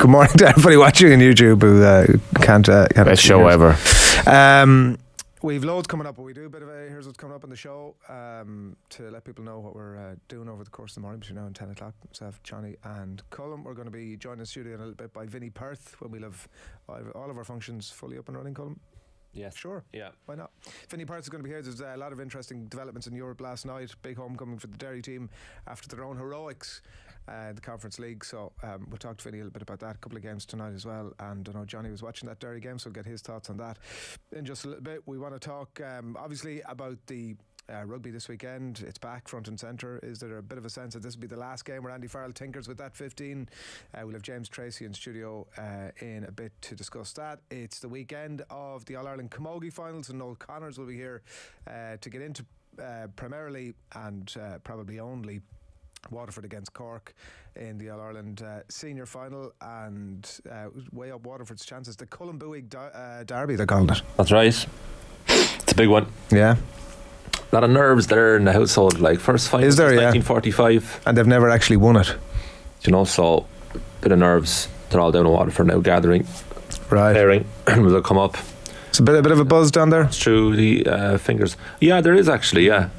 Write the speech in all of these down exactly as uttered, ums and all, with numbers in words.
Good morning to everybody watching on YouTube who uh, can't, uh, can't. Best show ever. Um, we've loads coming up, but we do a bit of a here's what's coming up in the show um, to let people know what we're uh, doing over the course of the morning between now and ten o'clock. Myself, Johnny, and Cullum. We're going to be joined in the studio in a little bit by Vinnie Perth when we'll have all of our functions fully up and running. Cullum. Yes. Sure. Yeah. Why not? Vinnie Perth is going to be here. There's a lot of interesting developments in Europe last night. Big homecoming for the Derry team after their own heroics uh, in the Conference League. So um, we'll talk to Vinnie a little bit about that. A couple of games tonight as well. And I know Johnny was watching that Derry game, so we'll get his thoughts on that in just a little bit. We want to talk um, obviously about the Uh, rugby this weekend. It's back front and centre. Is there a bit of a sense that this will be the last game where Andy Farrell tinkers with that fifteen? Uh, we'll have James Tracy in studio uh, in a bit to discuss that. It's the weekend of the All-Ireland Camogie finals and Noel Connors will be here uh, to get into uh, primarily and uh, probably only Waterford against Cork in the All-Ireland uh, senior final, and uh, way up Waterford's chances. The Cullum Buig uh, derby, they're calling it. That's right. It's a big one. Yeah. A lot of nerves there in the household, like first final is there, nineteen forty-five, yeah. And they've never actually won it, you know, so a bit of nerves. They're all down in Waterford now, gathering, right, pairing. They'll come up. It's a bit, a bit of a buzz down there. It's through the uh, fingers. Yeah, there is actually, yeah.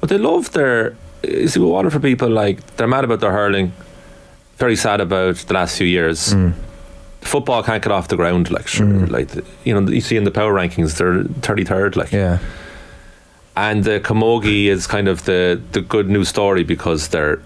What they love there, you see, with Waterford people, like, they're mad about their hurling, very sad about the last few years. Mm. Football can't get off the ground, like, sure, mm. like, you know, you see in the power rankings, they're thirty-third, like, yeah. And the Camogie is kind of the, the good news story because they're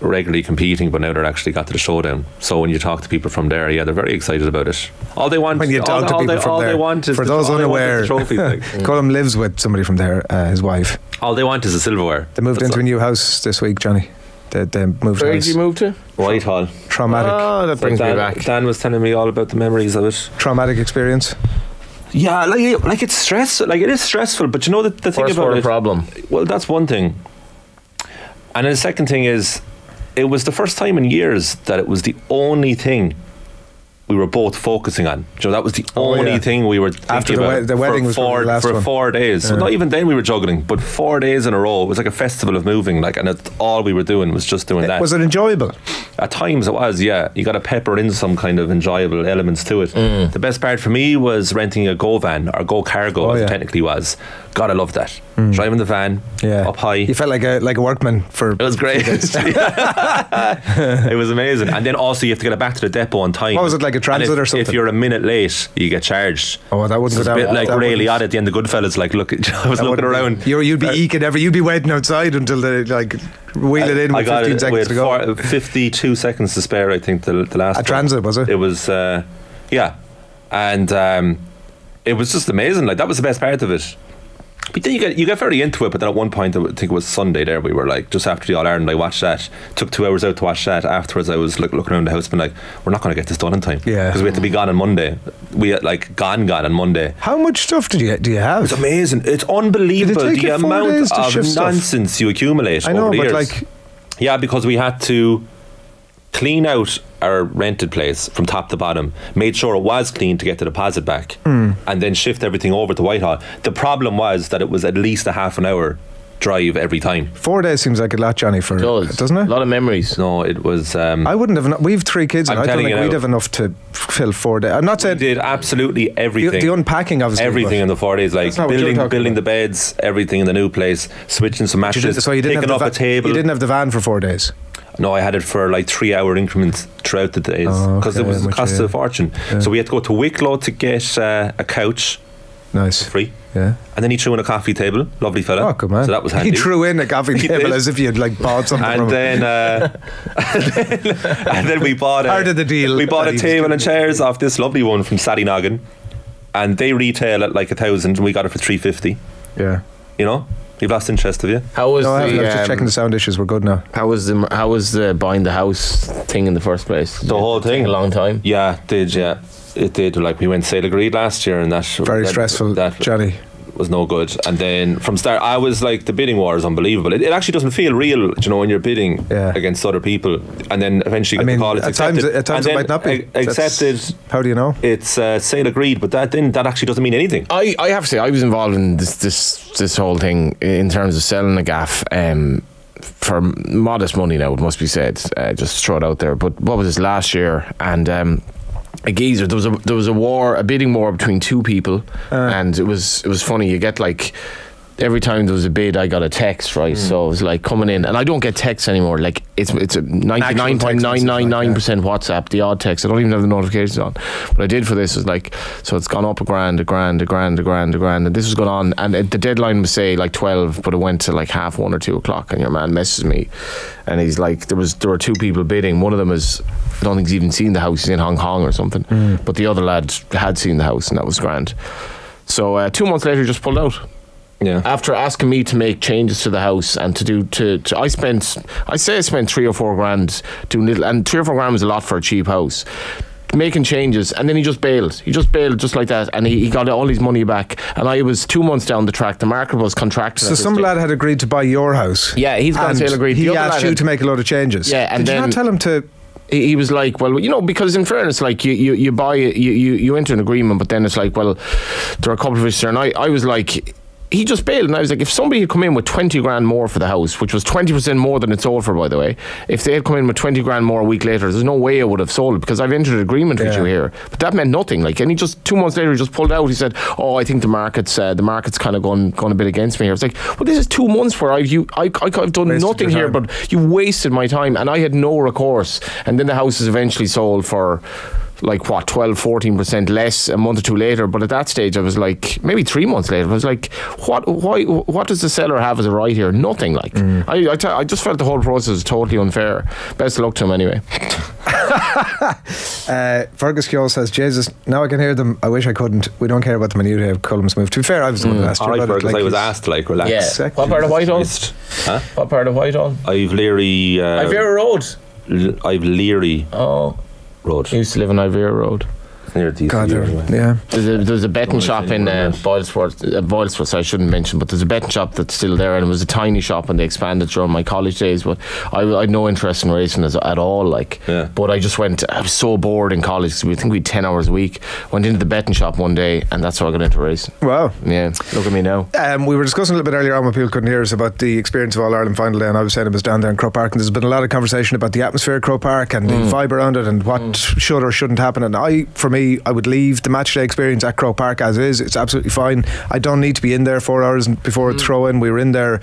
regularly competing, but now they're actually got to the showdown. So when you talk to people from there, yeah, they're very excited about it. All they want, when you talk all, to all people they, from all there, they want is for the, those unaware, the trophy thing. Cullum lives with somebody from there, uh, his wife. All they want is the silverware. They moved That's into like. a new house this week, Johnny. They, they moved. Where did you move to? Whitehall. Traumatic. Oh, that brings so Dan, me back. Dan was telling me all about the memories of it. Traumatic experience. Yeah, like like it's stressful. Like it is stressful, but you know the, the thing about it. A problem. Well, that's one thing. And then the second thing is, it was the first time in years that it was the only thing we were both focusing on. You know, that was the oh, only yeah. thing we were thinking After the, about we the wedding for was four, the last for one. four days. Yeah. So not even then we were juggling, but four days in a row. It was like a festival of moving. Like, and it, all we were doing was just doing it, that. Was it enjoyable? At times it was, yeah. You got to pepper in some kind of enjoyable elements to it. Mm. The best part for me was renting a Go van or Go Cargo, oh, as yeah. it technically was. God, I love that. Mm. Driving the van, yeah. up high. You felt like a like a workman for. It was great. It was amazing. And then also you have to get it back to the depot on time. What was it like? A transit if, or something. If you're a minute late, you get charged. Oh, that wouldn't. So it's a bit like Ray Liotta at the end of Goodfellas. Like, look, I was looking around. You're, you'd be uh, eking every. You'd be waiting outside until they like wheel I, it in. With I got fifteen it, seconds to go. Four, Fifty-two seconds to spare. I think the the last. A transit was it? It was, uh, yeah, and um, it was just amazing. Like that was the best part of it. But then you get you get very into it. But then at one point, I think it was Sunday. There we were like just after the All Ireland. I watched that. Took two hours out to watch that. Afterwards, I was like look, looking around the house, being like, "We're not going to get this done in time." Yeah, because we had to be gone on Monday. We had like gone gone on Monday. How much stuff did you do you have? It's amazing. It's unbelievable it the amount of nonsense stuff? you accumulate. I know, over the but years. like, yeah, because we had to clean out our rented place from top to bottom, made sure it was clean to get the deposit back, mm. and then shift everything over to Whitehall. The problem was that it was at least a half an hour drive every time. Four days seems like a lot, Johnny, for it does. doesn't it? A lot of memories. No, it was. Um, I wouldn't have. We've three kids, and I'm I don't think we'd have enough to fill four days. I'm not saying we did absolutely everything. The, the unpacking, obviously, everything in the four days, like building, building the beds, everything in the new place, switching some matches, so you didn't taking off a table. You didn't have the van for four days. No, I had it for like three hour increments throughout the days because oh, okay. it was cost a fortune. Yeah. So we had to go to Wicklow to get uh, a couch. Nice. Free. Yeah. And then he threw in a coffee table. Lovely fella. Oh, good man. So that was handy. He threw in a coffee table as if you had like bought something. And, from then, uh, and then and then we bought a, part of the deal. We bought a table and chairs off this lovely one from Sadie Noggin, and they retail at like a thousand and we got it for three fifty. Yeah. You know? You've lost interest, have you? How was no, the, I was just um, checking the sound issues. We're good now. How was the how was the buying the house thing in the first place? The yeah, whole thing, a long time. Yeah, it did yeah, it did. Like we went sale agreed last year, and that very that, stressful. That Johnny was no good. And then from start, I was like the bidding war is unbelievable. It, it actually doesn't feel real, you know, when you're bidding yeah. against other people, and then eventually you get I mean, the call. It's at accepted. times, at times it might not be accepted. That's, how do you know? It's uh, sale agreed, but that then that actually doesn't mean anything. I I have to say I was involved in this this. this whole thing in terms of selling a gaff um, for modest money now, it must be said, uh, just throw it out there, but what was this last year, and um, a geezer. There was a there was a war, a bidding war between two people, uh. and it was it was funny. You get like. Every time there was a bid, I got a text, right? Mm. So it was like coming in, and I don't get texts anymore. Like it's it's a ninety-nine point nine nine nine percent WhatsApp. The odd text, I don't even have the notifications on. What I did for this was like, so it's gone up a grand, a grand, a grand, a grand, a grand, and this was going on. And it, the deadline was say like twelve, but it went to like half one or two o'clock. And your man messages me, and he's like, there was there were two people bidding. One of them is, I don't think he's even seen the house. He's in Hong Kong or something. Mm. But the other lad had seen the house, and that was grand. So uh, two months later, he just pulled out. Yeah. After asking me to make changes to the house and to do to, to I spent I say I spent three or four grand doing little, and three or four grand was a lot for a cheap house, making changes, and then he just bailed he just bailed just like that, and he, he got all his money back, and I was two months down the track. The market was contracted. So some lad day. had agreed to buy your house. Yeah, he's got a sale agreed. He asked you had, to make a lot of changes. Yeah, and did then, you not tell him to? He was like, well, you know, because in fairness, like you, you, you buy you, you, you enter an agreement, but then it's like, well, there are a couple of issues there, and I, I was like, he just bailed, and I was like, if somebody had come in with twenty grand more for the house, which was twenty percent more than it sold for, by the way, if they had come in with twenty grand more a week later, there's no way I would have sold it, because I've entered an agreement yeah. with you here. But that meant nothing. Like, and he just two months later, he just pulled out. He said, "Oh, I think the market's uh, the market's kind of gone gone a bit against me." I was like, "Well, this is two months where I've you I, I I've done wasted nothing here, but you wasted my time, and I had no recourse." And then the house is eventually sold for, like what, twelve, fourteen percent less a month or two later. But at that stage I was like, maybe three months later, I was like, what why what does the seller have as a right here? Nothing. Like mm. I, I, t- I just felt the whole process was totally unfair. Best of luck to him anyway. uh, Fergus Keogh says, Jesus, now I can hear them. I wish I couldn't. We don't care about the minutiae of Cullum's move. To be fair, I was the one that asked you about it. Like, I was asked, like, relax. Yeah. Exactly. What part of Whitehall? Huh? What part of Whitehall? I've Leary uh, I've Vera Road L- I've Leary Oh Road. I used to live on Ivera Road. Near D C. God, anyway. Yeah. There's a, there's a betting shop in uh, Boylesworth, uh, Boylesworth, so I shouldn't mention, but there's a betting shop that's still there, and it was a tiny shop, and they expanded during my college days. But I, I had no interest in racing as, at all. Like, yeah. But I just went. I was so bored in college because we think we had ten hours a week. Went into the betting shop one day, and that's how I got into racing. Wow. Yeah. Look at me now. Um, we were discussing a little bit earlier on when people couldn't hear us about the experience of All Ireland Final Day, and I was saying it was down there in Croke Park, and there's been a lot of conversation about the atmosphere at Croke Park and mm. the vibe around it, and what mm. should or shouldn't happen. And I, for me. I would leave the matchday experience at Croke Park as is. It's absolutely fine. I don't need to be in there four hours before mm. throw in. We were in there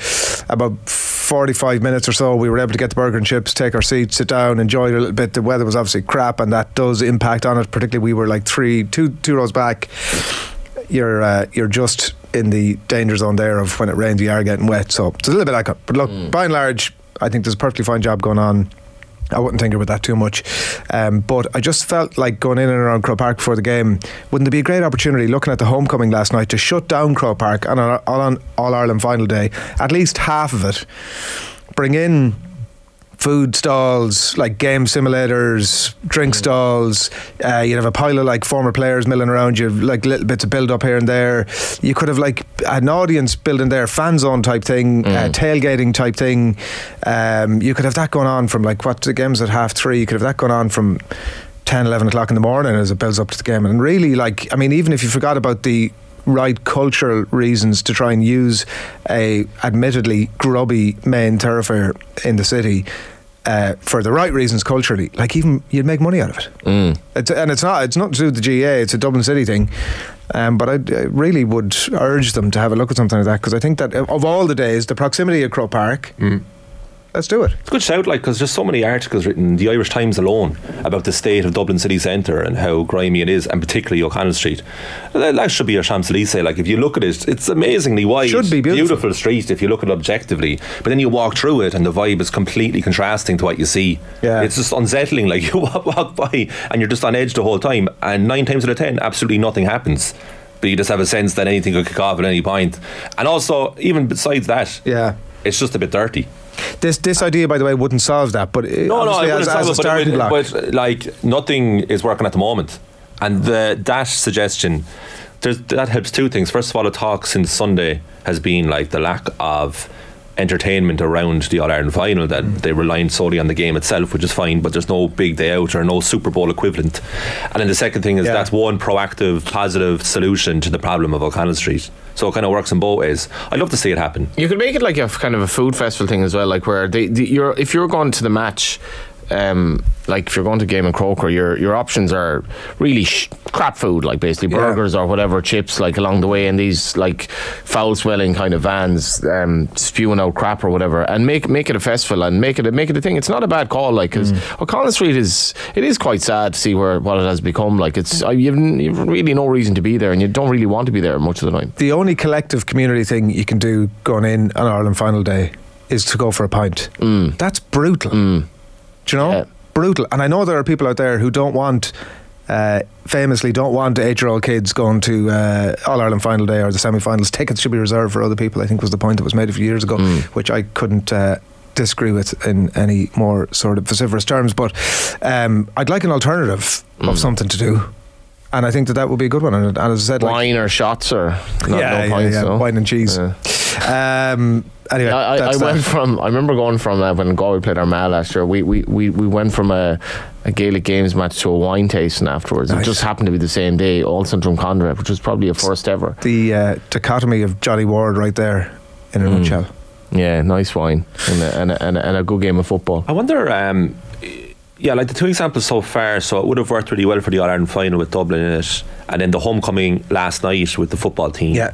about forty-five minutes or so. We were able to get the burger and chips, take our seats, sit down, enjoy it a little bit. The weather was obviously crap, and that does impact on it. Particularly, we were like three, two, two rows back. You're uh, you're just in the danger zone there of when it rains, you are getting wet. So it's a little bit like it. But look, mm. by and large, I think there's a perfectly fine job going on. I wouldn't think about that too much, um, but I just felt like going in and around Croke Park before the game, wouldn't it be a great opportunity, looking at the homecoming last night, to shut down Croke Park on, on, on All Ireland Final Day, at least half of it, bring in food stalls, like game simulators, drink stalls, uh, you'd have a pile of like former players milling around you, like little bits of build up here and there. You could have like an audience building there, fan zone type thing, mm. uh, tailgating type thing. Um, you could have that going on from like, what, the game's at half three, you could have that going on from ten, eleven o'clock in the morning as it builds up to the game. And really, like, I mean, even if you forgot about the right cultural reasons to try and use a admittedly grubby main thoroughfare in the city, Uh, for the right reasons culturally, like, even you'd make money out of it. Mm. It's, and it's not it's not to do with the G A A, it's a Dublin City thing, um, but I, I really would urge them to have a look at something like that, because I think that of all the days, the proximity of Croke Park, mm. let's do it. It's a good shout, like, because there's so many articles written in the Irish Times alone about the state of Dublin city centre and how grimy it is, and particularly O'Connell Street. That should be a Champs-Élysées. Like, if you look at it, it's amazingly wide. It should be beautiful. Beautiful street if you look at it objectively. But then you walk through it and the vibe is completely contrasting to what you see. Yeah. It's just unsettling. Like, you walk by and you're just on edge the whole time. And nine times out of ten, absolutely nothing happens. But you just have a sense that anything could kick off at any point. And also, even besides that, yeah, it's just a bit dirty. This this idea, by the way, wouldn't solve that, but no, no, it as, as a starting block. But like, nothing is working at the moment, and the dash suggestion, that helps two things. First of all, the talk since Sunday has been like the lack of entertainment around the All Ireland Final, that mm. they relied solely on the game itself, which is fine, but there's no big day out or no Super Bowl equivalent. And then the second thing is yeah. that's one proactive, positive solution to the problem of O'Connell Street. So it kind of works in both ways. I'd love to see it happen. You could make it like a kind of a food festival thing as well, like where they, the, you're if you're going to the match um, like if you're going to a game in Croker, your your options are really sh- crap food, like basically burgers yeah. or whatever, chips, like along the way, and these like foul swelling kind of vans um, spewing out crap or whatever, and make make it a festival and make it a, make it a thing. It's not a bad call, like, because mm. O'Connell Street is it is quite sad to see where what it has become. Like it's you've you've really no reason to be there, and you don't really want to be there much of the time. The only collective community thing you can do going in on Ireland final day is to go for a pint. Mm. That's brutal. Mm. Do you know? Yeah. Brutal. And I know there are people out there who don't want, uh, famously don't want eight-year-old kids going to uh, All-Ireland Final Day or the semi-finals. Tickets should be reserved for other people, I think was the point that was made a few years ago, mm. which I couldn't uh, disagree with in any more sort of vociferous terms. But um, I'd like an alternative mm. of something to do. And I think that that would be a good one. And, and as I said, wine like, or shots or not, yeah, no pints, yeah, yeah. No. Wine and cheese. Yeah. Um, anyway, yeah, I, I went from. I remember going from uh, when Galway played Armagh last year. We we, we, we went from a, a Gaelic games match to a wine tasting afterwards. Nice. It just happened to be the same day, all Centrum Conrad, which was probably a first ever. The uh, dichotomy of Johnny Ward right there in a mm. nutshell. Yeah, nice wine and a, and, a, and, a, and a good game of football. I wonder. Um, Yeah, like the two examples so far, so it would have worked really well for the All-Ireland final with Dublin in it, and then the homecoming last night with the football team. Yeah.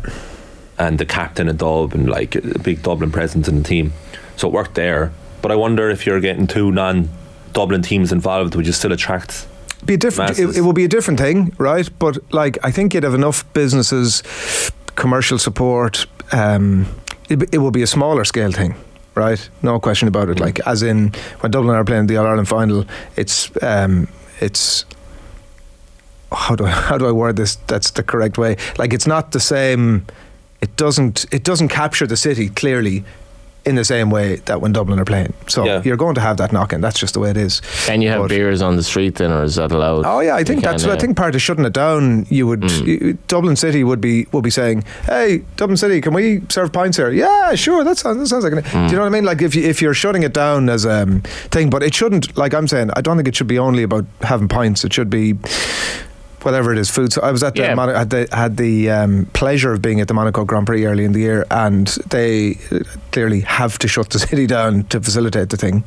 And the captain of Dub and like a big Dublin presence in the team. So it worked there. But I wonder if you're getting two non-Dublin teams involved, would you still attract be a different masses? It, it would be a different thing, right? But like I think you'd have enough businesses, commercial support, um, it, it would be a smaller scale thing. Right, no question about it. Like, as in, when Dublin are playing the All Ireland final, it's um, it's how do I, how do I word this? That's the correct way. Like, it's not the same. It doesn't it doesn't capture the city clearly in the same way that when Dublin are playing. So yeah. You're going to have that knock in. That's just the way it is. Can you have but, beers on the street then, or is that allowed? Oh yeah, I think that's I think part of shutting it down. You would mm. you, Dublin City would be would be saying, "Hey, Dublin City, can we serve pints here?" Yeah, sure. That sounds that sounds like. An, mm. Do you know what I mean? Like if you, if you're shutting it down as a um, thing, but it shouldn't. Like I'm saying, I don't think it should be only about having pints. It should be. Whatever it is, food. So I was at the, yeah. Mon- had the had the um, pleasure of being at the Monaco Grand Prix early in the year, and they clearly have to shut the city down to facilitate the thing.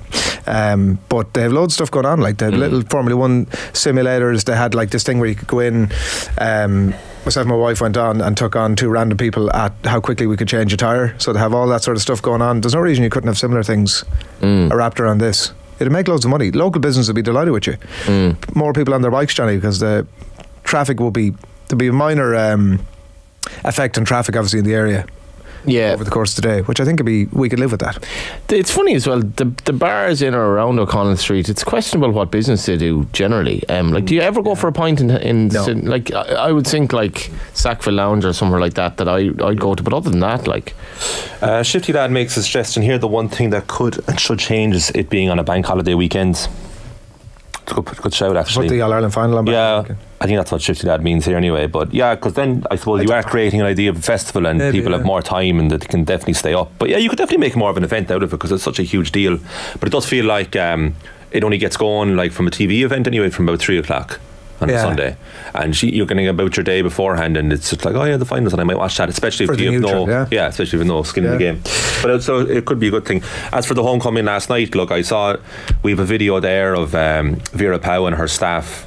Um, but they have loads of stuff going on, like they have mm. little Formula One simulators. They had like this thing where you could go in. Um, myself and my wife went on and took on two random people at how quickly we could change a tyre. So they have all that sort of stuff going on. There's no reason you couldn't have similar things mm. wrapped around this. It'd make loads of money. Local business would be delighted with you. Mm. More people on their bikes, Johnny, because the traffic will be there'll be a minor um, effect on traffic, obviously, in the area. Yeah, over the course of the day, which I think could be we could live with that. It's funny as well. The the bars in or around O'Connell Street, it's questionable what business they do generally. Um, like, do you ever go for a pint in? in no. Like, I, I would think like Sackville Lounge or somewhere like that that I I'd go to. But other than that, like, uh, Shifty Lad makes a suggestion here. The one thing that could and should change is it being on a bank holiday weekend. It's a good, good shout, actually. Put the All-Ireland final on. Yeah, okay. I think that's what Shifty Dad means here anyway. But yeah, because then I suppose I you are creating an idea of a festival and maybe, people yeah. have more time and they can definitely stay up. But yeah, you could definitely make more of an event out of it because it's such a huge deal. But it does feel like um, it only gets going like from a T V event anyway from about three o'clock on yeah. a Sunday. And she, you're getting about your day beforehand and it's just like, oh yeah, the finals, and I might watch that. Especially for if you have neutral, no yeah. yeah, especially if you have no skin yeah. in the game. But so it could be a good thing. As for the homecoming last night, look, I saw we have a video there of um, Vera Pauw and her staff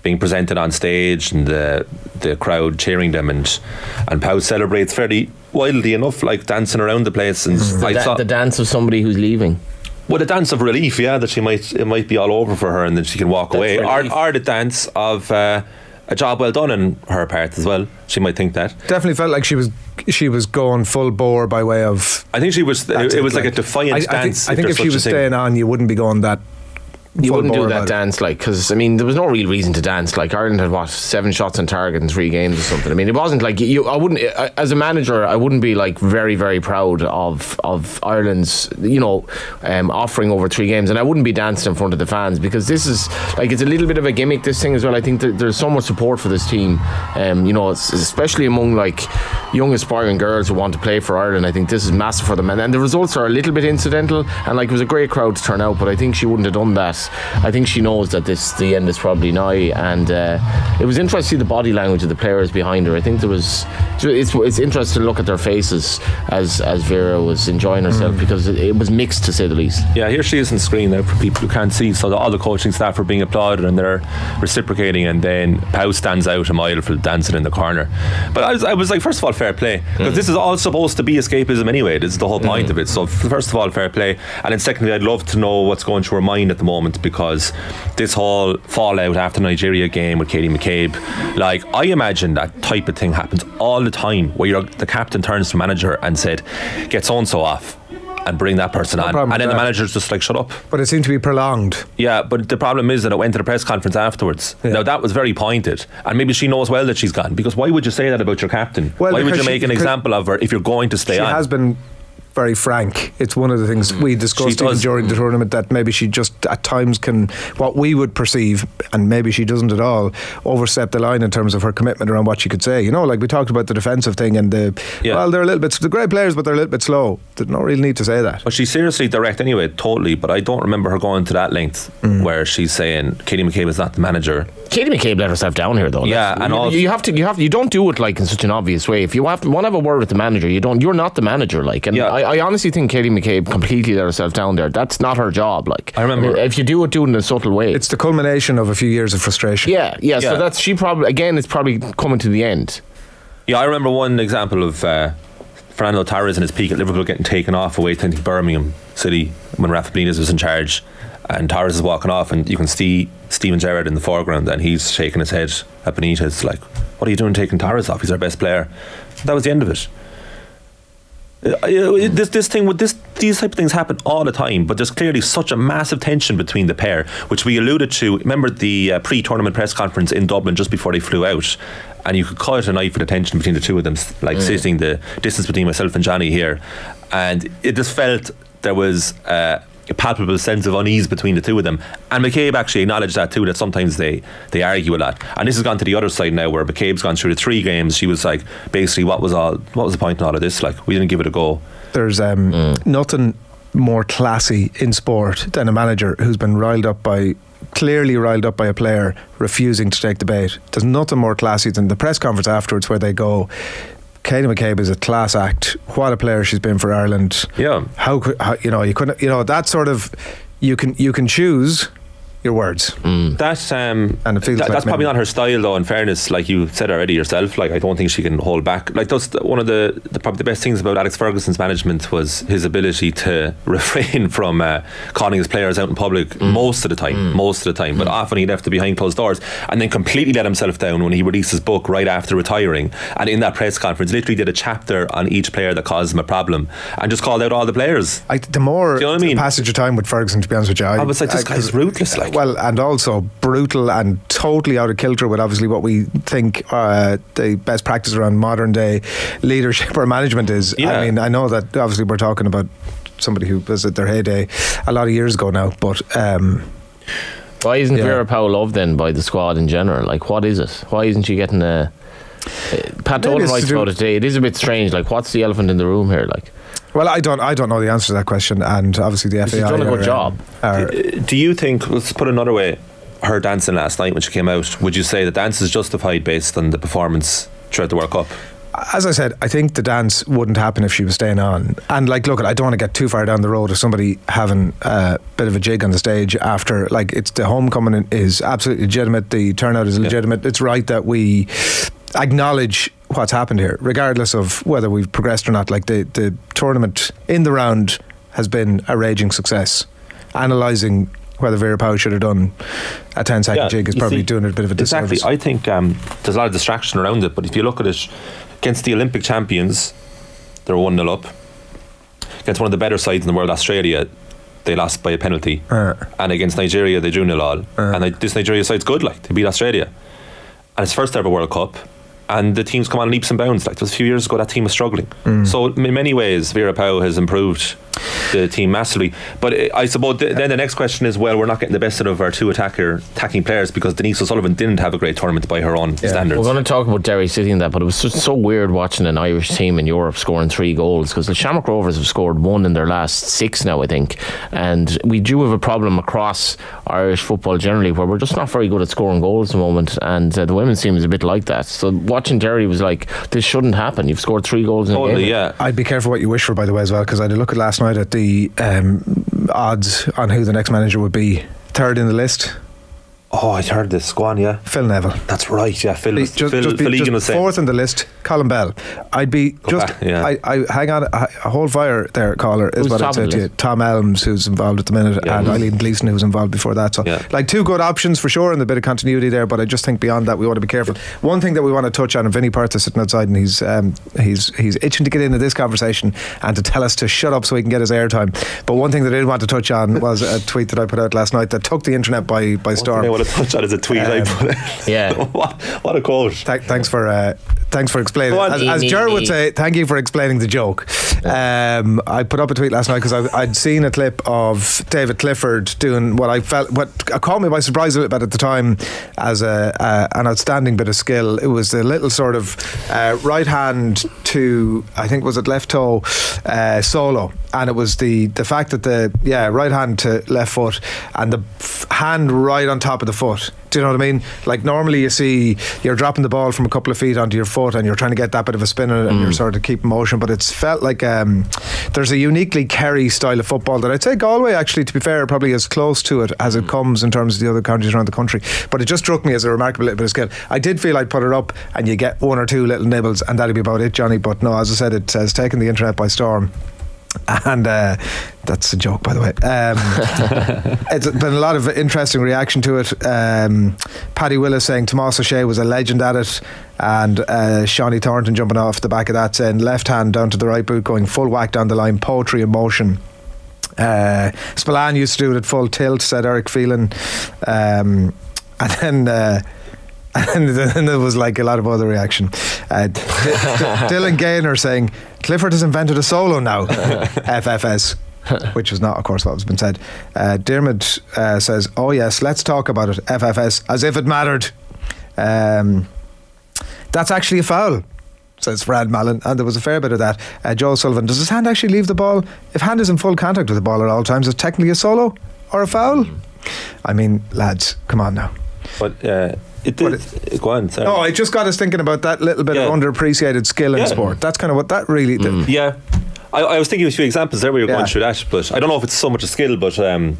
being presented on stage and the the crowd cheering them, and and Pauw celebrates fairly wildly enough, like dancing around the place. And mm. I the, da- saw the dance of somebody who's leaving. Well, the dance of relief, yeah, that she might it might be all over for her and then she can walk That's away. Or, or the dance of uh, a job well done on her part as well. She might think that. Definitely felt like she was she was going full bore by way of. I think she was. It, it was like, like a defiant I, dance. I think if, I think if she was staying on, you wouldn't be going that. You wouldn't do that dance, like, because I mean there was no real reason to dance. Like, Ireland had what seven shots on target in three games or something. I mean, it wasn't like you. I wouldn't, as a manager, I wouldn't be like very, very proud of of Ireland's, you know, um, offering over three games, and I wouldn't be dancing in front of the fans because this is like it's a little bit of a gimmick. This thing as well. I think that there's so much support for this team, um, you know, it's, especially among like young aspiring girls who want to play for Ireland. I think this is massive for them, and, and the results are a little bit incidental, and like it was a great crowd to turn out, but I think she wouldn't have done that because I think she knows that this the end is probably now. And uh, it was interesting to see the body language of the players behind her. I think there was it's it's interesting to look at their faces as as Vera was enjoying herself, mm. because it, it was mixed, to say the least. Yeah, here she is on screen now for people who can't see. So the, all the coaching staff are being applauded and they're reciprocating, and then Pauw stands out a mile for dancing in the corner. But I was, I was like, first of all, fair play, because mm. this is all supposed to be escapism anyway. This is the whole point mm. of it. So first of all, fair play, and then secondly, I'd love to know what's going through her mind at the moment, because this whole fallout after Nigeria game with Katie McCabe, like, I imagine that type of thing happens all the time, where you're, the captain turns to the manager and said, get so-and-so off and bring that person no on, and then that. The manager's just like, shut up. But it seemed to be prolonged. Yeah, but the problem is that it went to the press conference afterwards. Yeah. Now that was very pointed, and maybe she knows well that she's gone, because why would you say that about your captain? Well, why would you make she, an example of her if you're going to stay she on? She has been very frank. It's one of the things we discussed even during the tournament, that maybe she just at times can, what we would perceive, and maybe she doesn't at all, overstep the line in terms of her commitment around what she could say. You know, like we talked about the defensive thing and the yeah. well, they're a little bit, they're great players, but they're a little bit slow. There's no real need to say that. Well, she's seriously direct anyway, totally, but I don't remember her going to that length mm. where she's saying Katie McCabe is not the manager. Katie McCabe let herself down here, though. Yeah, and you, you have to, you have, you don't do it like in such an obvious way. If you have, want to have a word with the manager, you don't. You're not the manager, like. And yeah. I, I honestly think Katie McCabe completely let herself down there. That's not her job, like. I remember. If you do it, do it in a subtle way. It's the culmination of a few years of frustration. Yeah, yeah. yeah. So that's she probably again. It's probably coming to the end. Yeah, I remember one example of uh, Fernando Torres in his peak at Liverpool getting taken off away to Birmingham City when Rafa Benitez was in charge. And Torres is walking off, and you can see Steven Gerrard in the foreground, and he's shaking his head at Benitez like, what are you doing taking Torres off? He's our best player. That was the end of it. This this thing with this these type of things happen all the time, but there's clearly such a massive tension between the pair, which we alluded to. Remember the uh, pre-tournament press conference in Dublin just before they flew out, and you could call it a night for the tension between the two of them, like mm. sitting the distance between myself and Johnny here, and it just felt there was uh, a palpable sense of unease between the two of them. And McCabe actually acknowledged that too, that sometimes they, they argue a lot. And this has gone to the other side now, where McCabe's gone through the three games. She was like, basically, what was all what was the point in all of this? Like, we didn't give it a go. There's um, mm. nothing more classy in sport than a manager who's been riled up by clearly riled up by a player refusing to take the bait. There's nothing more classy than the press conference afterwards, where they go, Katie McCabe is a class act. What a player she's been for Ireland. Yeah. How could how, you know? You couldn't. You know, that sort of. You can you can choose your words. Mm. That's um. And it feels th- like that's maybe. Probably not her style, though. In fairness, like you said already yourself, like I don't think she can hold back. Like that's one of the, the probably the best things about Alex Ferguson's management was his ability to refrain from uh, calling his players out in public mm. most of the time, mm. most of the time. Mm. But often he left it behind closed doors, and then completely let himself down when he released his book right after retiring. And in that press conference, literally did a chapter on each player that caused him a problem, and just called out all the players. I, the more Do you know what I mean? The passage of time with Ferguson, to be honest with you, I, I was like, this I, guy's ruthless. Like. Well, and also brutal and totally out of kilter with obviously what we think uh, the best practice around modern day leadership or management is. Yeah. I mean, I know that obviously we're talking about somebody who was at their heyday a lot of years ago now, but um, why isn't yeah. Vera Pauw loved then by the squad in general? Like, what is it? Why isn't she getting a uh, Pat Dolan writes about it today? It is a bit strange. Like, what's the elephant in the room here? Like, well, I don't I don't know the answer to that question, and obviously the F A I she's done a good job. Do you think, let's put it another way, her dancing last night when she came out, would you say the dance is justified based on the performance throughout the World Cup? As I said, I think the dance wouldn't happen if she was staying on. And like, look, I don't want to get too far down the road of somebody having a bit of a jig on the stage after. Like, it's the homecoming is absolutely legitimate. The turnout is legitimate. Yeah. It's right that we acknowledge what's happened here, regardless of whether we've progressed or not. Like, the, the tournament in the round has been a raging success. Analysing whether Vera Pauw should have done a ten second yeah, jig is probably see, doing it a bit of a disservice. Exactly. I think um, there's a lot of distraction around it, but if you look at it against the Olympic champions, they're one nil up. Against one of the better sides in the world, Australia, they lost by a penalty. Uh, and against Nigeria, they drew nil all. Uh, and they, this Nigeria side's good, like, they beat Australia. And it's first ever World Cup, and the team's come on leaps and bounds. Like, just a few years ago, that team was struggling. Mm. So in many ways, Vera Pauw has improved the team massively. But I suppose th- then the next question is, well, we're not getting the best out of our two attacker attacking players because Denise O'Sullivan didn't have a great tournament by her own yeah. standards. We're going to talk about Derry City and that, but it was just so weird watching an Irish team in Europe scoring three goals, because the Shamrock Rovers have scored one in their last six now, I think, and we do have a problem across Irish football generally where we're just not very good at scoring goals at the moment, and uh, the women's team is a bit like that. So watching Derry was like, this shouldn't happen, you've scored three goals in totally, a game. Yeah. I'd be careful what you wish for, by the way, as well, because I had a look at last night at the um, odds on who the next manager would be. Third in the list. Oh, I heard this, go on, yeah. Phil Neville. That's right, yeah. Phil, be, just, Phil, just be, Phil Egan was saying. Fourth in the list, Colin Bell. I'd be just, back, yeah. I, I hang on, I, a whole fire there, caller, is who's what I said to you. Tom Elms, who's involved at the minute, yeah, and Eileen Gleeson, who's involved before that. So, yeah. like, two good options for sure, and a bit of continuity there, but I just think beyond that, we want to be careful. One thing that we want to touch on, and Vinnie Perth is sitting outside, and he's, um, he's, he's itching to get into this conversation and to tell us to shut up so he can get his airtime. But one thing that I did want to touch on was a tweet that I put out last night that took the internet by, by storm. I want to touch on as a tweet. Um, I put it. Yeah. what, what a quote! Th- thanks for uh, thanks for explaining. As, as Ger would say, thank you for explaining the joke. Um, I put up a tweet last night because I'd seen a clip of David Clifford doing what I felt what caught me by surprise a bit, but at the time as a uh, an outstanding bit of skill. It was the little sort of uh, right hand to, I think was it left toe uh, solo, and it was the the fact that the yeah right hand to left foot and the f- hand right on top top of the foot. Do you know what I mean? Like, normally you see you're dropping the ball from a couple of feet onto your foot and you're trying to get that bit of a spin on it and mm. you're sort of keeping motion, but it's felt like um, there's a uniquely Kerry style of football that I'd say Galway, actually, to be fair, probably as close to it as it comes in terms of the other counties around the country, but it just struck me as a remarkable little bit of skill. I did feel I'd put it up and you get one or two little nibbles and that'd be about it, Johnny, but no, as I said, it has taken the internet by storm. And uh, that's a joke, by the way. Um, it's been a lot of interesting reaction to it. Um, Paddy Willis saying Tomás O'Shea was a legend at it, and uh, Shawnee Thornton jumping off the back of that saying left hand down to the right boot going full whack down the line, poetry in motion. Uh, Spillane used to do it at full tilt, said Eric Phelan. Um, and then uh, and then there was like a lot of other reaction. Uh, D- D- Dylan Gaynor saying Clifford has invented a solo now. F F S, which was not, of course, what has been said. Uh, Dermot uh, says, oh yes, let's talk about it. F F S, as if it mattered. Um, that's actually a foul, says Brad Mallon, and there was a fair bit of that. Uh, Joe Sullivan, does his hand actually leave the ball? If hand is in full contact with the ball at all times, is it technically a solo or a foul? I mean, lads, come on now. But uh, it did. It, go on. Sorry. No, it just got us thinking about that little bit yeah. of underappreciated skill in yeah. sport. That's kind of what that really did. Mm. Yeah, I, I was thinking of a few examples there where you're yeah. going through that, but I don't know if it's so much a skill, but um,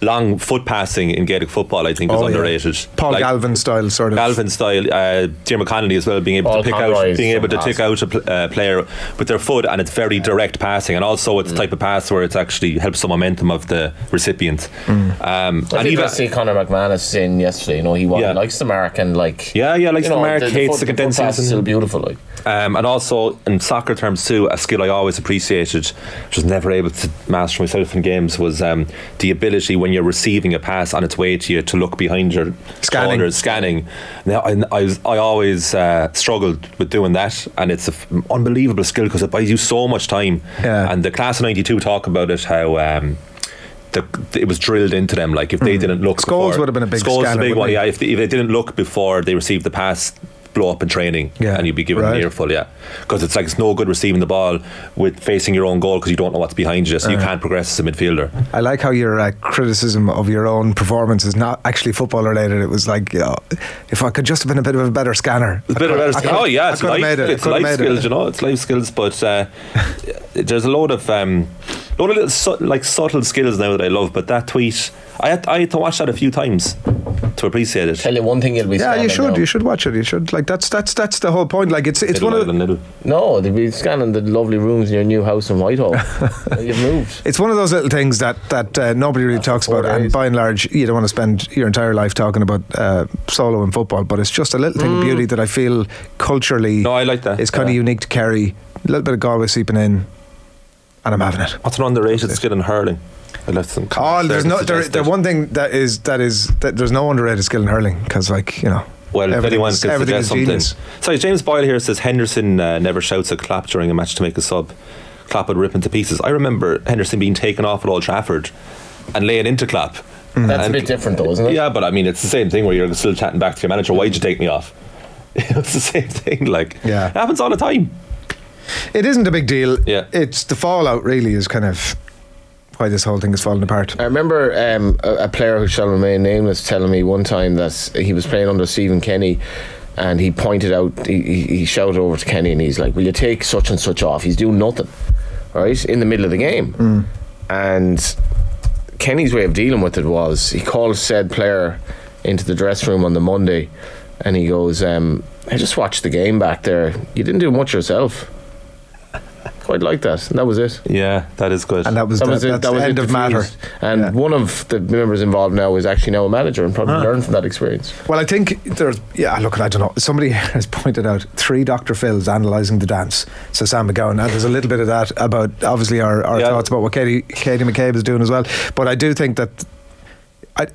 long foot passing in Gaelic football, I think, is oh, underrated. Yeah. Paul like, Galvin style, sort of. Galvin style. Uh, Jim McConnelly as well, being able Paul to pick Conroy's out, being able to tick out a pl- uh, player with their foot, and it's very direct passing, and also it's mm. the type of pass where it actually helps the momentum of the recipient. Mm. Um, I and even I see Conor McManus saying yesterday, you know, he won, yeah. likes the mark and like yeah, yeah, likes the know, mark, the, the hates foot, the condensation. The foot pass is still beautiful, like. Um, and also in soccer terms too, a skill I always appreciated, which was never able to master myself in games, was um, the ability when. When you're receiving a pass on its way to you to look behind your scanning. shoulders, scanning. Now, I, I, was, I always uh, struggled with doing that, and it's an f- unbelievable skill because it buys you so much time. Yeah. And the class of ninety-two talk about it, how um, the, it was drilled into them. Like if they mm. didn't look, Scholes would have been a big Scholes scanner, big one. They? Yeah, if they, if they didn't look before they received the pass. Blow up in training yeah, and you'd be given right. an earful yeah because it's like it's no good receiving the ball with facing your own goal because you don't know what's behind you, so uh, you can't progress as a midfielder. I like how your uh, criticism of your own performance is not actually football related. It was like, you know, if I could just have been a bit of a better scanner, a bit of a better scanner. Oh yeah, it's life, it. it's life skills it. You know, it's life skills, but uh, there's a load of um, load of little su- like subtle skills now that I love. But that tweet, I had, I had to watch that a few times to appreciate it. Tell you one thing, it'll be yeah you should now. you should watch it you should like that's that's that's the whole point. Like it's it's little one of the, little. No, they'll be scanning the lovely rooms in your new house in Whitehall. You've moved. It's one of those little things that that uh, nobody really After talks about days. And by and large you don't want to spend your entire life talking about uh, solo and football, but it's just a little thing mm. of beauty that I feel culturally no I like that it's kind yeah. of unique to Kerry. A little bit of Galway seeping in and I'm having it. What's an underrated skill in hurling? Oh, there's no there, the one thing that is that is that there's no underrated skill in hurling because, like, you know, well, if anyone can suggest something. Sorry, James Boyle here says Henderson uh, never shouts at Clapp during a match to make a sub. Klopp would rip into pieces. I remember Henderson being taken off at Old Trafford and laying into Klopp. Mm. That's and, a bit different though, isn't it? Yeah, but I mean, it's the same thing where you're still chatting back to your manager, why'd you take me off? It's the same thing, like, yeah. It happens all the time. It isn't a big deal. Yeah. It's the fallout really is kind of why this whole thing is falling apart. I remember um, a, a player who shall remain nameless telling me one time that he was playing under Stephen Kenny, and he pointed out, he, he shouted over to Kenny and he's like, will you take such and such off? He's doing nothing, right, in the middle of the game. Mm. And Kenny's way of dealing with it was he called said player into the dressing room on the Monday and he goes, um, I just watched the game back there, you didn't do much yourself. Quite like that, and that was it. Yeah, that is good. And that was that the, was it. That's that was the end of matter. And yeah. one of the members involved now is actually now a manager and probably ah. learned from that experience. Well, I think there's yeah. Look, I don't know. Somebody has pointed out three Doctor Phils analysing the dance. So Sam McGowan, and there's a little bit of that about obviously our, our yeah. thoughts about what Katie Katie McCabe is doing as well. But I do think that.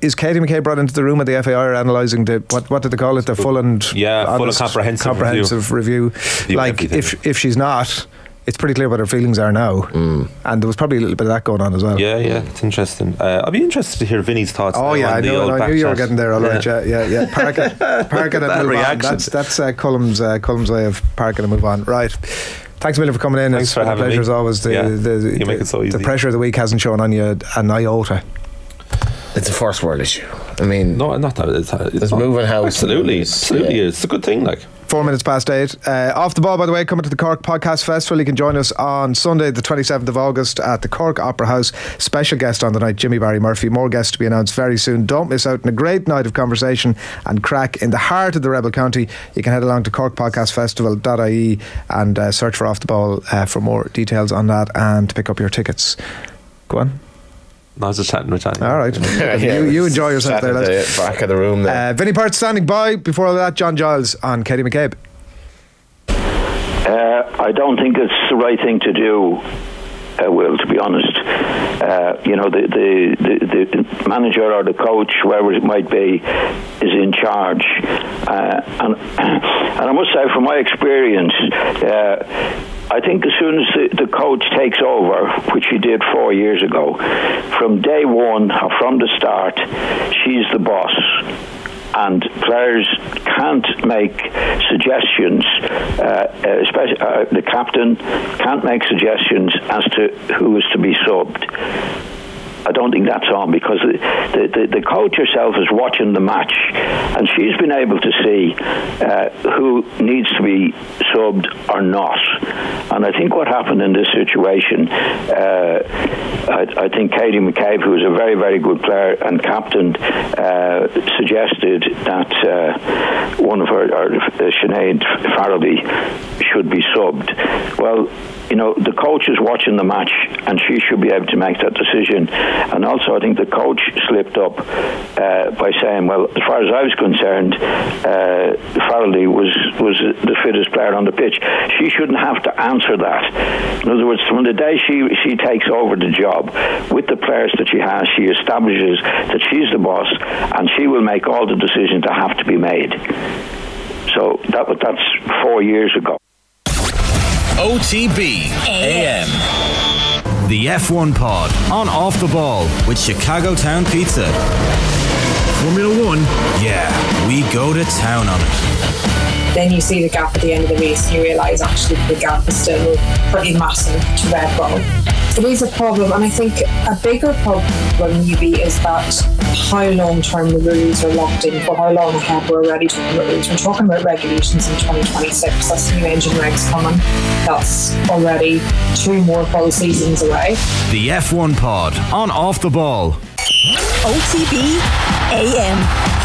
Is Katie McCabe brought into the room at the F A R analysing the what? What did they call it? The full and yeah, full and comprehensive, comprehensive review. review. Like everything. if if she's not, it's pretty clear what her feelings are now. Mm. And there was probably a little bit of that going on as well. Yeah, yeah, it's interesting. Uh, I'd be interested to hear Vinny's thoughts. Oh yeah, on I the know, old I knew you were getting there. All yeah. right, yeah, yeah, yeah. Park it, park it and move reaction. on. That's that's uh, Cullum's uh, Cullum's way of park it and move on. Right. Thanks a million for coming in. Thanks it's for having me. As always, the, yeah. the, the, you make it so easy. The pressure of the week hasn't shown on you an iota. It's a first world issue. I mean, no, not that. It's, it's, it's not. Moving house. Absolutely, absolutely. Yeah. It's a good thing. Like four minutes past eight. Uh, off the ball, by the way, coming to the Cork Podcast Festival. You can join us on Sunday, the twenty seventh of August, at the Cork Opera House. Special guest on the night, Jimmy Barry Murphy. More guests to be announced very soon. Don't miss out on a great night of conversation and crack in the heart of the Rebel County. You can head along to cork podcast festival dot I E and uh, search for Off the Ball uh, for more details on that and to pick up your tickets. Go on. No, I was just chatting with Johnny. All right. yeah, you, you enjoy yourself there, lads. Back of the room there. Uh, Vinnie Perth standing by. Before all that, John Giles on Katie McCabe. Uh, I don't think it's the right thing to do, uh, Will, to be honest. Uh, you know, the, the, the, the manager or the coach, wherever it might be, is in charge. Uh, and, and I must say, from my experience, uh, I think as soon as the, the coach takes over, which she did four years ago, from day one, or from the start, she's the boss. And players can't make suggestions, uh, especially uh, the captain can't make suggestions as to who is to be subbed. I don't think that's on, because the, the, the coach herself is watching the match and she's been able to see uh, who needs to be subbed or not. And I think what happened in this situation, uh, I, I think Katie McCabe, who is a very, very good player and captain, uh, suggested that uh, one of her, or Sinead Farrelly, should be subbed. Well, you know, the coach is watching the match and she should be able to make that decision. And also I think the coach slipped up uh, by saying, well, as far as I was concerned, uh, Farrelly was, was the fittest player on the pitch. She shouldn't have to answer that. In other words, from the day she, she takes over the job with the players that she has, she establishes that she's the boss and she will make all the decisions that have to be made. So that that's four years ago. O T B A M. The F one pod on Off the Ball with Chicago Town Pizza. Formula One? Yeah, we go to town on it. Then you see the gap at the end of the race and you realise actually the gap is still pretty massive to Red Bull. There is a problem, and I think a bigger problem maybe is that how long-term the rules are locked in for, how long ahead we're already talking about rules. We're talking about regulations in twenty twenty-six, that's new engine regs coming, that's already two more full seasons away. The F one pod on Off the Ball. O T B A M.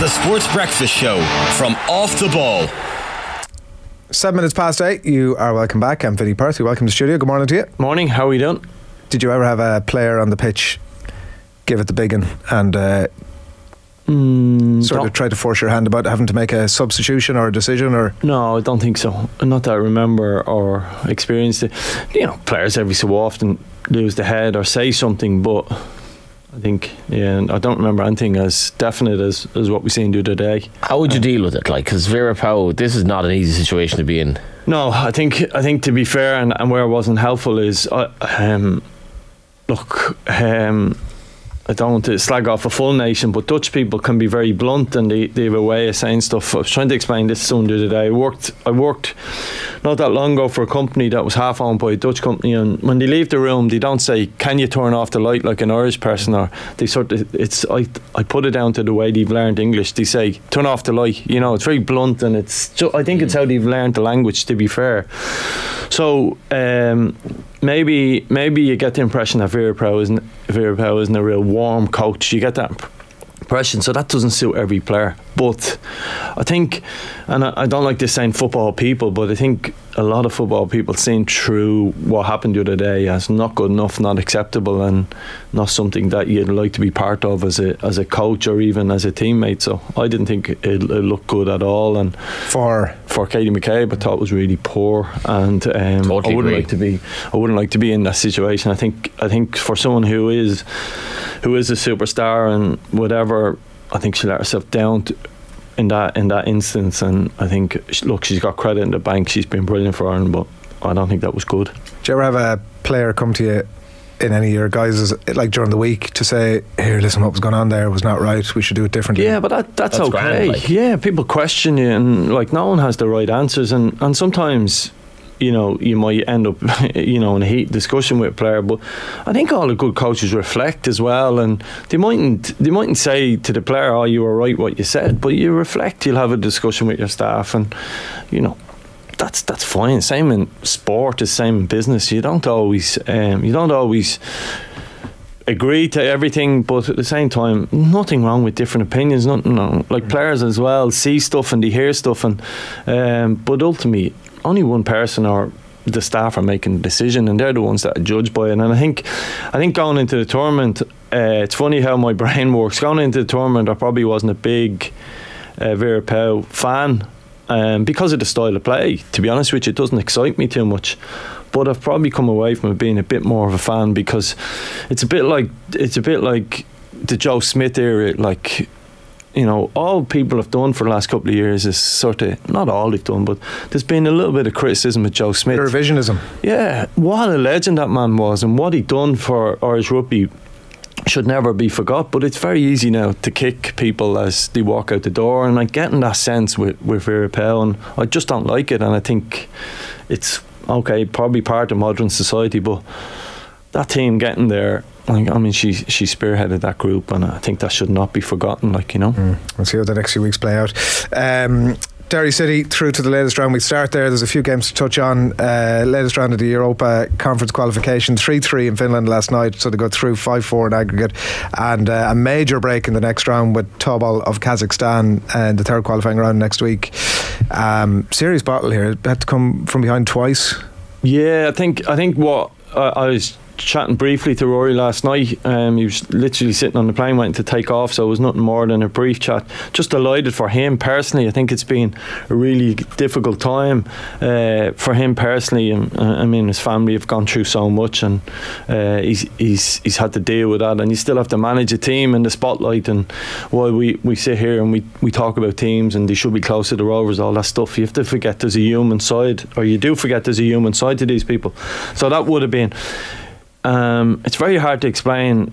The Sports Breakfast Show from Off the Ball. Seven minutes past eight, you are welcome back. I'm Vinnie Perth, welcome to the studio, good morning to you. Morning, how are you doing? Did you ever have a player on the pitch give it the big one and uh, mm, sort of try to force your hand about having to make a substitution or a decision? Or no, I don't think so. Not that I remember or experienced it. You know, players every so often lose the head or say something, but I think, yeah, I don't remember anything as definite as, as what we seen the other day. How would you um, deal with it? Like, because Vera Pauw, this is not an easy situation to be in. No, I think I think to be fair, and, and where I wasn't helpful is, uh, um, look, um, I don't want to slag off a full nation, but Dutch people can be very blunt, and they, they have a way of saying stuff. I was trying to explain this soon the other day. I worked, I worked not that long ago for a company that was half owned by a Dutch company, and when they leave the room, they don't say, "Can you turn off the light?" like an Irish person, or they sort of, it's, I, I put it down to the way they've learned English. They say, "Turn off the light." You know, it's very blunt, and it's, just, I think mm. it's how they've learned the language, to be fair. So, um, maybe maybe you get the impression that Vera Pauw isn't, Vera Pauw isn't a real warm coach. You get that impression, so that doesn't suit every player. But I think, and I, I don't like this saying football people, but I think a lot of football people seen through what happened the other day as not good enough, not acceptable, and not something that you'd like to be part of as a as a coach or even as a teammate. So I didn't think it, it looked good at all. And for for Katie McCabe, I thought it was really poor, and um, totally I wouldn't agree. like to be I wouldn't like to be in that situation. I think I think for someone who is who is a superstar and whatever, I think she let herself down to, in that in that instance, and I think, look, she's got credit in the bank. She's been brilliant for Ireland, but I don't think that was good. Do you ever have a player come to you in any of your guys, like during the week, to say, "Here, listen, what was going on there was not right. We should do it differently"? Yeah, but that, that's, that's okay. Grand, like. Yeah, people question you, and like no one has the right answers, and and sometimes, you know, you might end up, you know, in a heated discussion with a player, but I think all the good coaches reflect as well, and they mightn't they mightn't say to the player, "Oh, you were right what you said," but you reflect, you'll have a discussion with your staff, and you know, that's that's fine. Same in sport, the same in business. You don't always um, you don't always agree to everything, but at the same time, nothing wrong with different opinions. Nothing wrong. Like players as well see stuff and they hear stuff, and um, but ultimately only one person or the staff are making the decision, and they're the ones that are judged by it. And I think I think going into the tournament, uh, it's funny how my brain works. Going into the tournament, I probably wasn't a big uh, Vera Pauw fan, um, because of the style of play, to be honest with you. It doesn't excite me too much, but I've probably come away from it being a bit more of a fan, because it's a bit like it's a bit like the Joe Smith era. Like, you know, all people have done for the last couple of years is sort of, not all they've done, but there's been a little bit of criticism of Joe Smith. Revisionism. Yeah, what a legend that man was, and what he done for Irish rugby should never be forgot. But it's very easy now to kick people as they walk out the door, and I'm getting that sense with, with Vera Pauw, and I just don't like it. And I think it's, okay, probably part of modern society, but that team getting there, I mean, she she spearheaded that group, and I think that should not be forgotten. Like, you know, mm. we'll see how the next few weeks play out. Um, Derry City through to the latest round. We start there. There's a few games to touch on. Uh, latest round of the Europa Conference qualification, three three in Finland last night, so they got through five four in aggregate, and uh, a major break in the next round with Tobol of Kazakhstan in the third qualifying round next week. Um, serious battle here. Had to come from behind twice. Yeah, I think I think what uh, I was. chatting briefly to Rory last night. Um, he was literally sitting on the plane waiting to take off, so it was nothing more than a brief chat. Just delighted for him personally. I think it's been a really difficult time uh, for him personally, and uh, I mean, his family have gone through so much, and uh, he's he's he's had to deal with that, and you still have to manage a team in the spotlight. And while we, we sit here and we, we talk about teams and they should be close to the Rovers, all that stuff, you have to forget there's a human side, or you do forget there's a human side to these people. So that would have been Um, it's very hard to explain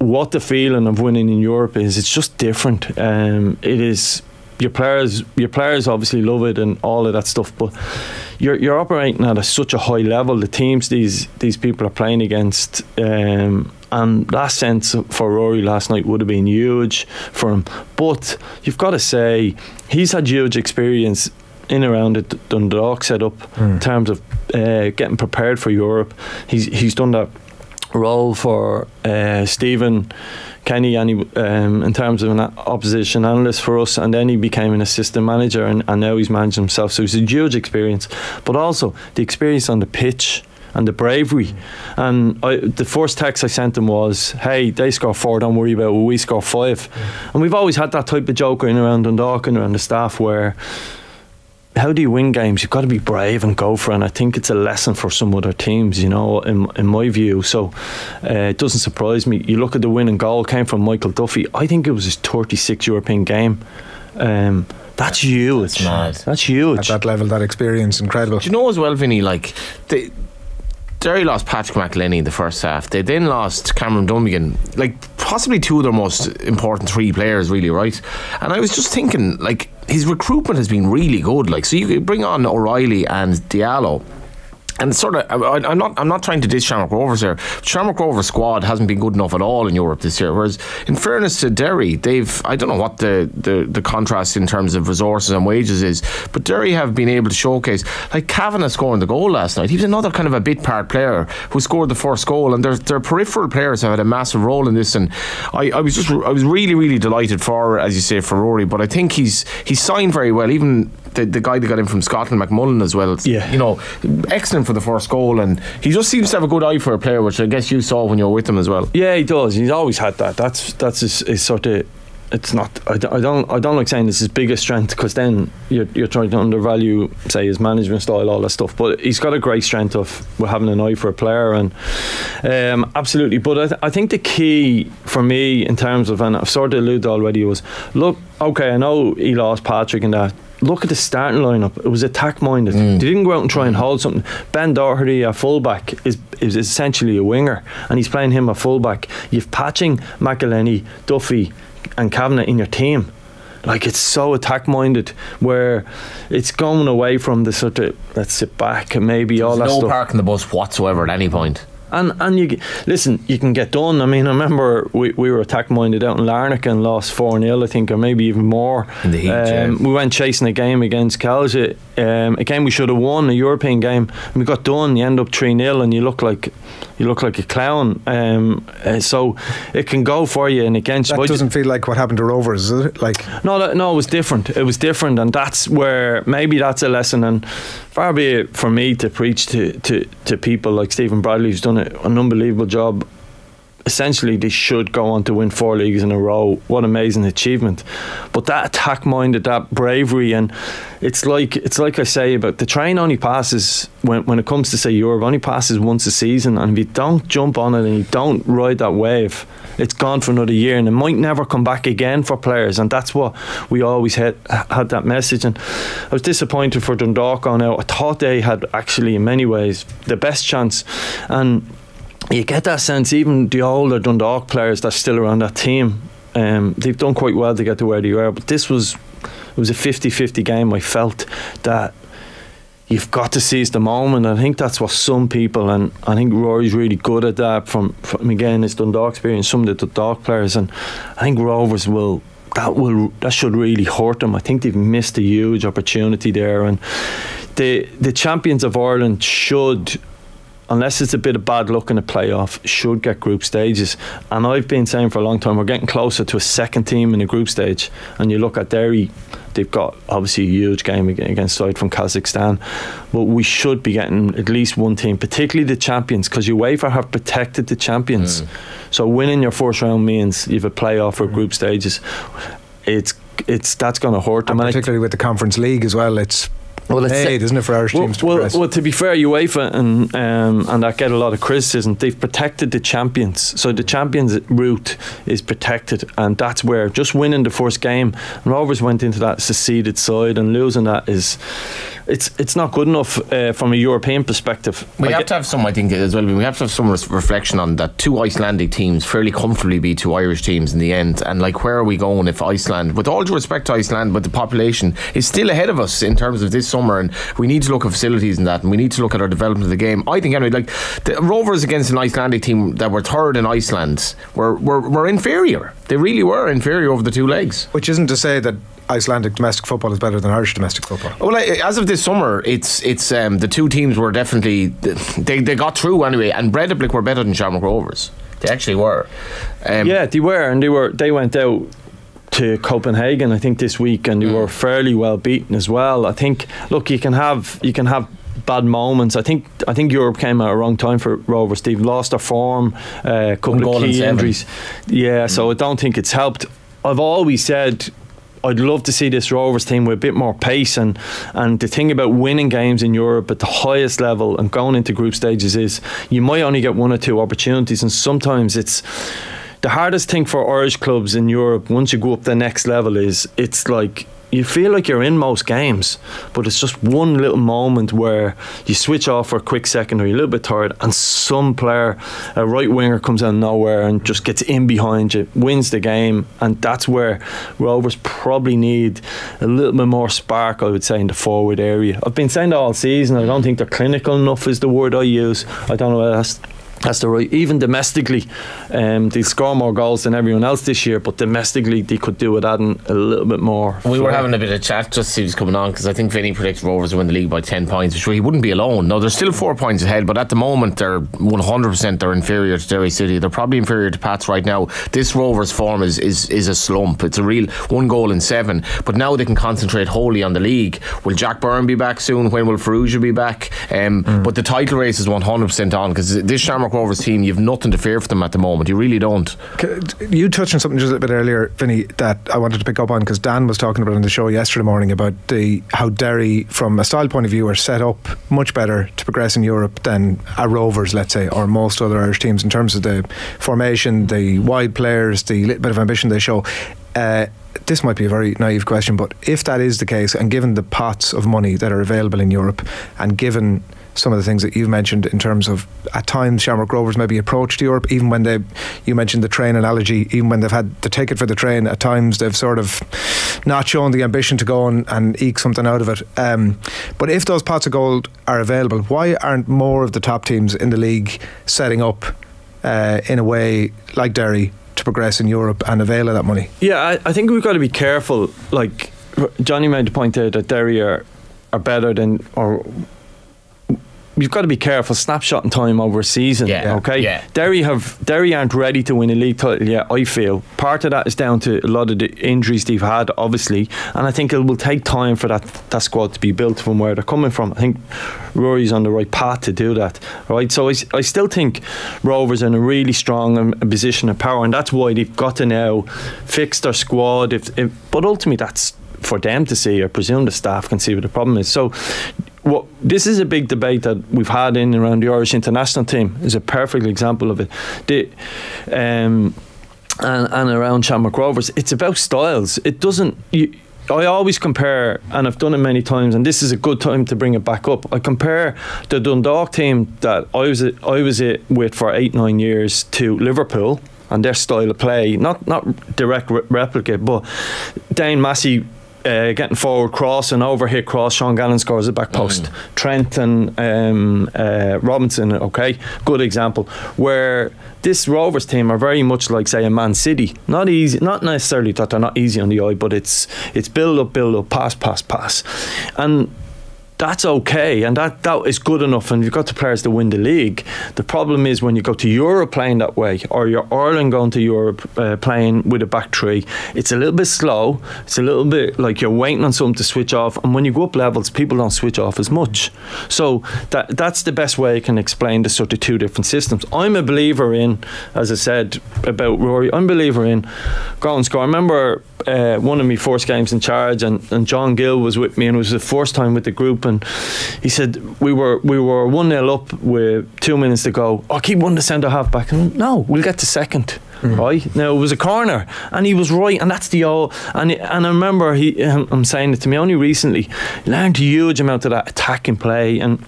what the feeling of winning in Europe is. It's just different. Um, it is your players. Your players obviously love it and all of that stuff, but you're you're operating at a, such a high level. The teams these these people are playing against, um, and that sense for Rory last night would have been huge for him. But you've got to say he's had huge experience in and around the Dundalk setup mm. in terms of uh, getting prepared for Europe. He's he's done that role for uh, Stephen Kenny, and he, um, in terms of an opposition analyst for us, and then he became an assistant manager, and, and now he's managed himself. So it's a huge experience, but also the experience on the pitch and the bravery. And I, the first text I sent them was, "Hey, they score four, don't worry about it, we score five." Mm. And we've always had that type of joke in around Dundalk and around the staff, where how do you win games? You've got to be brave and go for it. And I think it's a lesson for some other teams, you know, in in my view. So uh, it doesn't surprise me. You look at the winning goal, came from Michael Duffy. I think it was his thirty-sixth European game. Um, That's huge. That's mad. That's huge. At that level, that experience, incredible. Do you know as well, Vinny, like, they, Derry lost Patrick McElhinney in the first half. They then lost Cameron Dunmigan, like possibly two of their most important three players, really, right? And I was just thinking, like, his recruitment has been really good. Like, so you could bring on O'Reilly and Diallo. And sort of, I'm not, I'm not trying to diss Shamrock Rovers here. Shamrock Rovers squad hasn't been good enough at all in Europe this year. Whereas, in fairness to Derry, they've, I don't know what the, the, the contrast in terms of resources and wages is, but Derry have been able to showcase, like Kavanagh scoring the goal last night. He was another kind of a bit part player who scored the first goal, and their, their peripheral players have had a massive role in this. And I, I was just, I was really, really delighted for, as you say, for Rory. But I think he's he's signed very well. Even the, the guy that got in from Scotland, McMullen, as well. Yeah. You know, excellent for the first goal, and he just seems to have a good eye for a player, which I guess you saw when you were with him as well. Yeah, he does. He's always had that. That's that's his, his sort of. It's not. I don't. I don't like saying it's his biggest strength, because then you're you're trying to undervalue, say, his management style, all that stuff. But he's got a great strength of having an eye for a player, and um, absolutely. But I, th I think the key for me in terms of, and I've sort of alluded already, was look. Okay, I know he lost Patrick and that. Look at the starting lineup. It was attack minded. Mm. They didn't go out and try and hold something. Ben Doherty, a fullback, is is essentially a winger, and he's playing him a fullback. You've Patching, McElhinney, Duffy, and Kavanagh in your team. Like, it's so attack minded, where it's going away from the sort of let's sit back and maybe all that stuff. There's no parking the bus whatsoever at any point. And and you listen, you can get done. I mean, I remember we, we were attack minded out in Larnaca and lost four nil, I think, or maybe even more. In the heat, um, yeah. We went chasing a game against Calgary, um, a game we should have won, a European game, and we got done. You end up three nil, and you look like you look like a clown. Um, uh, so it can go for you and against. That doesn't feel like what happened to Rovers, is it? Like no, that, no, it was different. It was different, and that's where maybe that's a lesson. And far be it for me to preach to to to people like Stephen Bradley, who's done an unbelievable job. Essentially, they should go on to win four leagues in a row. What amazing achievement! But that attack minded, that bravery, and it's like it's like I say about the train only passes when when it comes to, say, Europe, only passes once a season. And if you don't jump on it and you don't ride that wave, it's gone for another year, and it might never come back again for players. And that's what we always had had that message. And I was disappointed for Dundalk on out. I thought they had actually, in many ways, the best chance. And you get that sense, even the older Dundalk players that's still around that team, um, they've done quite well to get to where they were. But this was, it was a fifty fifty game. I felt that you've got to seize the moment. I think that's what some people, and I think Rory's really good at that from, from again, his Dundalk experience, some of the Dundalk players. And I think Rovers will, that will, that should really hurt them. I think they've missed a huge opportunity there. And the, the champions of Ireland should, unless it's a bit of bad luck in a playoff, should get group stages. And I've been saying for a long time, we're getting closer to a second team in a group stage. And you look at Derry, they've got obviously a huge game against side from Kazakhstan, but we should be getting at least one team, particularly the champions, because UEFA have protected the champions. Mm. So winning your first round means you have a playoff or group stages. It's it's that's going to hurt them, and particularly with the Conference League as well. It's Well, it's hey, isn't it for Irish well, teams to well, progress? Well, to be fair, UEFA and um, and I get a lot of criticism. They've protected the champions, so the champions route is protected, and that's where just winning the first game. And Rovers went into that seceded side, and losing that is, it's it's not good enough uh, from a European perspective. We I have to have some, I think, as well. We have to have some reflection on that. Two Icelandic teams fairly comfortably beat two Irish teams in the end, and like, where are we going if Iceland, with all due respect to Iceland, but the population is still ahead of us in terms of this summer, and we need to look at facilities and that, and we need to look at our development of the game. I think anyway, like the Rovers against an Icelandic team that were third in Iceland were, were, were inferior. They really were inferior over the two legs. Which isn't to say that Icelandic domestic football is better than Irish domestic football. Well, as of this summer, it's it's um, the two teams were definitely, they, they got through anyway, and Breiðablik were better than Shamrock Rovers. They actually were. Um, yeah, they were, and they were they went out to Copenhagen, I think, this week, and they were fairly well beaten as well. I think, look, you can have you can have bad moments. I think I think Europe came at a wrong time for Rovers. They've lost their form, uh, a couple of key injuries. Yeah, mm. So I don't think it's helped. I've always said I'd love to see this Rovers team with a bit more pace, and and the thing about winning games in Europe at the highest level and going into group stages is you might only get one or two opportunities, and sometimes it's the hardest thing for Irish clubs in Europe. Once you go up the next level, is it's like you feel like you're in most games, but it's just one little moment where you switch off for a quick second or a little bit tired, and some player, a right winger, comes out of nowhere and just gets in behind you, wins the game. And that's where Rovers probably need a little bit more spark, I would say, in the forward area. I've been saying that all season. I don't think they're clinical enough is the word I use. I don't know whether that's That's the right. Even domestically, um, they score more goals than everyone else this year, but domestically they could do with adding a little bit more. We were having a bit of chat just as he was coming on, because I think Vinnie predicts Rovers win the league by ten points. I'm sure he wouldn't be alone. No, they're still four points ahead, but at the moment they're one hundred percent they're inferior to Derry City. They're probably inferior to Pats right now. This Rovers form is, is, is a slump. It's a real one goal in seven, but now they can concentrate wholly on the league. Will Jack Byrne be back soon? When will Ferrugia be back? Um, mm. But the title race is one hundred percent on, because this Shamrock Rovers team, you've nothing to fear for them at the moment. You really don't. You touched on something just a little bit earlier, Vinnie, that I wanted to pick up on, because Dan was talking about it on the show yesterday morning about the how Derry, from a style point of view, are set up much better to progress in Europe than a Rovers, let's say, or most other Irish teams, in terms of the formation, the wide players, the little bit of ambition they show. Uh, this might be a very naive question, but if that is the case, and given the pots of money that are available in Europe, and given some of the things that you've mentioned in terms of, at times, Shamrock Rovers maybe approached Europe, even when they, you mentioned the train analogy, even when they've had the ticket for the train, at times they've sort of not shown the ambition to go and, and eke something out of it. Um, but if those pots of gold are available, why aren't more of the top teams in the league setting up uh, in a way like Derry to progress in Europe and avail of that money? Yeah, I, I think we've got to be careful. Like, Johnny made the point there that Derry are, are better than... or. You've got to be careful. Snapshot in time over a season, yeah, okay? Yeah. Derry have Derry aren't ready to win a league title yet, I feel. Part of that is down to a lot of the injuries they've had, obviously, and I think it will take time for that, that squad to be built from where they're coming from. I think Rory's on the right path to do that, right? So I, I still think Rovers are in a really strong position of power, and that's why they've got to now fix their squad. If, if but ultimately that's for them to see. I presume the staff can see what the problem is. So What, this is a big debate that we've had in and around the Irish international team. Is a perfect example of it. The, um, and, and around Shamrock Rovers, it's about styles. It doesn't... You, I always compare, and I've done it many times, and this is a good time to bring it back up. I compare the Dundalk team that I was at, I was at with for eight, nine years to Liverpool and their style of play. Not, not direct re replica, but Dane Massey... Uh, getting forward cross and overhead cross. Sean Gannon scores at back post. Mm. Trent and um, uh, Robinson, okay, good example. Where this Rovers team are very much like, say, a Man City. Not easy, not necessarily that they're not easy on the eye, but it's it's build up, build up, pass, pass, pass, and that's okay, and that that is good enough. And you've got the players to win the league. The problem is when you go to Europe playing that way, or you're Ireland going to Europe uh, playing with a back three, it's a little bit slow, it's a little bit like you're waiting on something to switch off, and when you go up levels, people don't switch off as much. So that that's the best way I can explain the sort of two different systems. I'm a believer in, as I said about Rory, I'm a believer in go and score. I remember uh, one of my first games in charge, and, and John Gill was with me, and it was the first time with the group, and he said we were we were one nil up with two minutes to go. Oh, keep one to centre half back. And no, we'll get to second. Mm. Right now it was a corner, and he was right, and that's the all. And and I remember he, I'm saying it to me only recently, learned a huge amount of that attacking play. And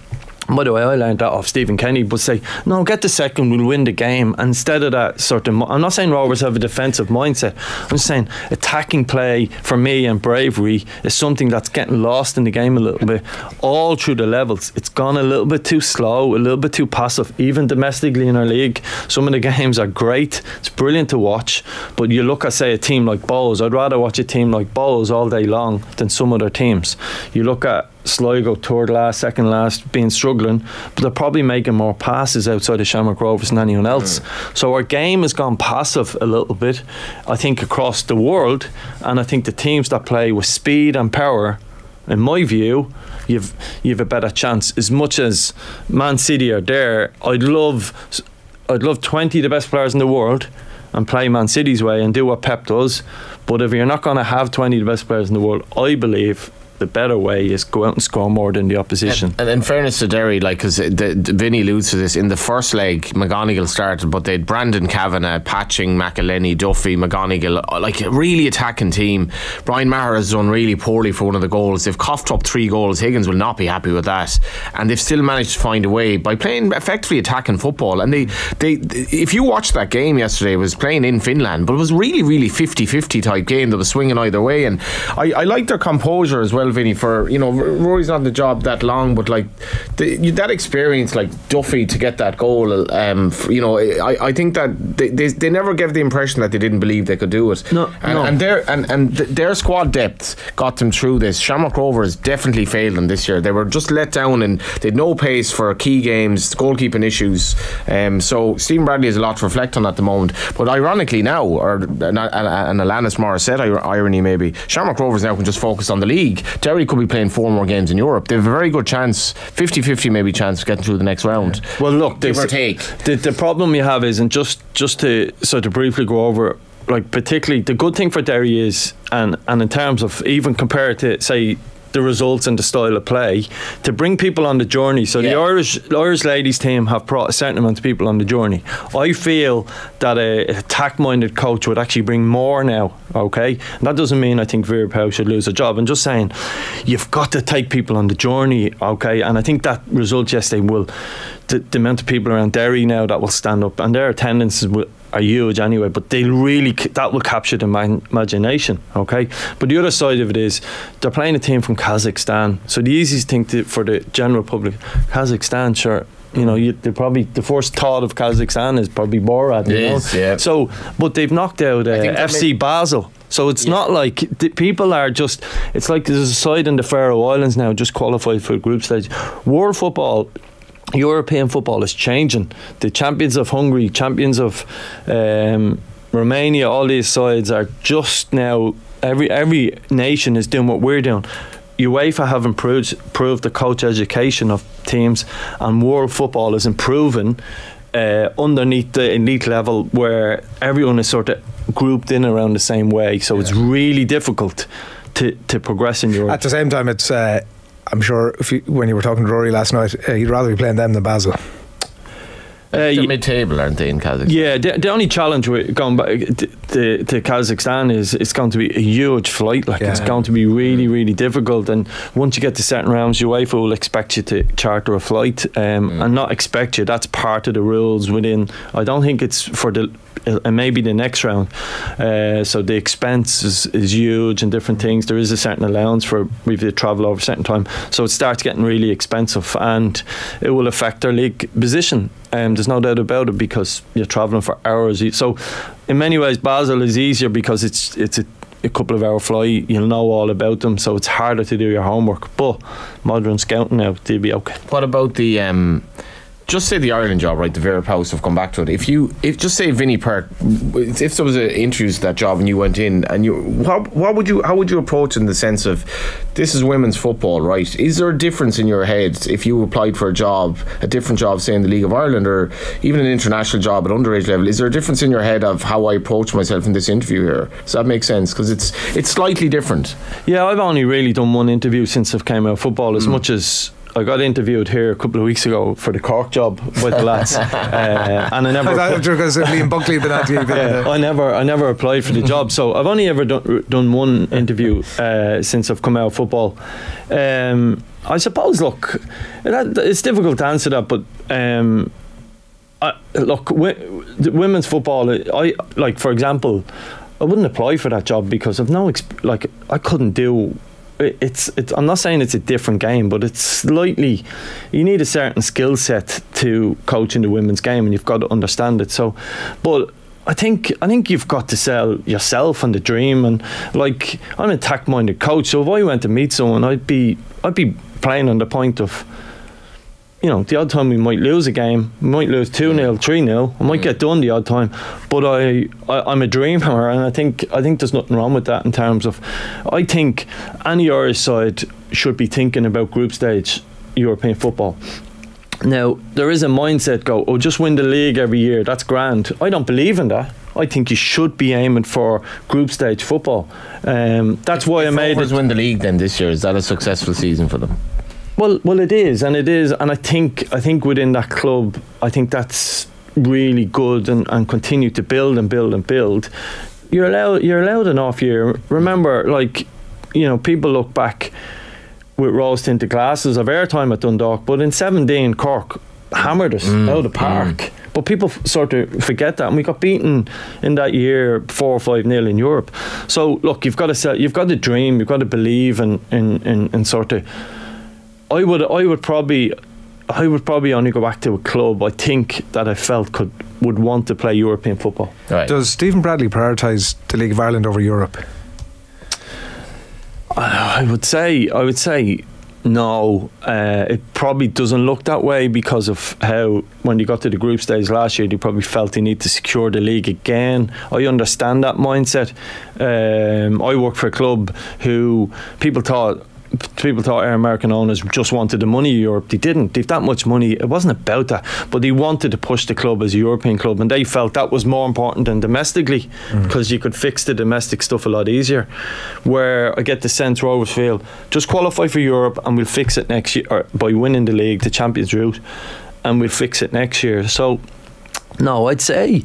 by the way, I learned that off Stephen Kenny, but say, no, get the second, we'll win the game. And instead of that sort of, I'm not saying Rovers have a defensive mindset, I'm just saying attacking play for me and bravery is something that's getting lost in the game a little bit, all through the levels. It's gone a little bit too slow, a little bit too passive, even domestically in our league. Some of the games are great, it's brilliant to watch, but you look at, say, a team like Bowes. I'd rather watch a team like Bowes all day long than some other teams. You look at Sligo, third last, second last, being struggling, but they're probably making more passes outside of Shamrock Rovers than anyone else. Mm. So our game has gone passive a little bit, I think, across the world, and I think the teams that play with speed and power, in my view, you've you've a better chance. As much as Man City are there, I'd love, I'd love twenty of the best players in the world and play Man City's way and do what Pep does. But if you're not going to have twenty of the best players in the world, I believe the better way is go out and score more than the opposition. And, and in fairness to Derry, like, because Vinny alludes to this, in the first leg McGonigal started, but they had Brandon Kavanagh, Patching, McElhinney, Duffy, McGonigal, like a really attacking team. Brian Maher has done really poorly for one of the goals. They've coughed up three goals. Higgins will not be happy with that, and they've still managed to find a way by playing effectively attacking football. And they, they, if you watched that game yesterday, it was playing in Finland, but it was really really fifty fifty type game that was swinging either way. And I, I like their composure as well, Vinny, for, you know, Rory's not on the job that long, but like the, that experience, like Duffy to get that goal, um, for, you know, I, I think that they, they they never gave the impression that they didn't believe they could do it. No, and, no. and their and, and th- their squad depth got them through this. Shamrock Rovers definitely failed them this year. They were just let down, and they had no pace for key games, goalkeeping issues. Um, so Stephen Bradley has a lot to reflect on at the moment. But ironically now, or an, an, an Alanis Morissette irony maybe, Shamrock Rovers now can just focus on the league. Derry could be playing four more games in Europe. They have a very good chance, fifty fifty maybe chance, of getting through the next round. Well, look, give or take. The, the problem you have is, and just, just to sort of briefly go over, like particularly the good thing for Derry is, and, and in terms of even compared to, say, the results and the style of play, to bring people on the journey. So yeah. the Irish Irish ladies team have brought a certain amount of people on the journey. I feel that a, a attack minded coach would actually bring more now, okay? And that doesn't mean I think Vera Pauw should lose her job. I'm just saying you've got to take people on the journey, okay? And I think that result yesterday will, the, the amount of people around Derry now that will stand up, and their attendances will, are huge anyway, but they really, that will capture the imagination, okay? But the other side of it is they're playing a team from Kazakhstan, so the easiest thing to, for the general public, Kazakhstan, sure, you know, you, they probably, the first thought of Kazakhstan is probably Borat, you know? Is, yeah. So, but they've knocked out uh, F C made- Basel. So it's yeah. not like the people are just, it's like there's a side in the Faroe Islands now just qualified for a group stage. World football, European football is changing. The champions of Hungary, champions of um, Romania, all these sides are just now, every every nation is doing what we're doing. UEFA have improved, improved the coach education of teams, and world football is improving uh, underneath the elite level, where everyone is sort of grouped in around the same way. So yeah. it's really difficult to, to progress in Europe. At the same time, it's... Uh I'm sure if you, when you were talking to Rory last night, uh, you'd rather be playing them than Basel. Uh, They're mid-table, aren't they, in Kazakhstan? Yeah, the, the only challenge with going back to, to Kazakhstan is it's going to be a huge flight. Like yeah. It's going to be really, really difficult. And once you get to certain rounds, UEFA will expect you to charter a flight um, mm. and not expect you. That's part of the rules within. I don't think it's for the... and maybe the next round uh, so the expense is, is huge and different things. There is a certain allowance for if you travel over a certain time, so it starts getting really expensive, and it will affect their league position, and um, there's no doubt about it, because you're travelling for hours. So in many ways Basel is easier because it's it's a a couple of hour flight, you'll know all about them, so it's harder to do your homework. But modern scouting now, they'll be okay. What about the um just say the Ireland job, right? The Vera Pauw have come back to it. If you, if just say Vinnie Perth, if there was an interview to that job and you went in, and you, what, what would you, how would you approach it in the sense of, this is women's football, right? Is there a difference in your head if you applied for a job, a different job, say in the League of Ireland, or even an international job at underage level? Is there a difference in your head of how I approach myself in this interview here? Does that make sense? Because it's it's slightly different. Yeah, I've only really done one interview since I've came out of football, as mm. much as. I got interviewed here a couple of weeks ago for the Cork job with the lads, uh, and I never. I thought you were going to say Liam Buckley, but not you. Yeah, I never, I never applied for the job. So I've only ever done, done one interview uh, since I've come out of football. Um, I suppose. Look, that, it's difficult to answer that, but um, I, look, w- women's football. I like, for example, I wouldn't apply for that job because I've no exp- like I couldn't do. It's, it's. I'm not saying it's a different game, but it's slightly. You need a certain skill set to coach in the women's game, and you've got to understand it. So, but I think I think you've got to sell yourself and the dream. And like, I'm an attack-minded coach, so if I went to meet someone, I'd be I'd be playing on the point of, you know, the odd time we might lose a game, we might lose two nil, three nil, I might get done the odd time, but I, I, I'm a dreamer, and I think I think there's nothing wrong with that. In terms of, I think any Irish side should be thinking about group stage European football. Now, there is a mindset go, oh, just win the league every year, that's grand. I don't believe in that. I think you should be aiming for group stage football. Um, that's why if I made Rovers it. Win the league then this year, is that a successful season for them? Well, well, it is, and it is, and I think I think within that club, I think that's really good, and, and continue to build and build and build. You're allowed, you're allowed an off year. Remember, like, you know, people look back with rose tinted glasses of airtime at Dundalk, but in seventeen Cork hammered us mm, out of the park. Mm. But people f- sort of forget that, and we got beaten in that year four or five nil in Europe. So look, you've got to sell, you've got to dream, you've got to believe, in in, in, in sort of. I would, I would probably. I would probably only go back to a club I think that I felt could would want to play European football. Right. Does Stephen Bradley prioritise the League of Ireland over Europe? I would say I would say no. Uh, it probably doesn't look that way because of how when you got to the group stage last year, they probably felt they need to secure the league again. I understand that mindset. Um, I work for a club who people thought. People thought our American owners just wanted the money of Europe. They didn't. They've that much money. It wasn't about that. But they wanted to push the club as a European club, and they felt that was more important than domestically because mm. you could fix the domestic stuff a lot easier. Where I get the sense Rovers feel, just qualify for Europe and we'll fix it next year by winning the league, the Champions route, and we'll fix it next year. So, no, I'd say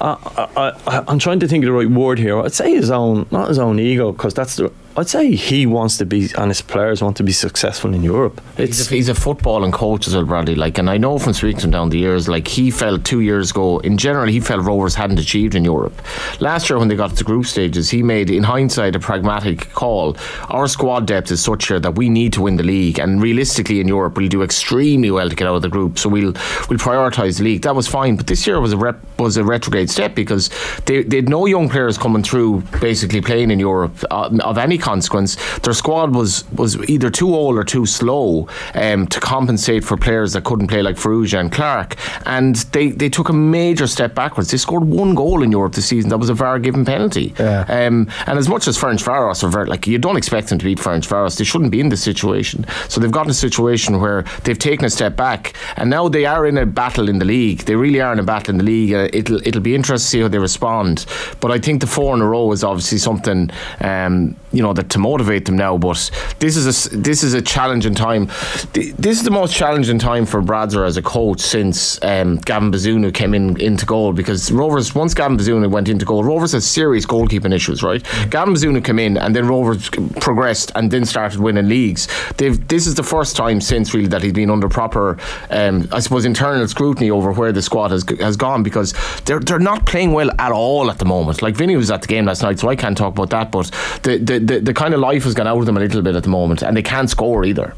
uh, I, I, I'm trying to think of the right word here. I'd say his own, not his own ego, because that's the. I'd say he wants to be, and his players want to be successful in Europe. It's he's, a, he's a football and coach as well, Bradley. Like, and I know from speaking to him down the years, like he felt two years ago. In general, he felt Rovers hadn't achieved in Europe. Last year, when they got to group stages, he made, in hindsight, a pragmatic call. Our squad depth is such here that we need to win the league, and realistically, in Europe, we'll do extremely well to get out of the group. So we'll we'll prioritise the league. That was fine, but this year was a rep, was a retrograde step because they they had no young players coming through, basically playing in Europe uh, of any kind. Consequence, their squad was, was either too old or too slow um, to compensate for players that couldn't play, like Ferrugia and Clark, and they, they took a major step backwards. They scored one goal in Europe this season. That was a V A R given penalty. Yeah. Um, and as much as Ferencvaros are very, like you don't expect them to beat Ferencvaros, they shouldn't be in this situation. So they've gotten a situation where they've taken a step back, and now they are in a battle in the league. They really are in a battle in the league. Uh, it'll it'll be interesting to see how they respond. But I think the four in a row is obviously something um, you know. That to motivate them now, but this is a this is a challenging time. This is the most challenging time for Bradzer as a coach since um, Gavin Bazunu came in into goal, because Rovers, once Gavin Bazunu went into goal, Rovers had serious goalkeeping issues, right? Gavin Bazunu came in and then Rovers progressed and then started winning leagues. They've, this is the first time since really that he's been under proper, um, I suppose, internal scrutiny over where the squad has has gone, because they're they're not playing well at all at the moment. Like Vinny was at the game last night, so I can't talk about that, but the the, the the kind of life has gone out of them a little bit at the moment, and they can't score either.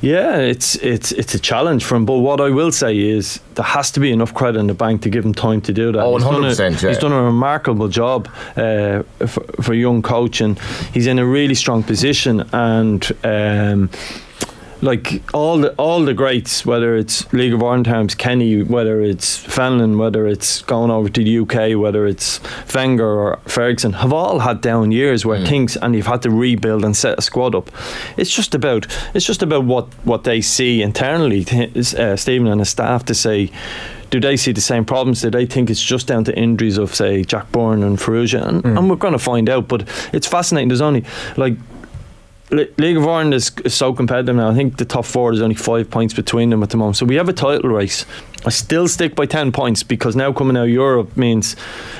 Yeah, it's it's it's a challenge for him, but what I will say is there has to be enough credit in the bank to give him time to do that. Oh, one hundred percent. He's done a, yeah. he's done a remarkable job uh, for, for a young coach, and he's in a really strong position, and um, like all the all the greats, whether it's League of Ireland times, Kenny, whether it's Fenlon, whether it's going over to the U K, whether it's Wenger or Ferguson, have all had down years where mm. things, and you've had to rebuild and set a squad up. It's just about it's just about what, what they see internally, uh, Stephen and his staff, to say, do they see the same problems? Do they think it's just down to injuries of, say, Jack Byrne and Ferrugia? And, mm. and we're going to find out, but it's fascinating. There's only, like, League of Ireland is, is so competitive now. I think the top four is only five points between them at the moment, so we have a title race. I still stick by ten points, because now coming out of Europe means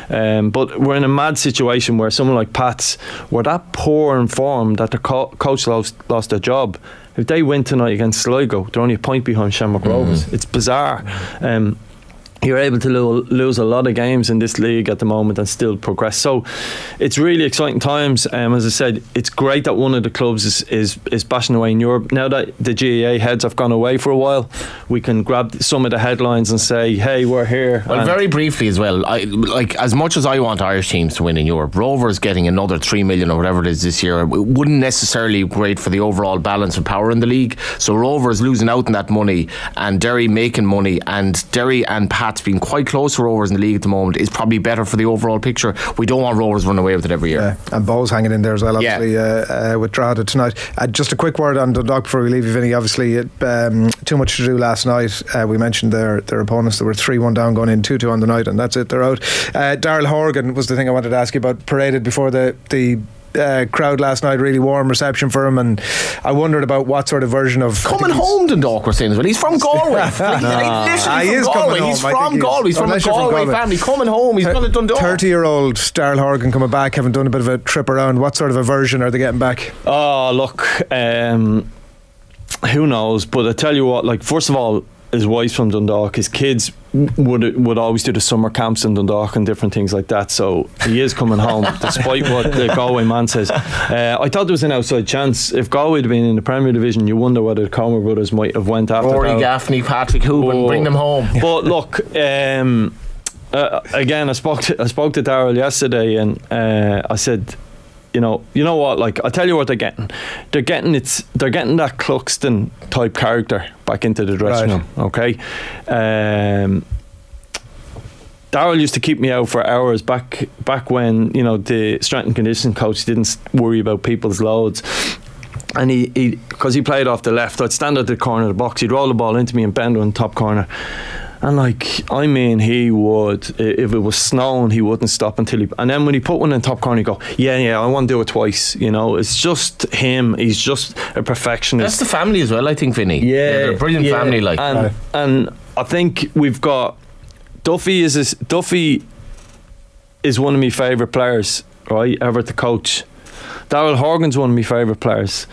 um, but we're in a mad situation where someone like Pats were that poor in form that the co- coach lost, lost their job. If they win tonight against Sligo, they're only a point behind Shamrock Rovers. Mm-hmm. It's bizarre. Um, you're able to lo- lose a lot of games in this league at the moment and still progress, so it's really exciting times. Um, as I said, it's great that one of the clubs is, is, is bashing away in Europe. Now that the G A A heads have gone away for a while, we can grab some of the headlines and say, hey, we're here. Well, very briefly as well, I, like as much as I want Irish teams to win in Europe, Rovers getting another three million or whatever it is this year, it wouldn't necessarily be great for the overall balance of power in the league. So Rovers losing out on that money, and Derry making money, and Derry and Pat Pat's being quite close to Rovers in the league at the moment is probably better for the overall picture. We don't want Rovers running away with it every year. Yeah. And Bowes hanging in there as well, obviously, yeah. uh, uh, with Drogheda tonight. Uh, just a quick word on Dundalk before we leave you, Vinny. Obviously, it, um, too much to do last night. Uh, we mentioned their their opponents. They were three one down going in two two on the night, and that's it, they're out. Uh, Daryl Horgan was the thing I wanted to ask you about. Paraded before the the Uh, crowd last night, really warm reception for him, and I wondered about what sort of version of coming home Dundalk were saying as well. He's from Galway. Like, no. He's literally ah, he from Galway. He's home. From Galway. He's from a Galway family. Coming home, he's Th- not a Dundalk. thirty-year-old Daryl Horgan coming back, having done a bit of a trip around. What sort of a version are they getting back? Oh, look, um, who knows? But I tell you what, like first of all, his wife's from Dundalk. His kids would would always do the summer camps in Dundalk and different things like that. So he is coming home, despite what the Galway man says. Uh, I thought there was an outside chance. If Galway had been in the Premier Division, you wonder whether the Comer brothers might have went after Rory Duff, Gaffney, Patrick Hooban, oh, bring them home. But look, um, uh, again, I spoke to, I spoke to Daryl yesterday, and uh, I said, you know, you know what? Like, I tell you what they're getting. They're getting it's. They're getting that Cluxton type character back into the dressing right. room. Okay. Um, Daryl used to keep me out for hours back back when, you know, the strength and conditioning coach didn't worry about people's loads. And he, he because he played off the left, I'd stand at the corner of the box. He'd roll the ball into me and bend on top corner. And like, I mean, he would, if it was snowing, he wouldn't stop until he, and then when he put one in top corner, he'd go, yeah, yeah, I want to do it twice. You know, it's just him. He's just a perfectionist. That's the family as well, I think, Vinny. Yeah. yeah they're a brilliant yeah. family, like. And, yeah. and I think we've got, Duffy is, this, Duffy is one of my favourite players, right? Ever the coach. Daryl Horgan's one of my favourite players.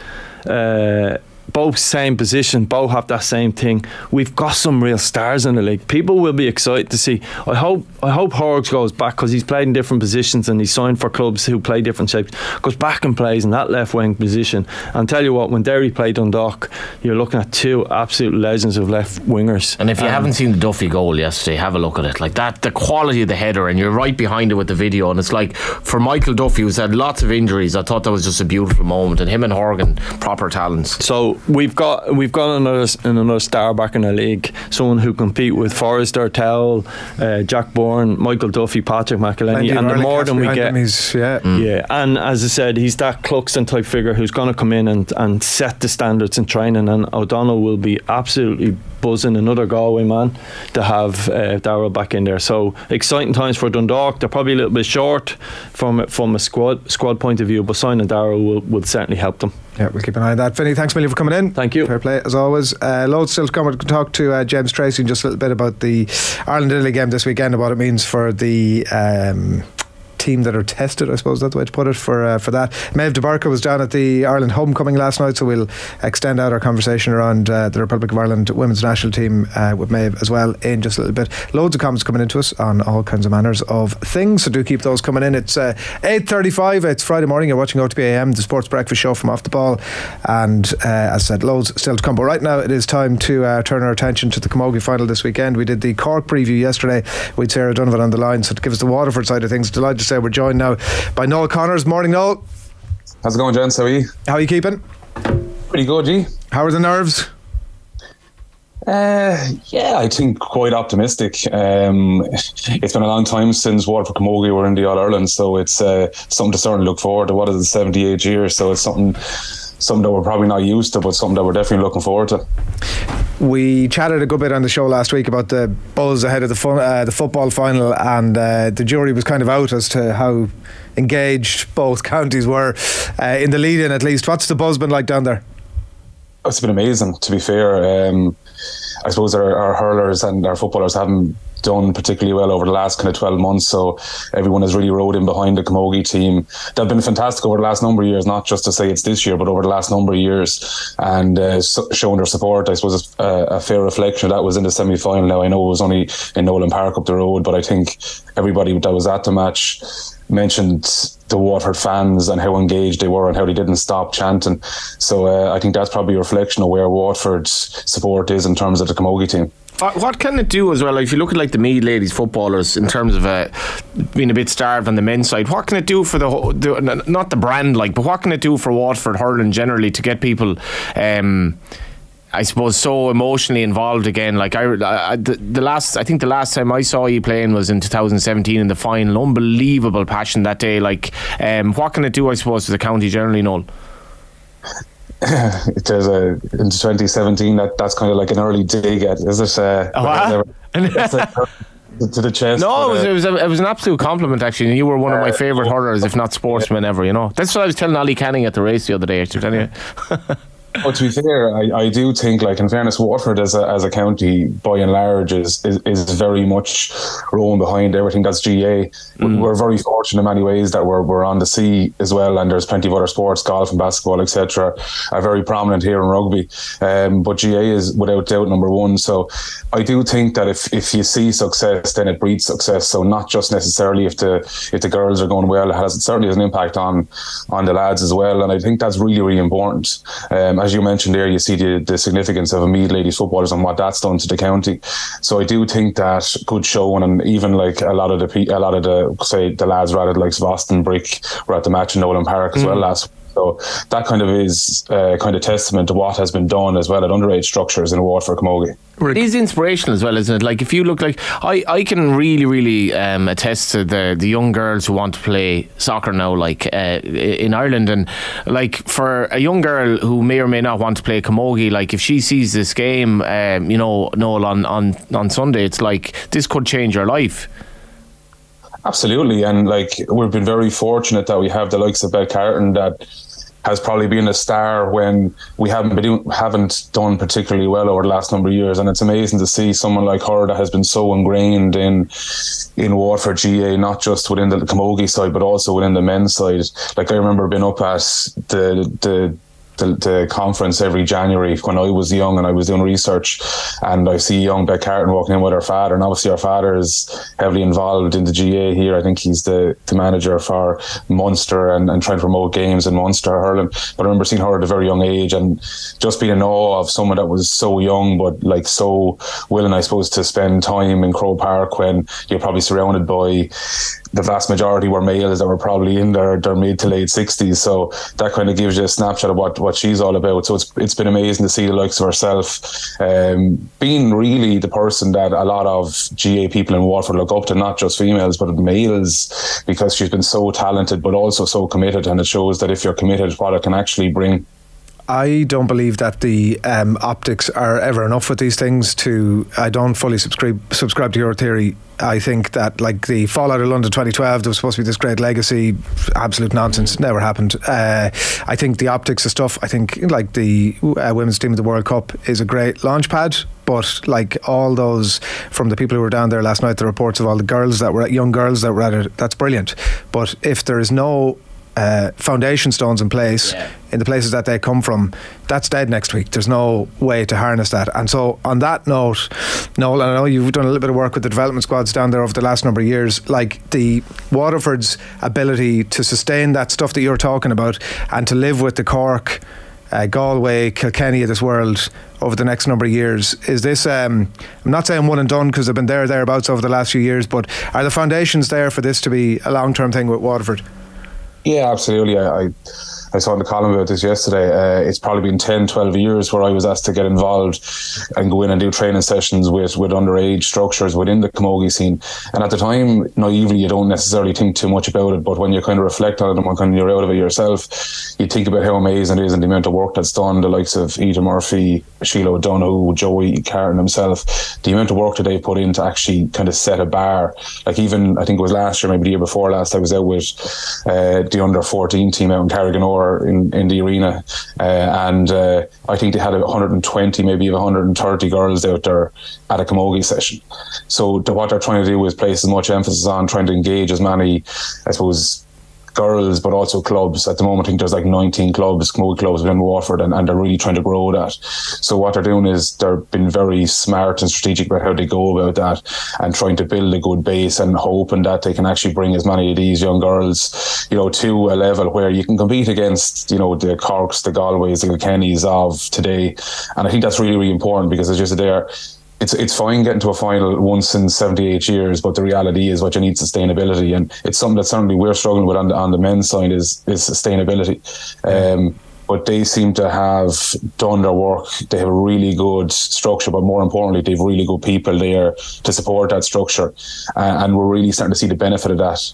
Uh, Both same position, both have that same thing. We've got some real stars in the league. People will be excited to see. I hope I hope Horgs goes back, because he's played in different positions and he's signed for clubs who play different shapes. Goes back and plays in that left wing position. And tell you what, when Derry play Dundalk, you're looking at two absolute legends of left wingers. And if you um, haven't seen the Duffy goal yesterday, have a look at it. Like that, the quality of the header, and you're right behind it with the video. And it's like, for Michael Duffy, who's had lots of injuries, I thought that was just a beautiful moment. And him and Horgan, proper talents. So we've got we've got another another star back in the league, someone who compete with Forrester, Towell, uh, Jack Bourne, Michael Duffy, Patrick McElhinney, and the more than we get, yeah. Mm. yeah. And as I said, he's that Cluxton type figure who's going to come in and, and set the standards in training. And O'Donnell will be absolutely buzzing, another Galway man, to have uh, Daryl back in there. So exciting times for Dundalk. They're probably a little bit short from from a squad squad point of view, but signing Daryl will will certainly help them. Yeah, we'll keep an eye on that. Vinny, thanks million for coming in. Thank you. Fair play, as always. Uh, loads still to come. We'll talk to uh, James Tracy in just a little bit about the Ireland-Italy game this weekend and what it means for the um, team that are tested, I suppose that's the way to put it, for uh, for that. Maeve De Búrca was down at the Ireland homecoming last night, so we'll extend out our conversation around uh, the Republic of Ireland women's national team uh, with Maeve as well in just a little bit. Loads of comments coming into us on all kinds of manners of things, so do keep those coming in. It's uh, eight thirty-five, it's Friday morning, you're watching O T B A M, the sports breakfast show from Off The Ball, and uh, as I said, loads still to come, but right now it is time to uh, turn our attention to the Camogie final this weekend. We did the Cork preview yesterday with Sarah Donovan on the line, so to give us the Waterford side of things, delighted to say we're joined now by Noel Connors. Morning, Noel. How's it going, gents? How are you? How are you keeping? Pretty good, G. How are the nerves? Uh, yeah, I think quite optimistic. Um, it's been a long time since Waterford Camogie were in the All-Ireland, so it's uh, something to certainly look forward to. What is the seventy-eighth year? So it's something... something that we're probably not used to, but something that we're definitely looking forward to. We chatted a good bit on the show last week about the buzz ahead of the fun, uh, the football final, and uh, the jury was kind of out as to how engaged both counties were uh, in the lead-in, at least. What's the buzz been like down there? It's been amazing, to be fair. Um, I suppose our, our hurlers and our footballers haven't done particularly well over the last kind of twelve months, so everyone has really rode in behind the Camogie team. They've been fantastic over the last number of years, not just to say it's this year, but over the last number of years, and uh, so showing their support. I suppose a, a fair reflection of that was in the semi-final. Now, I know it was only in Nolan Park up the road, but I think everybody that was at the match mentioned the Waterford fans and how engaged they were and how they didn't stop chanting. So uh, I think that's probably a reflection of where Waterford's support is in terms of the Camogie team. What can it do as well? Like, if you look at like the Meath ladies footballers in terms of uh, being a bit starved on the men's side, what can it do for the, the not the brand like, but what can it do for Waterford hurling generally to get people um, I suppose, so emotionally involved again. Like I, I the, the last, I think the last time I saw you playing was in two thousand seventeen in the final. Unbelievable passion that day. Like, um, what can it do, I suppose, to the county generally, Noel? There's a in twenty seventeen that that's kind of like an early dig at, is it? Uh, uh-huh. It's like to the chest. No, it was, it was a, it was an absolute compliment actually. And you were one of my favourite uh, hurlers, if not sportsmen yeah. ever. You know, that's what I was telling Ollie Canning at the race the other day. Actually, anyway. Well, to be fair, I, I do think, like, in fairness, Waterford as a, as a county, by and large, is, is, is very much rolling behind everything that's G A. Mm. We're very fortunate in many ways that we're we're on the sea as well, and there's plenty of other sports, golf and basketball, et cetera, are very prominent here in rugby. Um, but G A is without doubt number one. So I do think that if, if you see success, then it breeds success. So not just necessarily if the if the girls are going well, it has it certainly has an impact on on the lads as well. And I think that's really, really important. Um, As you mentioned there, you see the, the significance of Meath ladies footballers and what that's done to the county. So I do think that good showing, and even like a lot of the a lot of the say the lads rather like Austin Brick were at the match in Nolan Park as mm. well last week. So that kind of is uh, kind of testament to what has been done as well at underage structures in Waterford Camogie. It is inspirational as well, isn't it? Like if you look, like I, I can really, really um, attest to the the young girls who want to play soccer now, like uh, in Ireland, and like for a young girl who may or may not want to play Camogie, like if she sees this game, um, you know, Noel on, on on Sunday, it's like this could change her life. Absolutely, and like we've been very fortunate that we have the likes of Beth Carton that has probably been a star when we haven't been haven't done particularly well over the last number of years, and it's amazing to see someone like her that has been so ingrained in in Waterford G A, not just within the Camogie side but also within the men's side. Like I remember being up at the the. The, the conference every January when I was young and I was doing research, and I see young Beck Carton walking in with her father, and obviously her father is heavily involved in the G A here. I think he's the, the manager for Munster and, and trying to promote games in Munster hurling. But I remember seeing her at a very young age and just being in awe of someone that was so young but like so willing, I suppose, to spend time in Croke Park when you're probably surrounded by the vast majority were males that were probably in their, their mid to late sixties. So that kind of gives you a snapshot of what, what she's all about. So it's it's been amazing to see the likes of herself um, being really the person that a lot of G A people in Waterford look up to, not just females, but males, because she's been so talented, but also so committed. And it shows that if you're committed, what it can actually bring. I don't believe that the um, optics are ever enough with these things to, I don't fully subscribe subscribe to your theory. I think that like the fallout of London twenty twelve, there was supposed to be this great legacy, absolute nonsense, never happened. uh, I think the optics of stuff, I think like the uh, women's team of the World Cup is a great launch pad, but like all those from the people who were down there last night, the reports of all the girls that were young girls that were at it, that's brilliant, but if there is no Uh, foundation stones in place yeah. in the places that they come from, that's dead next week. There's no way to harness that. And so on that note, Noel, I know you've done a little bit of work with the development squads down there over the last number of years, like the Waterford's ability to sustain that stuff that you're talking about and to live with the Cork, uh, Galway, Kilkenny of this world over the next number of years. Is this um, I'm not saying one and done because they've been there thereabouts over the last few years, but are the foundations there for this to be a long term thing with Waterford? Yeah, absolutely. I, I, I saw in the column about this yesterday. Uh, it's probably been ten, twelve years where I was asked to get involved and go in and do training sessions with, with underage structures within the Camogie scene. And at the time, naively, you don't necessarily think too much about it. But when you kind of reflect on it and when you're out of it yourself, you think about how amazing it is and the amount of work that's done. The likes of Eda Murphy, Sheila O'Donoghue, Joey Carton himself, the amount of work that they put in to actually kind of set a bar. Like even, I think it was last year, maybe the year before last, I was out with uh, the under fourteen team out in Carriganore in, in the arena, uh, and uh, I think they had one hundred twenty, maybe one hundred thirty girls out there at a Camogie session. So the, what they're trying to do is place as much emphasis on trying to engage as many, I suppose, girls, but also clubs. At the moment, I think there's like nineteen clubs, Camogie clubs within Waterford, and, and they're really trying to grow that. So what they're doing is they've been very smart and strategic about how they go about that and trying to build a good base and hoping that they can actually bring as many of these young girls, you know, to a level where you can compete against, you know, the Corks, the Galways, the Kilkennys of today. And I think that's really, really important because as you said there, It's it's fine getting to a final once in seventy-eight years, but the reality is what you need sustainability, and it's something that certainly we're struggling with on the, on the men's side is is sustainability. Um, but they seem to have done their work. They have a really good structure, but more importantly, they have really good people there to support that structure. Uh, and we're really starting to see the benefit of that.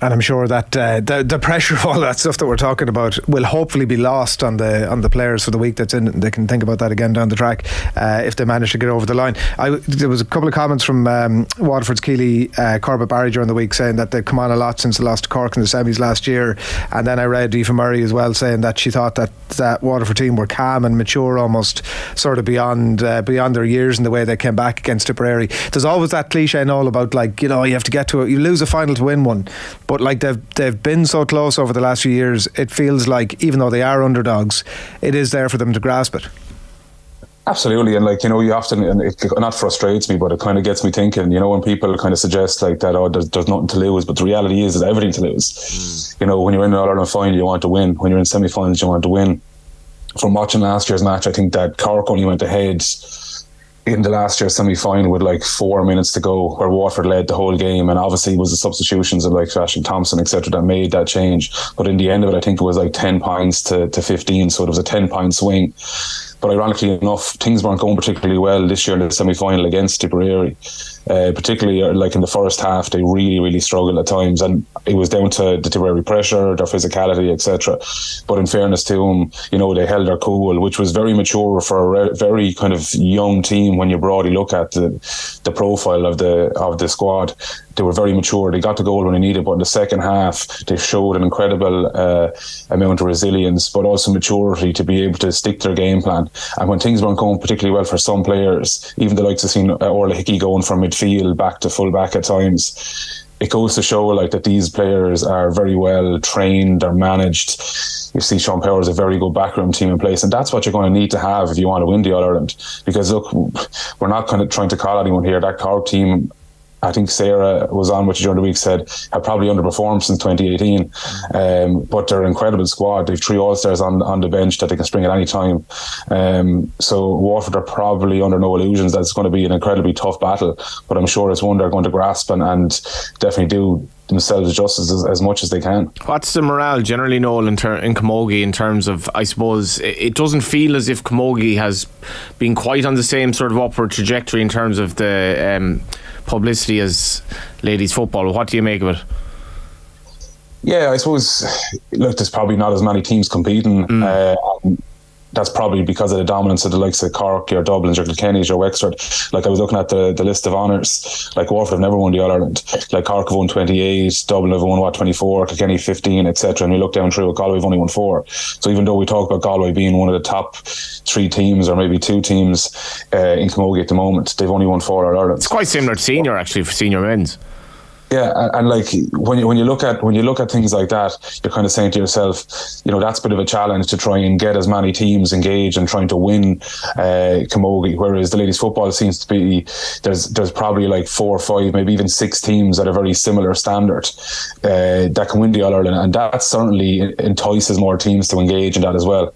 And I'm sure that uh, the, the pressure of all that stuff that we're talking about will hopefully be lost on the on the players for the week that's in. They can think about that again down the track uh, if they manage to get over the line. I, there was a couple of comments from um, Waterford's Keely uh, Corbett Barry during the week saying that they've come on a lot since they lost to Cork in the semis last year. And then I read Aoife Murray as well saying that she thought that that Waterford team were calm and mature, almost sort of beyond uh, beyond their years in the way they came back against Tipperary. There's always that cliche and all about, like, you know, you have to get to it, you lose a final to win one. But like they've they've been so close over the last few years, it feels like even though they are underdogs, it is there for them to grasp it. Absolutely, and like, you know, you often, and it not frustrates me, but it kind of gets me thinking. You know, when people kind of suggest like that, oh, there's, there's nothing to lose, but the reality is there's everything to lose. Mm. You know, when you're in an All-Ireland final, you want to win. When you're in semi-finals, you want to win. From watching last year's match, I think that Cork only went ahead in the last year's semi-final with like four minutes to go, where Waterford led the whole game, and obviously it was the substitutions of like Ashling Thompson, et cetera, that made that change. But in the end of it, I think it was like ten points to, to fifteen, so it was a ten point swing. But ironically enough, things weren't going particularly well this year in the semi-final against Tipperary. Uh, particularly like in the first half, they really, really struggled at times, and it was down to the Tipperary pressure, their physicality, et cetera. But in fairness to them, you know, they held their cool, which was very mature for a re- very kind of young team when you broadly look at the, the profile of the of the squad. They were very mature. They got the goal when they needed, but in the second half, they showed an incredible uh, amount of resilience, but also maturity to be able to stick to their game plan. And when things weren't going particularly well for some players, even the likes of seeing Orla Hickey going from midfield back to full back at times, it goes to show like that these players are very well trained, they're managed. You see Sean Power is a very good backroom team in place, and that's what you're going to need to have if you want to win the All-Ireland. Because look, we're not kind of trying to call anyone here. That Cork team, I think Sarah was on with you during the week, said have probably underperformed since twenty eighteen, um, but they're an incredible squad. They've three all-stars on, on the bench that they can spring at any time, um, so Waterford are probably under no illusions that it's going to be an incredibly tough battle, but I'm sure it's one they're going to grasp and, and definitely do themselves justice as, as much as they can. What's the morale generally, Noel, in, ter- in Camogie in terms of, I suppose, it, it doesn't feel as if Camogie has been quite on the same sort of upward trajectory in terms of the um, publicity as ladies football. What do you make of it? Yeah, I suppose, look, there's probably not as many teams competing. Mm. Uh, um, that's probably because of the dominance of the likes of Cork, your Dublin, your Kilkenny, your Wexford. Like I was looking at the, the list of honours, like Waterford have never won the All-Ireland. Like Cork have won twenty-eight, Dublin have won what, twenty-four, Kilkenny fifteen, etc. And we look down through, Galway have only won four. So even though we talk about Galway being one of the top three teams or maybe two teams uh, in Camogie at the moment, they've only won four All-Ireland. It's quite similar to senior, actually, for senior men's. Yeah, and, and like when you when you look at when you look at things like that, you're kind of saying to yourself, you know, that's a bit of a challenge to try and get as many teams engaged and trying to win uh, Camogie. Whereas the ladies' football seems to be there's there's probably like four or five, maybe even six teams at a very similar standard uh, that can win the All Ireland, and that certainly entices more teams to engage in that as well.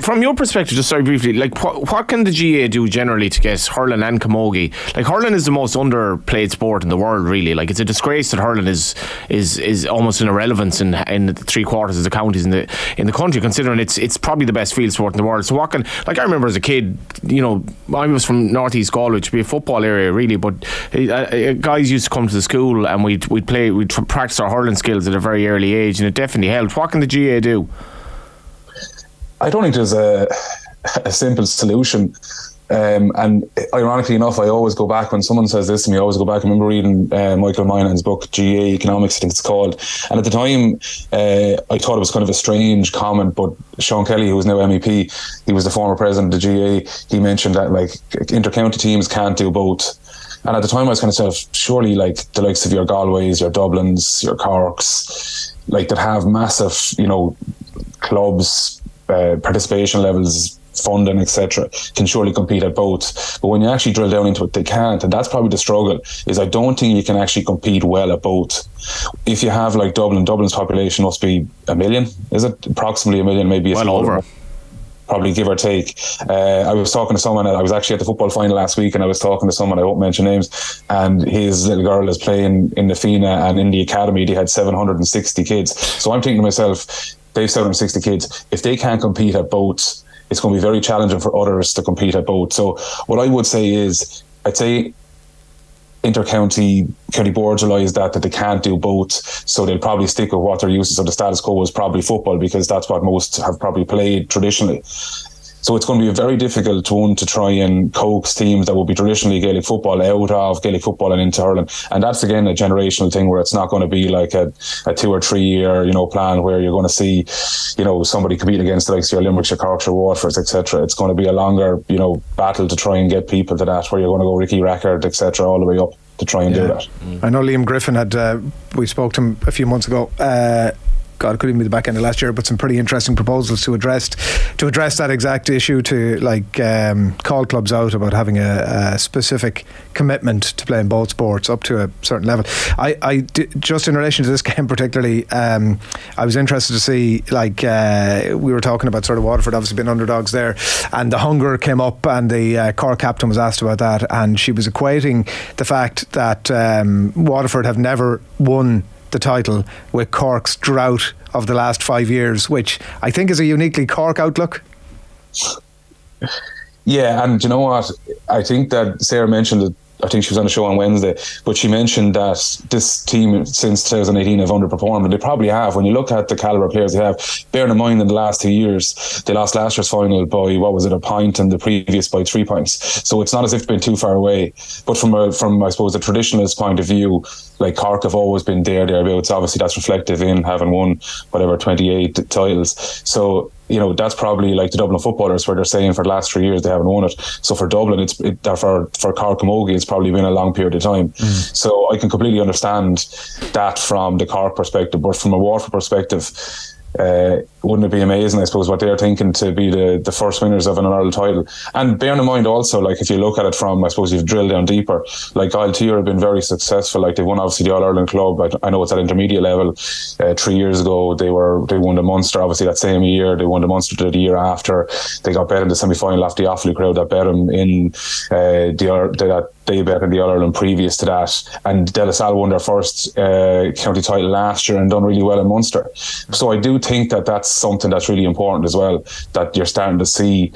From your perspective, just sorry briefly, like what, what can the G A A do generally to get hurling and Camogie? Like hurling is the most underplayed sport in the world, really. Like it's a disgrace that hurling is is, is almost an irrelevance in in three quarters of the counties in the in the country, considering it's it's probably the best field sport in the world. So what can, like I remember as a kid, you know, I was from northeast Galway, which would be a football area really, but uh, guys used to come to the school and we'd we'd play we'd practice our hurling skills at a very early age, and it definitely helped. What can the G A A do? I don't think there's a, a simple solution. Um, and ironically enough, I always go back when someone says this to me, I always go back. I remember reading uh, Michael Minahan's book, G A A Economics, I think it's called. And at the time, uh, I thought it was kind of a strange comment, but Sean Kelly, who is now M E P, he was the former president of the G A A, he mentioned that like inter-county teams can't do both. And at the time I was kind of saying, surely like the likes of your Galways, your Dublins, your Corks, like that have massive, you know, clubs, Uh, participation levels, funding, et cetera, can surely compete at both. But when you actually drill down into it, they can't, and that's probably the struggle. Is I don't think you can actually compete well at both. If you have like Dublin, Dublin's population must be a million, is it? Approximately a million, maybe well over. More. Probably give or take. Uh, I was talking to someone, I was actually at the football final last week, and I was talking to someone, I won't mention names, and his little girl is playing in the FINA, and in the academy they had seven hundred sixty kids. So I'm thinking to myself, they've seven hundred sixty kids. If they can't compete at boats, it's going to be very challenging for others to compete at boats. So what I would say is, I'd say inter-county county boards realise that that they can't do boats, so they'll probably stick with what they're used to. So the status quo is probably football, because that's what most have probably played traditionally. So it's going to be a very difficult one to try and coax teams that will be traditionally Gaelic football out of Gaelic football and into hurling. And that's, again, a generational thing where it's not going to be like a, a two or three year, you know, plan where you're going to see, you know, somebody compete against the likes of your Limerick, your Cork, your Waterford, et cetera. It's going to be a longer, you know, battle to try and get people to that, where you're going to go Ricky Rackard, et cetera, all the way up to try and yeah. do that. Mm. I know Liam Griffin had, uh, we spoke to him a few months ago, uh, God, it could even be the back end of last year, but some pretty interesting proposals to address to address that exact issue, to like um, call clubs out about having a, a specific commitment to playing both sports up to a certain level. I, I d- just in relation to this game particularly, um, I was interested to see, like uh, we were talking about sort of Waterford obviously being underdogs there, and the hunger came up, and the uh, Cork captain was asked about that, and she was equating the fact that um, Waterford have never won the title with Cork's drought of the last five years, which I think is a uniquely Cork outlook. Yeah, and you know what, I think that Sarah mentioned it, I think she was on the show on Wednesday, but she mentioned that this team since twenty eighteen have underperformed, and they probably have. When you look at the calibre of players they have, bearing in mind in the last two years, they lost last year's final by, what was it, a point, and the previous by three points. So it's not as if they've been too far away. But from, a, from I suppose, a traditionalist point of view, like Cork have always been there, thereabouts. Obviously, that's reflective in having won, whatever, twenty-eight titles. So, you know, that's probably like the Dublin footballers, where they're saying for the last three years they haven't won it. So for Dublin, it's it, for for Cork Camogie, it's probably been a long period of time. Mm. So I can completely understand that from the Cork perspective, but from a Waterford perspective, uh, wouldn't it be amazing, I suppose, what they're thinking, to be the, the first winners of an Ireland title? And bearing in mind also, like if you look at it from, I suppose, you've drilled down deeper, like Isle Tír have been very successful. Like they won obviously the All-Ireland Club, I, I know it's at intermediate level, uh, three years ago they were they won the Munster, obviously that same year they won the Munster the year after, they got bet in the semi-final after the Offaly crowd that bet them in uh, the, that they bet in the All-Ireland previous to that, and De La Salle won their first uh, county title last year and done really well in Munster. So I do think that that's something that's really important as well, that you're starting to see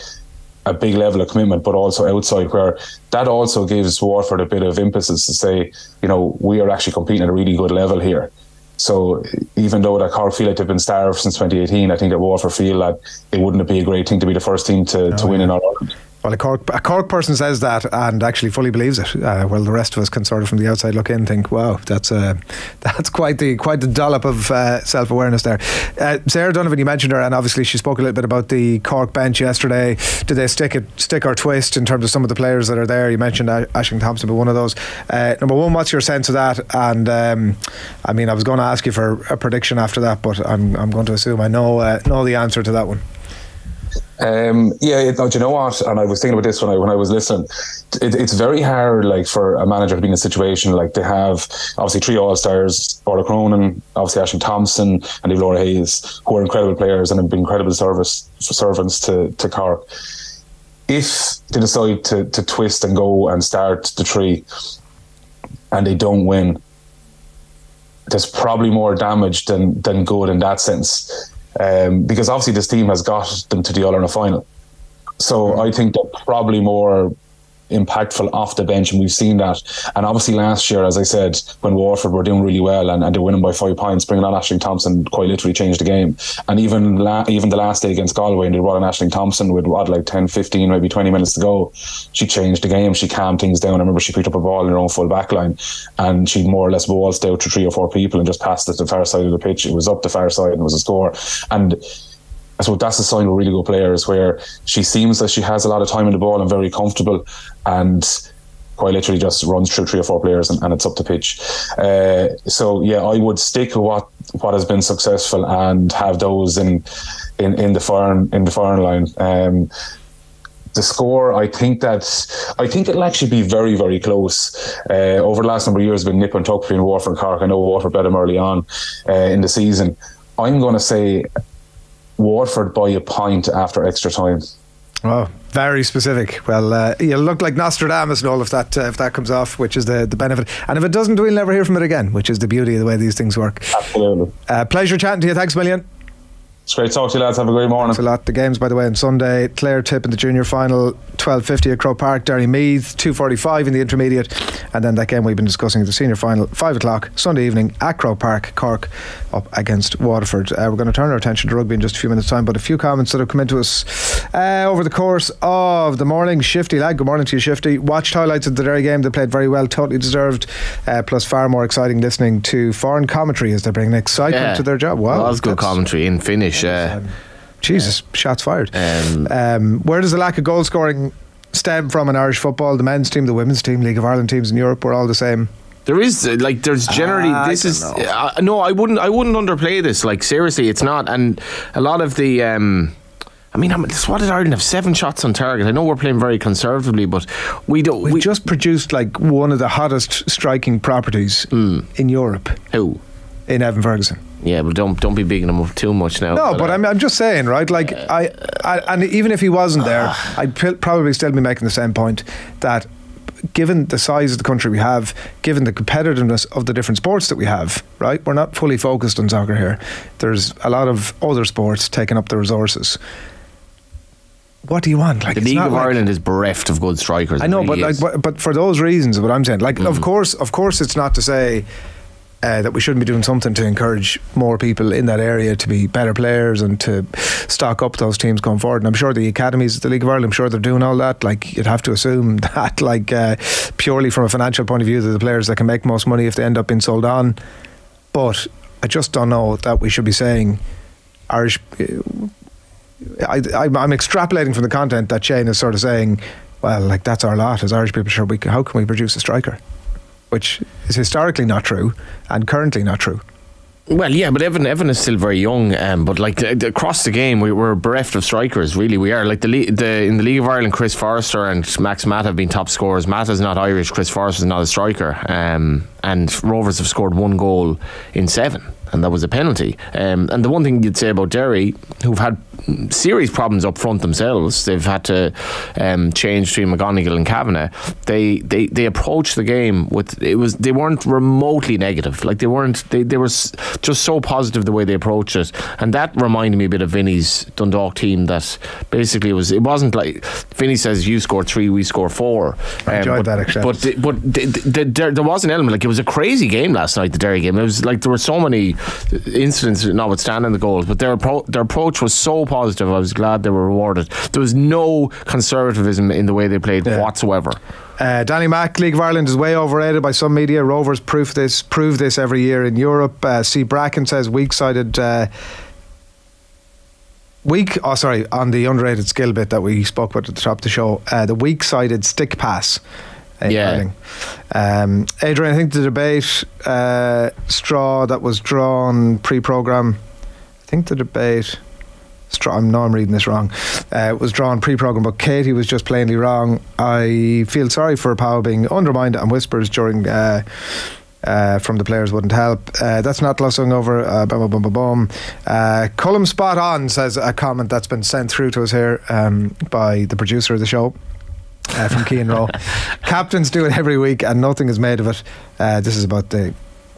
a big level of commitment, but also outside, where that also gives Waterford a bit of impetus to say, you know, we are actually competing at a really good level here. So even though that Cork feel like they've been starved since twenty eighteen, I think that Waterford feel that it wouldn't be a great thing to be the first team to, oh, to win yeah. in Ireland. Well, a Cork, a Cork person says that and actually fully believes it. Uh, well, the rest of us can sort of from the outside look in think, wow, that's uh, that's quite the quite the dollop of uh, self-awareness there. Uh, Sarah Donovan, you mentioned her, and obviously she spoke a little bit about the Cork bench yesterday. Did they stick it, stick or twist in terms of some of the players that are there? You mentioned uh, Ashling Thompson, but one of those. Uh, number one, what's your sense of that? And um, I mean, I was going to ask you for a prediction after that, but I'm I'm going to assume I know uh, know the answer to that one. Um, yeah, it, no, do you know what? And I was thinking about this when I when I was listening. It, it's very hard, like, for a manager to be in a situation like they have. Obviously, three All Stars: Orla Cronin, obviously Ashling Thompson, and Eve Laura Hayes, who are incredible players and have been incredible service servants to to Cork. If they decide to to twist and go and start the three, and they don't win, there's probably more damage than than good in that sense. Um, because obviously this team has got them to the All-Ireland final, so I think they're probably more impactful off the bench, and we've seen that. And obviously last year, as I said, when Waterford were doing really well and, and they were winning by five points, bringing on Ashling Thompson quite literally changed the game. And even la- even the last day against Galway, and they brought on Ashling Thompson with what, like ten, fifteen, maybe twenty minutes to go, she changed the game, she calmed things down. I remember she picked up a ball in her own full back line and she more or less waltzed out to three or four people and just passed it to the far side of the pitch. It was up the far side and it was a score. And I suppose that's a sign of really good players, where she seems that she has a lot of time in the ball and very comfortable, and quite literally just runs through three or four players and, and it's up the pitch. Uh, so yeah, I would stick with what, what has been successful and have those in in, in the foreign in the foreign line. Um, the score, I think that I think it'll actually be very, very close. Uh, over the last number of years, it's been nip and tuck between Waterford and Cork. I know Waterford bet them early on uh, in the season. I'm going to say Waterford by a point after extra time. Oh, very specific. Well, uh, you look like Nostradamus and all if that uh, if that comes off, which is the, the benefit. And if it doesn't, we'll never hear from it again, which is the beauty of the way these things work. Absolutely. Uh, pleasure chatting to you. Thanks a million. It's great to talk to you, lads. Have a great morning. Thanks a lot. The games, by the way, on Sunday, Clare Tip in the junior final, twelve fifty at Croke Park. Derry Meath, two forty-five in the intermediate. And then that game we've been discussing, the senior final, five o'clock Sunday evening at Croke Park. Cork up against Waterford. Uh, we're going to turn our attention to rugby in just a few minutes' time, but a few comments that have come into us uh, over the course of the morning. Shifty lad, good morning to you, Shifty. Watched highlights of the Derry game. They played very well, totally deserved, uh, plus far more exciting listening to foreign commentary as they bring excitement yeah. to their job. Wow, well, that's good commentary in Finnish. Uh, Jesus, yeah. shots fired. Um, um, where does the lack of goal scoring stem from in Irish football? The men's team, the women's team, League of Ireland teams in Europe were all the same. There is like there's generally uh, this is uh, no, I wouldn't I wouldn't underplay this. Like seriously, it's not. And a lot of the um, I mean, what did Ireland have? Seven shots on target. I know we're playing very conservatively, but we don't. We've we just produced like one of the hottest striking properties mm. in Europe. Who? In Evan Ferguson. Yeah, but don't don't be bigging him up too much now. No, but, but I'm I'm just saying, right? Like uh, I, I, and even if he wasn't uh, there, I'd p- probably still be making the same point that, given the size of the country we have, given the competitiveness of the different sports that we have, right? We're not fully focused on soccer here. There's a lot of other sports taking up the resources. What do you want? Like, the League of like, Ireland is bereft of good strikers. I know, really but is. like, but, but for those reasons, what I'm saying, like, mm. of course, of course, it's not to say. Uh, that we shouldn't be doing something to encourage more people in that area to be better players and to stock up those teams going forward. And I'm sure the academies at the League of Ireland, I'm sure they're doing all that. Like, you'd have to assume that, like, uh, purely from a financial point of view, they're the players that can make most money if they end up being sold on. But I just don't know that we should be saying Irish. I, I, I'm extrapolating from the content that Shane is sort of saying, well, like, that's our lot as Irish people. Sure, we can, how can we produce a striker? Which is historically not true and currently not true. Well, yeah, but Evan Evan is still very young. Um, but like the, the, across the game, we were bereft of strikers. Really, we are. Like the, the in the League of Ireland, Chris Forrester and Max Matt have been top scorers. Matt is not Irish. Chris Forrester is not a striker. Um, and Rovers have scored one goal in seven, and that was a penalty. Um, and the one thing you'd say about Derry, who've had serious problems up front themselves, they've had to um, change between McGonigal and Kavanagh. They, they they approached the game with it was they weren't remotely negative. Like they weren't they they were just so positive the way they approached it, and that reminded me a bit of Vinny's Dundalk team. That basically was it wasn't like Vinny says you score three, we score four. I um, enjoyed but, that actually. But the, but the, the, the, there, there was an element like it was a crazy game last night. The Derry game. It was like there were so many incidents notwithstanding the goals, but their appro- their approach was so positive. I was glad they were rewarded. There was no conservatism in the way they played yeah. whatsoever. Uh, Danny Mack, League of Ireland is way overrated by some media. Rovers prove this prove this every year in Europe. Uh, C. Bracken says weak-sided uh, weak oh sorry on the underrated skill bit that we spoke about at the top of the show, uh, the weak-sided stick pass. Yeah. Um, Adrian, I think the debate uh, straw that was drawn pre-programme, I think the debate straw, no, I'm reading this wrong, uh, was drawn pre-programme, but Katie was just plainly wrong. I feel sorry for Powell being undermined and whispers during uh, uh, from the players wouldn't help. Uh, that's not glossing over. Uh, bum, bum, bum, bum. Uh, Cullum spot on, says a comment that's been sent through to us here um, by the producer of the show. Uh, from Keane Rowe. Captains do it every week and nothing is made of it. Uh, this is about the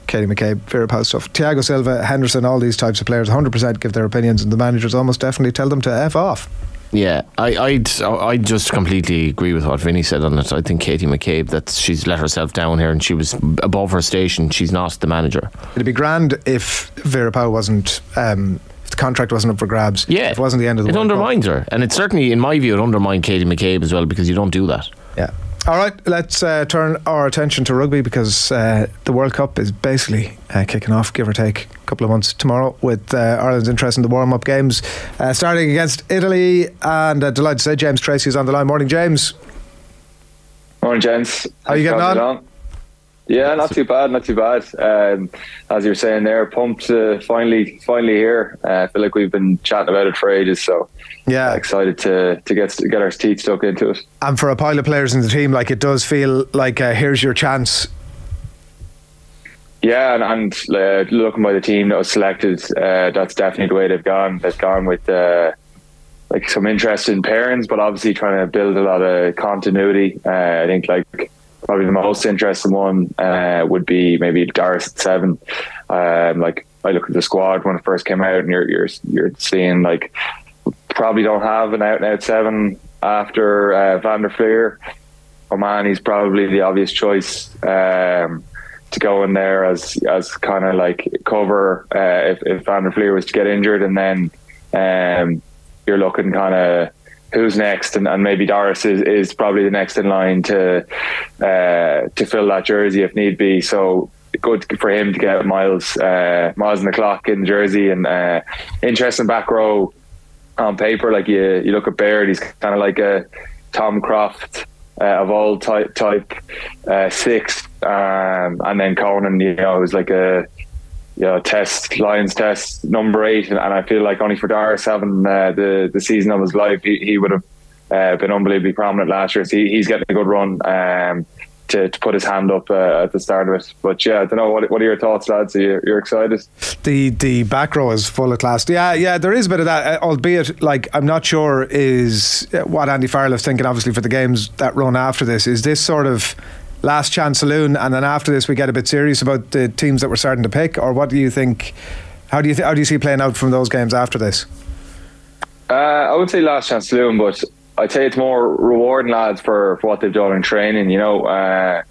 Katie McCabe, Vera Pauw stuff. Thiago Silva, Henderson, all these types of players one hundred percent give their opinions and the managers almost definitely tell them to F off. Yeah, I I'd, I'd just completely agree with what Vinny said on it. I think Katie McCabe, that she's let herself down here and she was above her station. She's not the manager. It'd be grand if Vera Pauw wasn't... Um, the contract wasn't up for grabs. Yeah, if it wasn't the end of the. It World undermines Cup. Her, and it certainly, in my view, it undermined Katie McCabe as well because you don't do that. Yeah. All right, let's uh, turn our attention to rugby because uh, the World Cup is basically uh, kicking off, give or take, a couple of months tomorrow with uh, Ireland's interest in the warm-up games uh, starting against Italy. And uh, delighted to say James Tracy is on the line. Morning, James. Morning, James. How are you getting on? on? Yeah, not too bad, not too bad. Um, as you were saying there, pumped uh, finally finally here. Uh, I feel like we've been chatting about it for ages, so yeah, excited to to get to get our teeth stuck into it. And for a pile of players in the team, like it does feel like uh, here's your chance. Yeah, and, and uh, looking by the team that was selected, uh, that's definitely the way they've gone. They've gone with uh, like some interesting pairings, but obviously trying to build a lot of continuity. Uh, I think like. Probably the most interesting one uh, would be maybe Doris at seven. Um, like I look at the squad when it first came out, and you're you're you're seeing, like, probably don't have an out and out seven after uh, Van der Fleer. Omani's probably the obvious choice um, to go in there as as kind of like cover uh, if if Van der Fleer was to get injured, and then um, you're looking kind of who's next, and, and maybe Doris is, is probably the next in line to uh, to fill that jersey if need be. So good for him to get Miles uh, Miles on the clock in jersey, and uh, interesting back row on paper. Like you, you look at Baird, he's kind of like a Tom Croft uh, of all type type uh, six, um, and then Conan, you know, is like a you know test Lions test number eight, and, and I feel like only for Doris having uh, the the season of his life, he, he would have uh, been unbelievably prominent last year. So he, he's getting a good run. Um, To, to put his hand up uh, at the start of it. But yeah, I don't know, what, what are your thoughts, lads? Are you, you're excited? The the back row is full of class. Yeah, yeah, there is a bit of that, albeit, like, I'm not sure is what Andy Farrell is thinking, obviously, for the games that run after this. Is this sort of last chance saloon, and then after this we get a bit serious about the teams that we're starting to pick? Or what do you think, how do you, th- how do you see playing out from those games after this? Uh, I would say last chance saloon, but I'd say it's more rewarding, lads, for, for what they've done in training. You know, uh,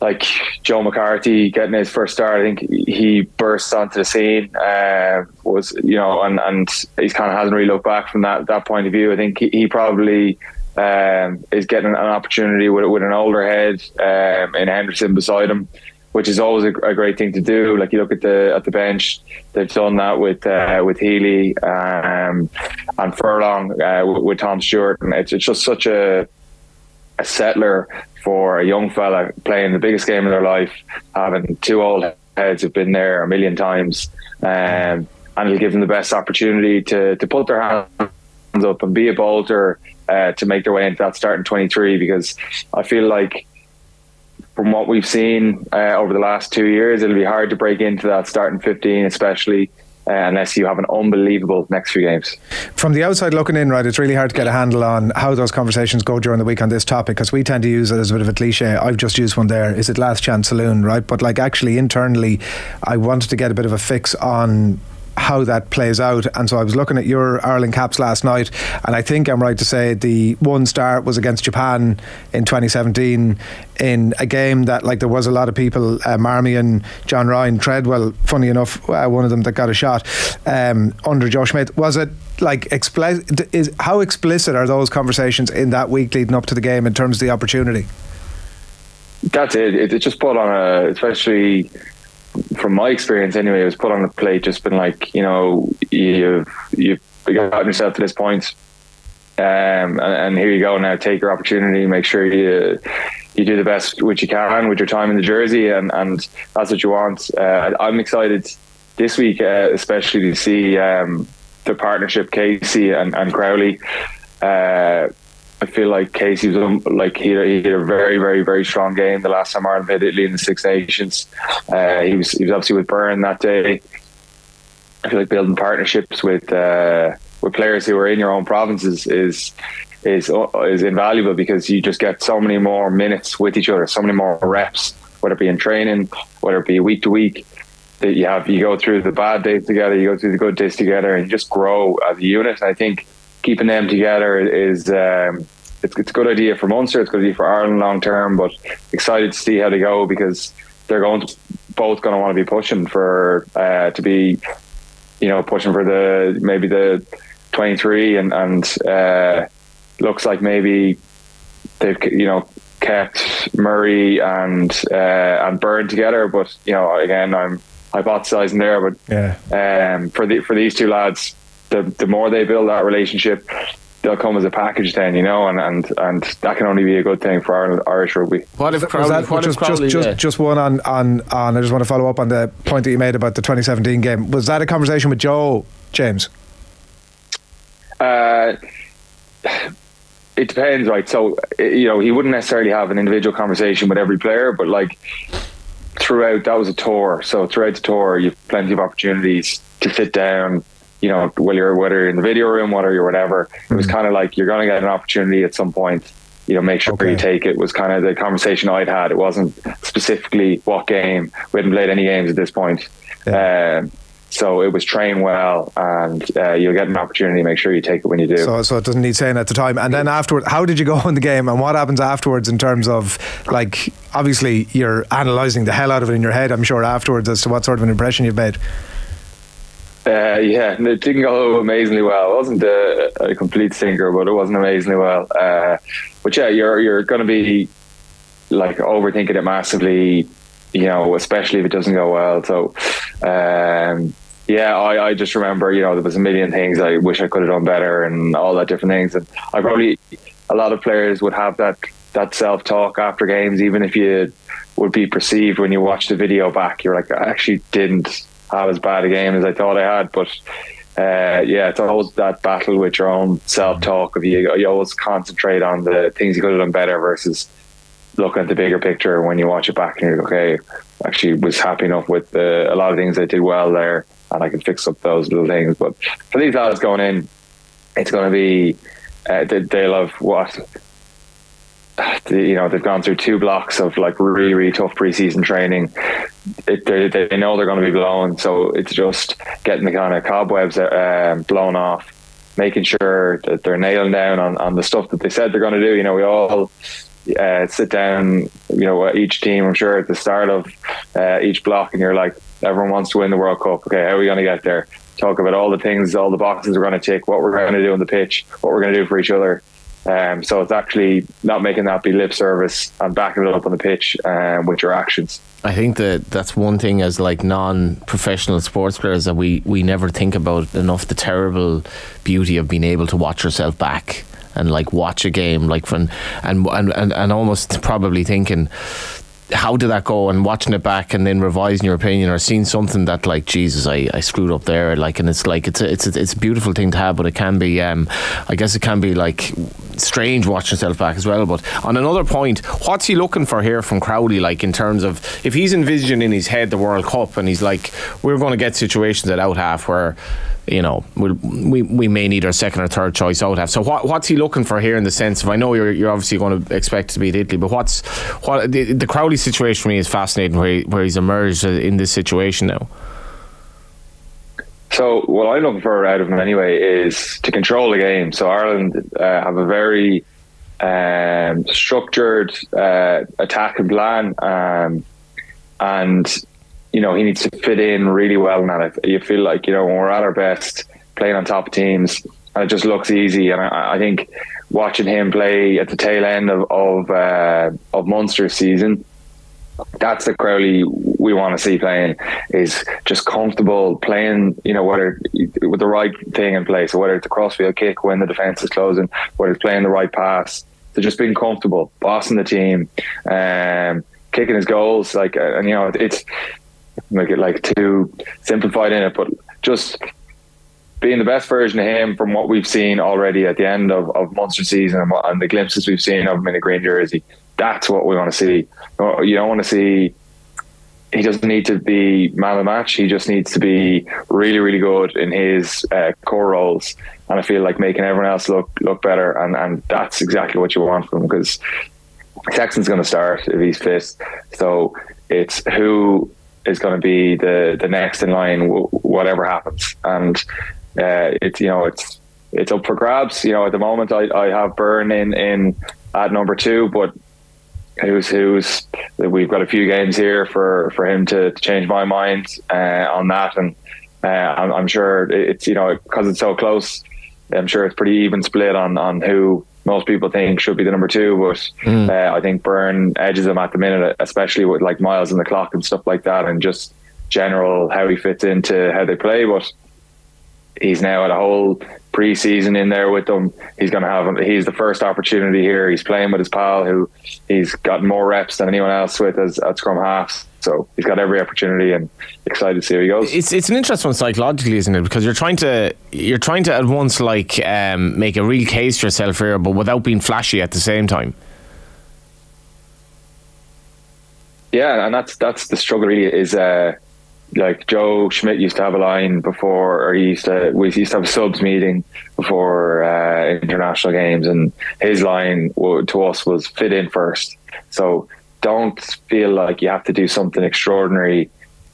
like Joe McCarthy getting his first start, I think he burst onto the scene, uh, was, you know, and, and he kind of hasn't really looked back from that, that point of view. I think he, he probably um, is getting an opportunity with, with an older head um, in Henderson beside him, which is always a, a great thing to do. Like, you look at the at the bench, they've done that with uh, with Healy um, and Furlong uh, with, with Tom Stewart, and it's, it's just such a a settler for a young fella playing the biggest game of their life, having two old heads who've been there a million times, um, and it'll give them the best opportunity to to put their hands up and be a bolter uh, to make their way into that starting twenty-three, because I feel like, from what we've seen uh, over the last two years, it'll be hard to break into that starting fifteen, especially uh, unless you have an unbelievable next few games. From the outside looking in, right, it's really hard to get a handle on how those conversations go during the week on this topic, because we tend to use it as a bit of a cliche. I've just used one there. Is it last chance saloon, right? But, like, actually internally, I wanted to get a bit of a fix on how that plays out, and so I was looking at your Ireland caps last night, and I think I'm right to say the one start was against Japan in twenty seventeen, in a game that, like, there was a lot of people, uh, Marmion, John Ryan, Treadwell, funny enough, uh, one of them that got a shot um, under Joe Schmidt. Was it like expli- is, how explicit are those conversations in that week leading up to the game in terms of the opportunity? That's it, it, it just put on a, especially from my experience anyway, it was put on the plate, just been like, you know, you've you've gotten yourself to this point, um, and, and here you go now, take your opportunity, make sure you you do the best which you can with your time in the jersey, and, and that's what you want. Uh, I'm excited this week, uh, especially to see um, the partnership Casey and, and Crowley. Uh, I feel like Casey was um, like he, he had a very, very, very strong game the last time Ireland played Italy in the Six Nations. Uh, he was he was obviously with Byrne that day. I feel like building partnerships with uh, with players who are in your own provinces is is is invaluable, because you just get so many more minutes with each other, so many more reps, whether it be in training, whether it be week to week. That you have you go through the bad days together, you go through the good days together, and you just grow as a unit. And I think keeping them together is um, it's, it's a good idea for Munster, it's a good idea for Ireland long term, but excited to see how they go, because they're going to, both going to want to be pushing for uh, to be, you know, pushing for the maybe the twenty-three, and and uh, looks like maybe they've, you know, kept Murray and uh, and Byrne together, but, you know, again, I'm hypothesizing there, but yeah. um, for the for these two lads, The, the more they build that relationship, they'll come as a package then, you know, and, and, and that can only be a good thing for Ireland, Irish rugby. What if Crowley, that, what just, if Crowley, just, yeah. just, just one on, on, on, I just want to follow up on the point that you made about the twenty seventeen game. Was that a conversation with Joe, James? Uh, it depends, right? So, you know, he wouldn't necessarily have an individual conversation with every player, but, like, throughout, that was a tour. So throughout the tour, you've plenty of opportunities to sit down, you know, whether you're, whether you're in the video room, whether you're whatever, it was kind of like, you're going to get an opportunity at some point, you know, make sure okay. you take it, was kind of the conversation I'd had. It wasn't specifically what game. We hadn't played any games at this point. Yeah. Um, so it was train well, and uh, you'll get an opportunity. Make sure you take it when you do. So, so it doesn't need saying at the time. And then afterward, how did you go in the game, and what happens afterwards in terms of, like, obviously you're analysing the hell out of it in your head, I'm sure, afterwards as to what sort of an impression you've made. Uh, yeah, it didn't go amazingly well. It wasn't a, a complete sinker, but it wasn't amazingly well. Uh, but yeah, you're you're going to be like overthinking it massively, you know, especially if it doesn't go well. So, um, yeah, I, I just remember, you know, there was a million things I wish I could have done better and all that different things. And I probably, a lot of players would have that that self-talk after games, even if you would be perceived when you watch the video back. You're like, I actually didn't have as bad a game as I thought I had. But uh, yeah, it's always that battle with your own self-talk. Of you, you always concentrate on the things you could have done better versus looking at the bigger picture when you watch it back and you're like, okay, actually was happy enough with uh, a lot of things I did well there, and I can fix up those little things. But for these lads going in, it's going to be uh, they'll have what you know they've gone through two blocks of like really really tough pre-season training. It, they, they know they're going to be blown, so it's just getting the kind of cobwebs um, blown off, making sure that they're nailing down on, on the stuff that they said they're going to do. You know, we all uh, sit down, you know, each team, I'm sure, at the start of uh, each block, and you're like, everyone wants to win the World Cup. Okay, how are we going to get there? Talk about all the things, all the boxes we're going to tick, what we're going to do on the pitch, what we're going to do for each other. Um, so it's actually not making that be lip service and backing it up on the pitch um, with your actions. I think that that's one thing as like non-professional sports players that we, we never think about enough, the terrible beauty of being able to watch yourself back and like watch a game like from and and, and, and almost probably thinking, how did that go, and watching it back and then revising your opinion or seeing something that like, Jesus, I, I screwed up there, like, and it's like it's a, it's a, it's a beautiful thing to have, but it can be um, I guess it can be like strange watching yourself back as well. But on another point, what's he looking for here from Crowley, like in terms of if he's envisioning in his head the World Cup and he's like, we're going to get situations at out half where, you know, we'll, we we may need our second or third choice out half. So what what's he looking for here in the sense of, I know you're you're obviously going to expect to beat Italy, but what's what the, the Crowley situation for me is fascinating, where he, where he's emerged in this situation now. So what I'm looking for out of him anyway is to control the game. So Ireland uh, have a very um, structured uh, attack and plan, um, and you know, he needs to fit in really well in that. You feel like, you know, when we're at our best, playing on top of teams, and it just looks easy. And I, I think watching him play at the tail end of of, uh, of Munster's season, that's the Crowley we want to see playing, is just comfortable playing, you know, whether with the right thing in place, so whether it's a crossfield kick when the defence is closing, whether it's playing the right pass. So just being comfortable, bossing the team, um, kicking his goals, like, and you know, it's, make it like too simplified in it, but just being the best version of him from what we've seen already at the end of, of Munster season and, what, and the glimpses we've seen of him in a green jersey. That's what we want to see. You don't want to see, he doesn't need to be man of the match, he just needs to be really really good in his uh, core roles, and I feel like making everyone else look look better, and, and that's exactly what you want from him, because Sexton's going to start if he's fit, so it's who is going to be the, the next in line, whatever happens. And uh, it's, you know, it's it's up for grabs. You know, at the moment, I, I have Byrne in, in at number two, but who's who's? We've got a few games here for, for him to, to change my mind uh, on that, and uh, I'm, I'm sure it's, you know, because it's so close, I'm sure it's pretty even split on on who most people think should be the number two, but mm. uh, I think Byrne edges him at the minute, especially with like miles on the clock and stuff like that, and just general how he fits into how they play. But he's now at a whole pre-season in there with them. He's going to have, he's the first opportunity here. He's playing with his pal, who he's got more reps than anyone else with as at scrum halves. So he's got every opportunity, and excited to see how he goes. It's it's an interesting one psychologically, isn't it? Because you're trying to you're trying to at once like um, make a real case for yourself here, but without being flashy at the same time. Yeah, and that's that's the struggle really. Is uh, like Joe Schmidt used to have a line before, or he used to we used to have a subs meeting before uh, international games, and his line to us was "fit in first." So don't feel like you have to do something extraordinary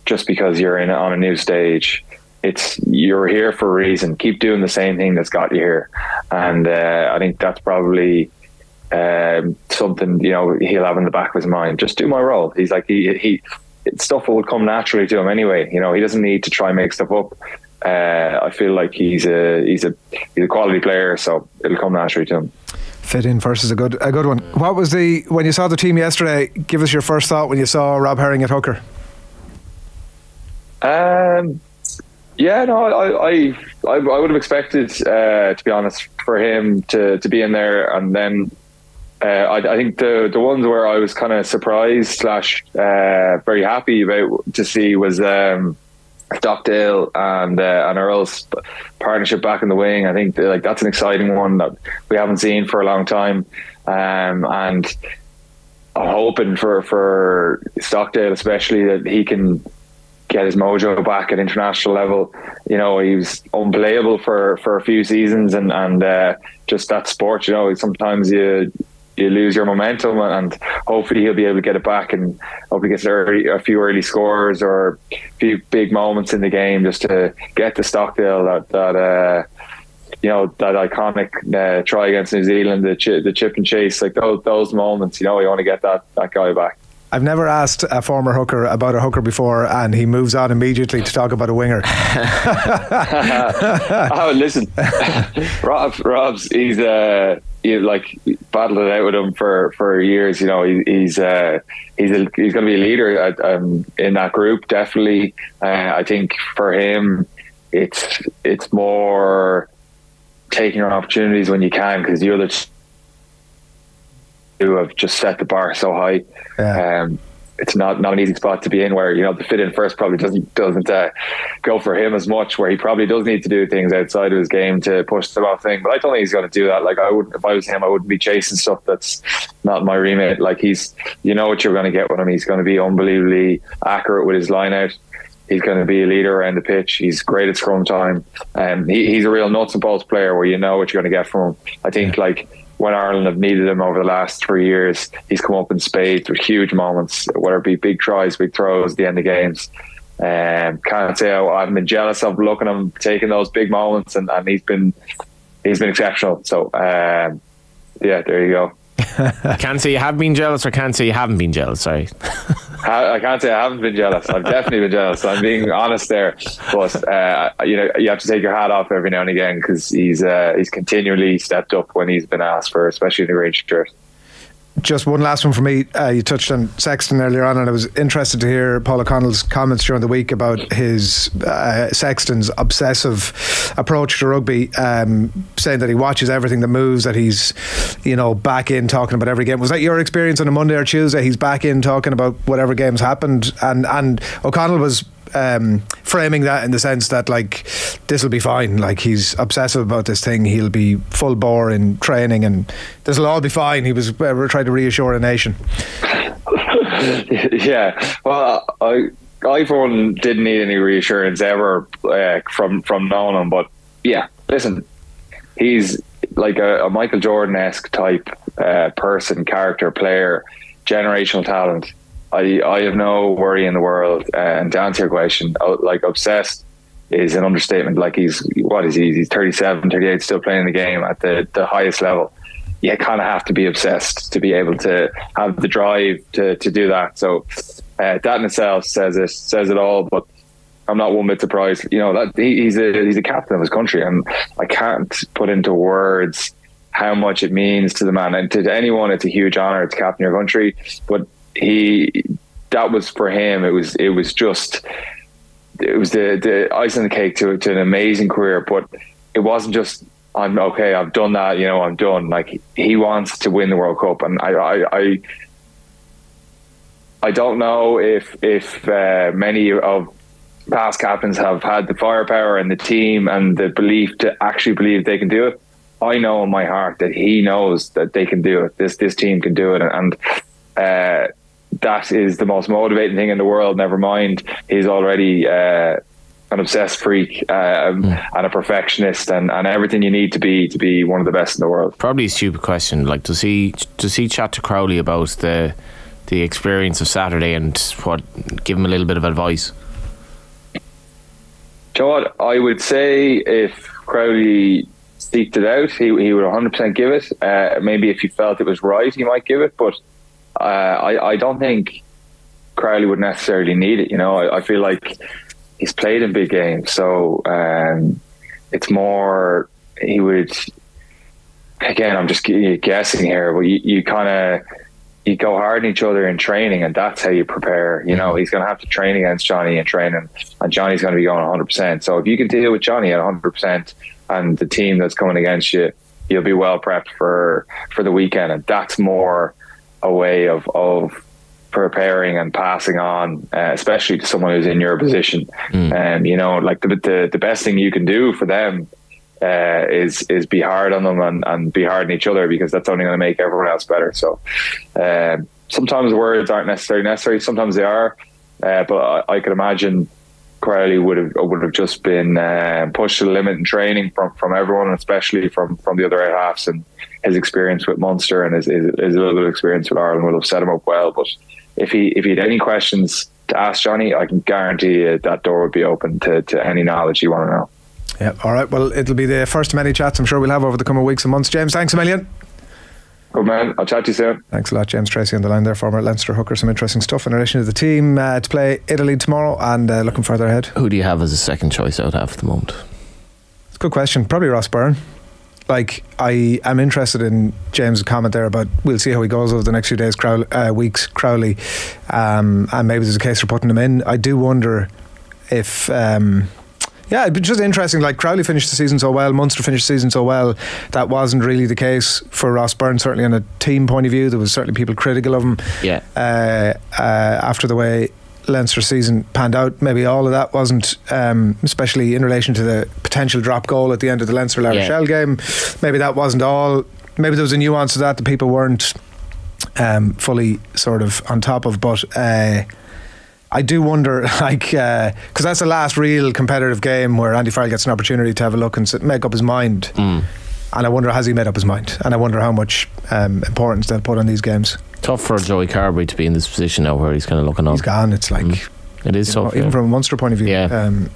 just because you're in on a new stage. It's you're here for a reason. Keep doing the same thing that's got you here. And uh, I think that's probably um, something, you know, he'll have in the back of his mind. Just do my role. He's like, he, he stuff will come naturally to him anyway. You know, he doesn't need to try and make stuff up. Uh, I feel like he's a he's a he's a quality player, so it'll come naturally to him. Fit in versus a good a good one. What was the when you saw the team yesterday? Give us your first thought when you saw Rob Herring at hooker. Um, yeah, no, I I I, I would have expected, uh, to be honest, for him to, to be in there, and then uh, I, I think the the ones where I was kind of surprised slash uh, very happy about to see was. Um, Stockdale and uh, and Earl's partnership back in the wing. I think like that's an exciting one that we haven't seen for a long time, um, and I'm hoping for, for Stockdale especially that he can get his mojo back at international level. You know, he was unplayable for, for a few seasons, and and uh, just that sport. You know, sometimes you. You lose your momentum, and hopefully he'll be able to get it back, and hopefully gets early, a few early scores or a few big moments in the game just to get to Stockdale that that uh, you know that iconic uh, try against New Zealand, the ch- the chip and chase, like those those moments. You know, you want to get that that guy back. I've never asked a former hooker about a hooker before, and he moves on immediately to talk about a winger. Oh, listen, Rob, Rob's he's uh, he, like battled it out with him for, for years. You know, he, he's uh, he's a, he's going to be a leader at, um, in that group. Definitely, uh, I think for him, it's it's more taking on opportunities when you can, because the other. T- who have just set the bar so high. Yeah. Um, it's not, not an easy spot to be in, where, you know, the fit in first probably doesn't doesn't uh, go for him as much, where he probably does need to do things outside of his game to push the off thing. But I don't think he's going to do that. Like, I wouldn't, if I was him, I wouldn't be chasing stuff that's not my remit. Like, he's, you know what you're going to get with him. He's going to be unbelievably accurate with his line out. He's going to be a leader around the pitch. He's great at scrum time. Um, he, he's a real nuts and bolts player where you know what you're going to get from him. I think, yeah. like, when Ireland have needed him over the last three years, he's come up in spades with huge moments, whether it be big tries, big throws, the end of games. Um, can't say I haven't been jealous of looking at him taking those big moments, and, and he's been he's been exceptional. So, um, yeah, there you go. Can't say you have been jealous, or can't say you haven't been jealous, sorry. I can't say I haven't been jealous. I've definitely been jealous. I'm being honest there. But, uh, you know, you have to take your hat off every now and again, because he's uh, he's continually stepped up when he's been asked for, especially in the green shirt. Just one last one for me. Uh, you touched on Sexton earlier on, and I was interested to hear Paul O'Connell's comments during the week about his uh, Sexton's obsessive approach to rugby, um, saying that he watches everything that moves, that he's, you know, back in talking about every game. Was that your experience on a Monday or Tuesday? He's back in talking about whatever games happened, and, and O'Connell was um, framing that in the sense that, like, this will be fine. Like, he's obsessive about this thing. He'll be full bore in training, and this will all be fine. He was uh, trying to reassure a nation. Yeah. Well, I, I for one didn't need any reassurance ever uh, from from knowing him. But yeah, listen, he's like a, a Michael Jordan-esque type uh, person, character, player, generational talent. I, I have no worry in the world. Uh, and to answer your question, like, obsessed is an understatement. Like, he's, what is he? He's thirty-seven, thirty-eight, still playing the game at the, the highest level. You kind of have to be obsessed to be able to have the drive to, to do that. So uh, that in itself says it, says it all, but I'm not one bit surprised. You know, that he, he's a, he's a captain of his country, and I can't put into words how much it means to the man. And to anyone, it's a huge honour to captain your country, but he that was for him it was it was just it was the, the ice on the cake to, to an amazing career. But it wasn't just I'm okay I've done that you know I'm done like he wants to win the World Cup, and I I, I, I don't know if if uh, many of past captains have had the firepower and the team and the belief to actually believe they can do it. I know in my heart that he knows that they can do it. This this team can do it, and uh that is the most motivating thing in the world. Never mind, he's already uh, an obsessed freak um, yeah. and a perfectionist, and, and everything you need to be to be one of the best in the world. Probably a stupid question. Like, does he does he chat to Crowley about the the experience of Saturday and what? Give him a little bit of advice. You know what? I would say if Crowley seeked it out, he he would one hundred percent give it. Uh, maybe if he felt it was right, he might give it. But uh, I I don't think Crowley would necessarily need it. You know, I, I feel like he's played in big games, so um, it's more he would. Again, I'm just guessing here, but you, you kind of you go hard on each other in training, and that's how you prepare. You know, he's going to have to train against Johnny in training, and Johnny's going to be going one hundred percent. So if you can deal with Johnny at one hundred percent and the team that's coming against you, you'll be well prepped for for the weekend. And that's more a way of of preparing and passing on, uh, especially to someone who's in your position. And mm. um, you know, like the, the the best thing you can do for them. Uh, is is be hard on them and, and be hard on each other, because that's only going to make everyone else better. So uh, sometimes words aren't necessarily necessary, sometimes they are, uh, but I, I could imagine Crowley would have would have just been uh, pushed to the limit in training from, from everyone, and especially from, from the other eight halves, and his experience with Munster and his, his, his little bit of experience with Ireland would have set him up well. But if he if he had any questions to ask Johnny, I can guarantee you that door would be open to, to any knowledge you want to know. Yeah, all right. Well, it'll be the first of many chats I'm sure we'll have over the coming weeks and months. James, thanks a million. Good man. I'll chat to you soon. Thanks a lot, James Tracy on the line there, former Leinster hooker. Some interesting stuff in relation to the team uh, to play Italy tomorrow, and uh, looking further ahead. Who do you have as a second choice out half at the moment? It's a good question. Probably Ross Byrne. Like, I am interested in James' comment there about we'll see how he goes over the next few days, Crowley, uh, weeks, Crowley, um, and maybe there's a case for putting him in. I do wonder if. Um, Yeah, it'd be just interesting. Like, Crowley finished the season so well, Munster finished the season so well. That wasn't really the case for Ross Byrne, certainly on a team point of view. There was certainly people critical of him. Yeah. Uh, uh, after the way Leinster's season panned out, maybe all of that wasn't, um, especially in relation to the potential drop goal at the end of the Leinster La Rochelle yeah. game. Maybe that wasn't all. Maybe there was a nuance to that that people weren't um, fully sort of on top of, but. Uh, I do wonder, like, because uh, that's the last real competitive game where Andy Farrell gets an opportunity to have a look and make up his mind. Mm. And I wonder, has he made up his mind? And I wonder how much um, importance they'll put on these games. Tough for Joey Carbery to be in this position now, where he's kind of looking on. He's gone. It's like mm. it is tough, know, yeah. even from a Munster point of view. Yeah. Um,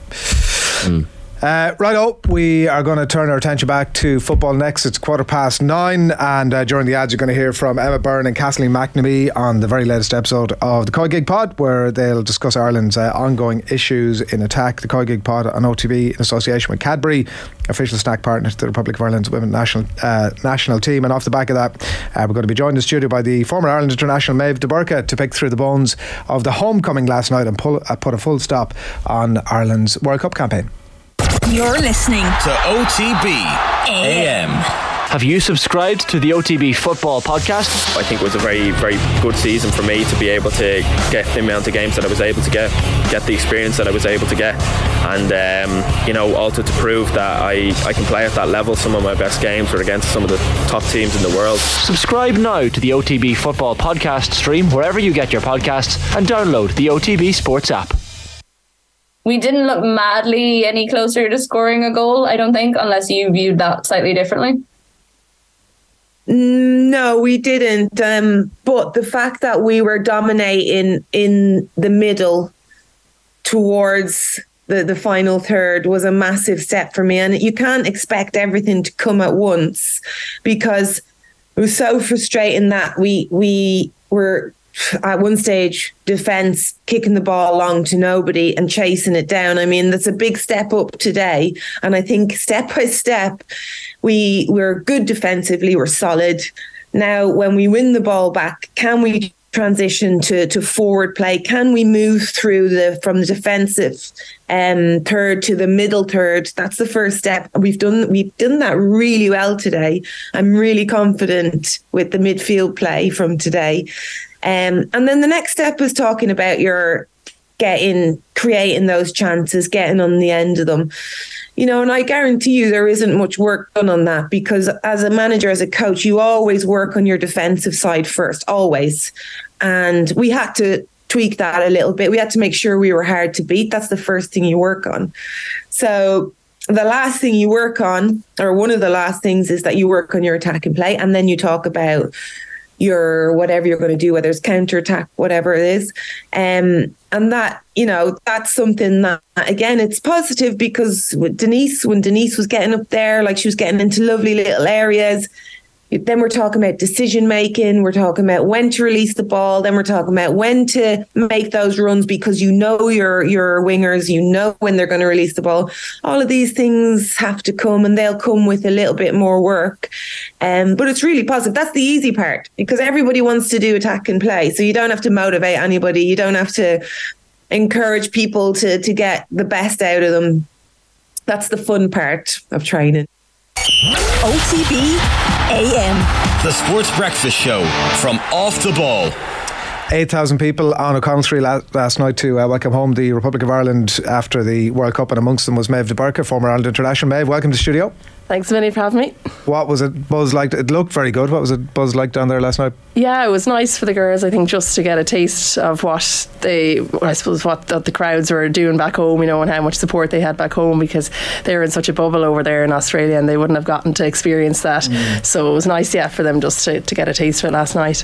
mm. Uh, righto, we are going to turn our attention back to football next. It's quarter past nine, and uh, during the ads you're going to hear from Emma Byrne and Kathleen McNamee on the very latest episode of the Coy Gig Pod, where they'll discuss Ireland's uh, ongoing issues in attack. The Coy Gig Pod on O T V in association with Cadbury, official snack partner to the Republic of Ireland's women's national uh, national team. And off the back of that, uh, we're going to be joined in the studio by the former Ireland international Maeve De Búrca to pick through the bones of the homecoming last night and pull, uh, put a full stop on Ireland's World Cup campaign. You're listening to O T B A M. Have you subscribed to the O T B Football Podcast? I think it was a very, very good season for me to be able to get the amount of games that I was able to get, get the experience that I was able to get, and um, you know, also to prove that I, I can play at that level. Some of my best games were against some of the top teams in the world. Subscribe now to the O T B Football Podcast stream wherever you get your podcasts, and download the O T B Sports app. We didn't look madly any closer to scoring a goal, I don't think, unless you viewed that slightly differently. No, we didn't. Um, but the fact that we were dominating in the middle towards the, the final third was a massive step for me. And you can't expect everything to come at once, because it was so frustrating that we we were... at one stage, defence kicking the ball along to nobody and chasing it down. I mean, that's a big step up today. And I think step by step, we we're good defensively, we're solid. Now, when we win the ball back, can we transition to, to forward play? Can we move through the from the defensive um, third to the middle third? That's the first step. We've done we've done that really well today. I'm really confident with the midfield play from today. Um, and then the next step is talking about your getting, creating those chances, getting on the end of them. You know, and I guarantee you there isn't much work done on that, because as a manager, as a coach, you always work on your defensive side first, always. And we had to tweak that a little bit. We had to make sure we were hard to beat. That's the first thing you work on. So the last thing you work on, or one of the last things, is that you work on your attack and play, and then you talk about your whatever you're going to do, whether it's counter-attack, whatever it is. Um, and that, you know, that's something that, again, it's positive, because with Denise, when Denise was getting up there, like, she was getting into lovely little areas. Then we're talking about decision making. We're talking about when to release the ball. Then we're talking about when to make those runs, because you know your your wingers, you know when they're going to release the ball. All of these things have to come, and they'll come with a little bit more work. Um, but it's really positive. That's the easy part, because everybody wants to do attack and play. So you don't have to motivate anybody. You don't have to encourage people to to get the best out of them. That's the fun part of training. O T B A M. The Sports Breakfast Show from Off the Ball. eight thousand people on O'Connell Street last night to uh, welcome home the Republic of Ireland after the World Cup, and amongst them was Maeve De Búrca, former Ireland international. Maeve, welcome to the studio. Thanks, Vinnie, for having me. What was it buzz like? It looked very good. What was it buzz like down there last night? Yeah, it was nice for the girls, I think, just to get a taste of what they, I suppose, what the, the crowds were doing back home, you know, and how much support they had back home, because they were in such a bubble over there in Australia, and they wouldn't have gotten to experience that. Mm. So it was nice, yeah, for them just to, to get a taste of it last night.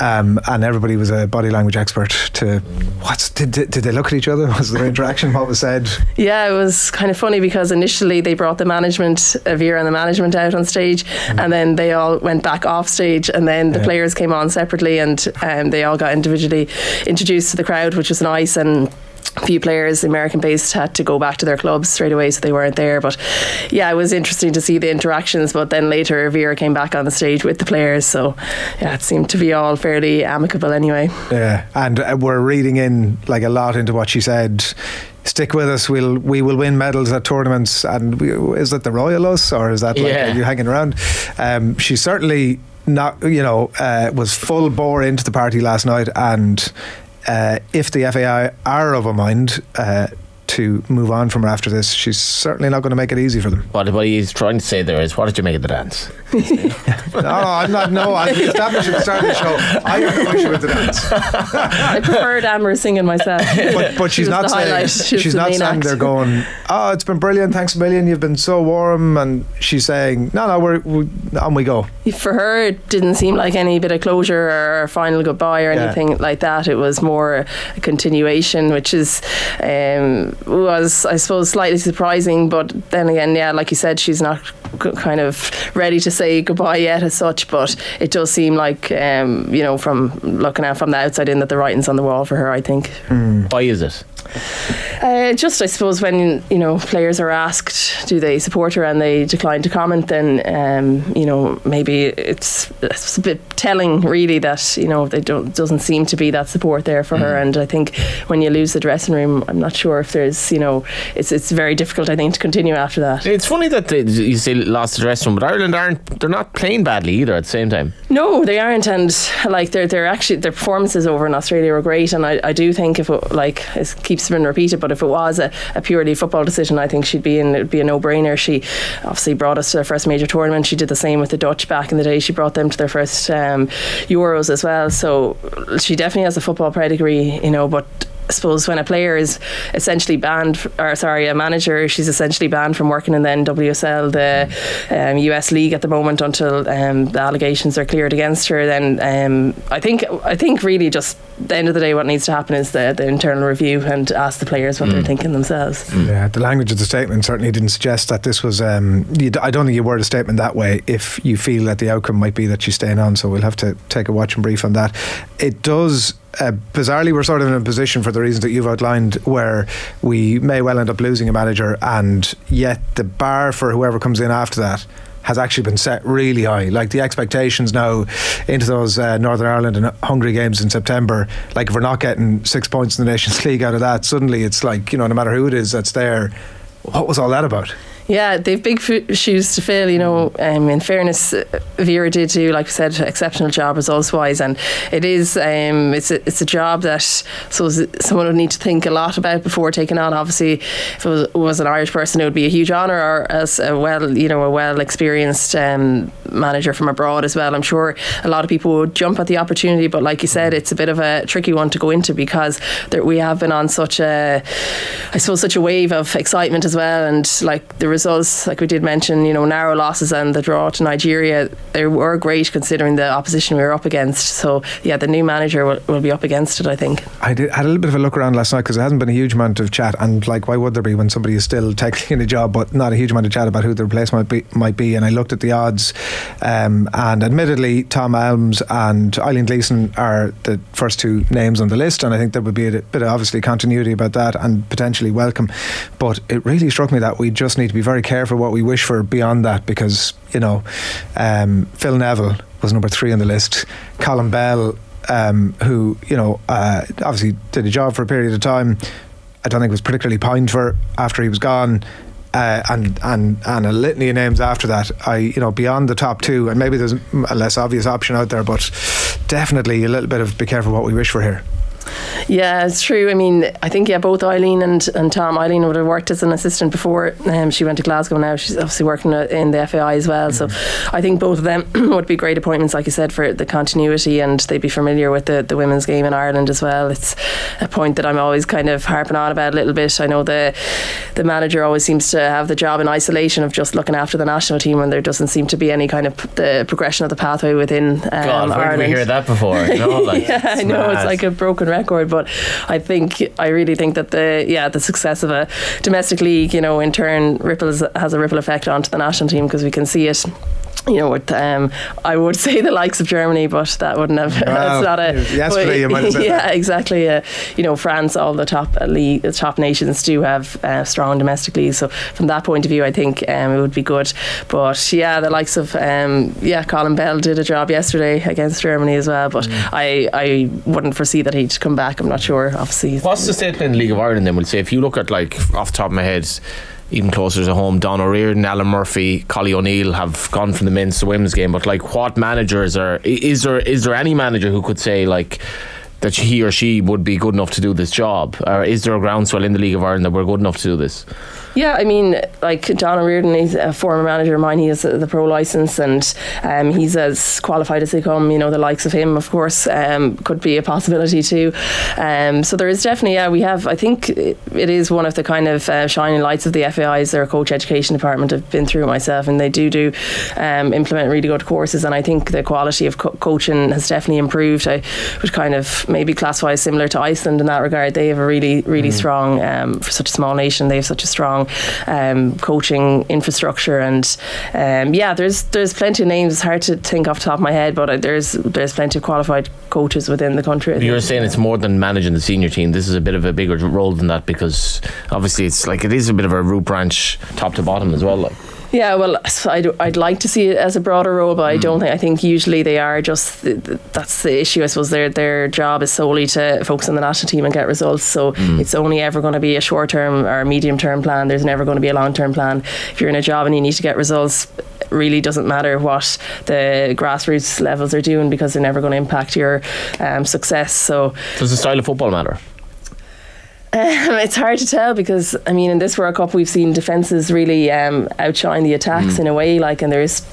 Um, and everybody was a body language expert. To what did, did did they look at each other? Was there interaction? What was said? Yeah, it was kind of funny, because initially they brought the management, Vera and the management, out on stage, mm. and then they all went back off stage, and then the yeah. players came on separately, and um, they all got individually introduced to the crowd, which was nice. And a few players, American-based, had to go back to their clubs straight away, so they weren't there. But yeah, it was interesting to see the interactions. But then later, Vera came back on the stage with the players, so yeah, it seemed to be all fairly amicable anyway. Yeah, and uh, we're reading in like a lot into what she said. Stick with us, we'll we will win medals at tournaments. And we, is that the Royalists, or is that like yeah. are you hanging around? Um, she certainly not, you know, uh, was full bore into the party last night, and. Uh, if the F A I are of a mind uh, to move on from her after this, she's certainly not going to make it easy for them. What, what he's trying to say there is, what did you make of the dance? no, no, I'm not. No, I'm establishing the start of the show. I don't know issue with the dance. I preferred Amber singing myself. But, but she's she not saying, she she's not saying they're going, oh, it's been brilliant, thanks a million, you've been so warm. And she's saying, no, no, we're, we're on we go. For her, it didn't seem like any bit of closure or final goodbye or anything yeah. like that. It was more a continuation, which is um, was, I suppose, slightly surprising. But then again, yeah, like you said, she's not c- kind of ready to say goodbye yet as such. But it does seem like, um, you know, from looking out from the outside in, that the writing's on the wall for her, I think. Mm. Why is it? Uh, just, I suppose, when, you know, players are asked, do they support her, and they decline to comment, then, um, you know, maybe it's, it's a bit telling, really, that, you know, there doesn't seem to be that support there for mm. her. And I think when you lose the dressing room, I'm not sure if there's, you know, it's it's very difficult, I think, to continue after that. It's funny that they, you say lost the dressing room, but Ireland aren't, they're not playing badly either at the same time. No, they aren't. And, like, they're, they're actually, their performances over in Australia were great. And I, I do think if it, like, it's keeps been repeated, but if it was a, a purely football decision, I think she'd be in, it'd be a no-brainer. She obviously brought us to their first major tournament. She did the same with the Dutch back in the day. She brought them to their first um, Euros as well, so she definitely has a football pedigree, you know. But I suppose when a player is essentially banned, or sorry, a manager, she's essentially banned from working in the N W S L, the um, U S League at the moment, until um, the allegations are cleared against her. Then um, I think I think really just the end of the day, what needs to happen is the, the internal review, and ask the players what mm. they're thinking themselves. Yeah, the language of the statement certainly didn't suggest that this was, um, you, I don't think you word a statement that way if you feel that the outcome might be that she's staying on, so we'll have to take a watch and brief on that. It does... Uh, bizarrely, we're sort of in a position, for the reasons that you've outlined, where we may well end up losing a manager, and yet the bar for whoever comes in after that has actually been set really high. Like, the expectations now into those uh, Northern Ireland and Hungary games in September, like, if we're not getting six points in the Nations League out of that, suddenly it's like, you know, no matter who it is that's there, what was all that about? Yeah, they've big f- shoes to fill, you know. Um, in fairness, Vera did do, like I said, exceptional job results-wise, and it is um, it's a, it's a job that so someone would need to think a lot about before taking on. Obviously, if it was, was an Irish person, it would be a huge honour, or as a well, you know, a well-experienced um, manager from abroad as well. I'm sure a lot of people would jump at the opportunity, but like you said, it's a bit of a tricky one to go into, because there, we have been on such a, I suppose, such a wave of excitement as well, and like there was. results, like we did mention, you know, narrow losses and the draw to Nigeria, they were great considering the opposition we were up against. So yeah, the new manager will, will be up against it, I think. I did, had a little bit of a look around last night because there hasn't been a huge amount of chat, and like, why would there be when somebody is still technically in a job, but not a huge amount of chat about who the replacement might be, might be. And I looked at the odds, um, and admittedly Tom Elms and Eileen Gleeson are the first two names on the list, and I think there would be a bit of obviously continuity about that and potentially welcome, but it really struck me that we just need to be very careful what we wish for beyond that, because you know, um, Phil Neville was number three on the list. Colin Bell, um, who you know uh, obviously did a job for a period of time, I don't think was particularly pined for after he was gone. Uh, and, and and a litany of names after that. I you know beyond the top two, and maybe there's a less obvious option out there, but definitely a little bit of be careful what we wish for here. Yeah, it's true. I mean, I think, yeah, both Eileen and, and Tom. Eileen would have worked as an assistant before. Um, she went to Glasgow now. She's obviously working in the F A I as well. Mm-hmm. So I think both of them would be great appointments, like you said, for the continuity, and they'd be familiar with the, the women's game in Ireland as well. It's a point that I'm always kind of harping on about a little bit. I know the, the manager always seems to have the job in isolation of just looking after the national team, when there doesn't seem to be any kind of p- the progression of the pathway within um, God, where Ireland. Did we hear that before? No, like, yeah, I know, it's like a broken record, but I think I really think that the yeah the success of a domestic league, you know, in turn ripples has a ripple effect onto the national team, because we can see it, you know, with um, I would say the likes of Germany, but that wouldn't have well, that's not a yesterday you might have said yeah that. Exactly. Uh, you know, France, all the top league, the top nations do have uh, strong domestic leagues, so from that point of view I think um, it would be good. But yeah, the likes of um, yeah Colin Bell did a job yesterday against Germany as well, but mm. I, I wouldn't foresee that he'd come back. I'm not sure, obviously. What's the statement in the League of Ireland then? We'll say, if you look at, like, off the top of my head, even closer to home, Don O'Riordan, Alan Murphy, Collie O'Neill have gone from the men's to women's game, but like, what managers are is there is there any manager who could say like that he or she would be good enough to do this job, or is there a groundswell in the League of Ireland that we're good enough to do this? Yeah, I mean, like John O'Riordan, he's a former manager of mine, he has the pro licence, and um, he's as qualified as they come, you know, the likes of him of course um, could be a possibility too. Um, so there is definitely, yeah, we have, I think it is one of the kind of uh, shining lights of the F A Is, their coach education department. I've been through it myself, and they do do um, implement really good courses, and I think the quality of co- coaching has definitely improved. I would kind of maybe classify similar to Iceland in that regard. They have a really really mm. strong um, for such a small nation, they have such a strong um, coaching infrastructure, and um, yeah, there's there's plenty of names. It's hard to think off the top of my head, but there's there's plenty of qualified coaches within the country. You're saying it's more than managing the senior team, this is a bit of a bigger role than that, because obviously it's like it is a bit of a root branch top to bottom as well, like. Yeah, well, I'd, I'd like to see it as a broader role, but I don't think, I think usually they are just, that's the issue, I suppose, their their job is solely to focus on the national team and get results, so mm. it's only ever going to be a short-term or a medium-term plan, there's never going to be a long-term plan. If you're in a job and you need to get results, it really doesn't matter what the grassroots levels are doing, because they're never going to impact your um, success. So does the style of football matter? Um, it's hard to tell, because I mean in this World Cup we've seen defences really um, outshine the attacks mm. in a way, like, and there is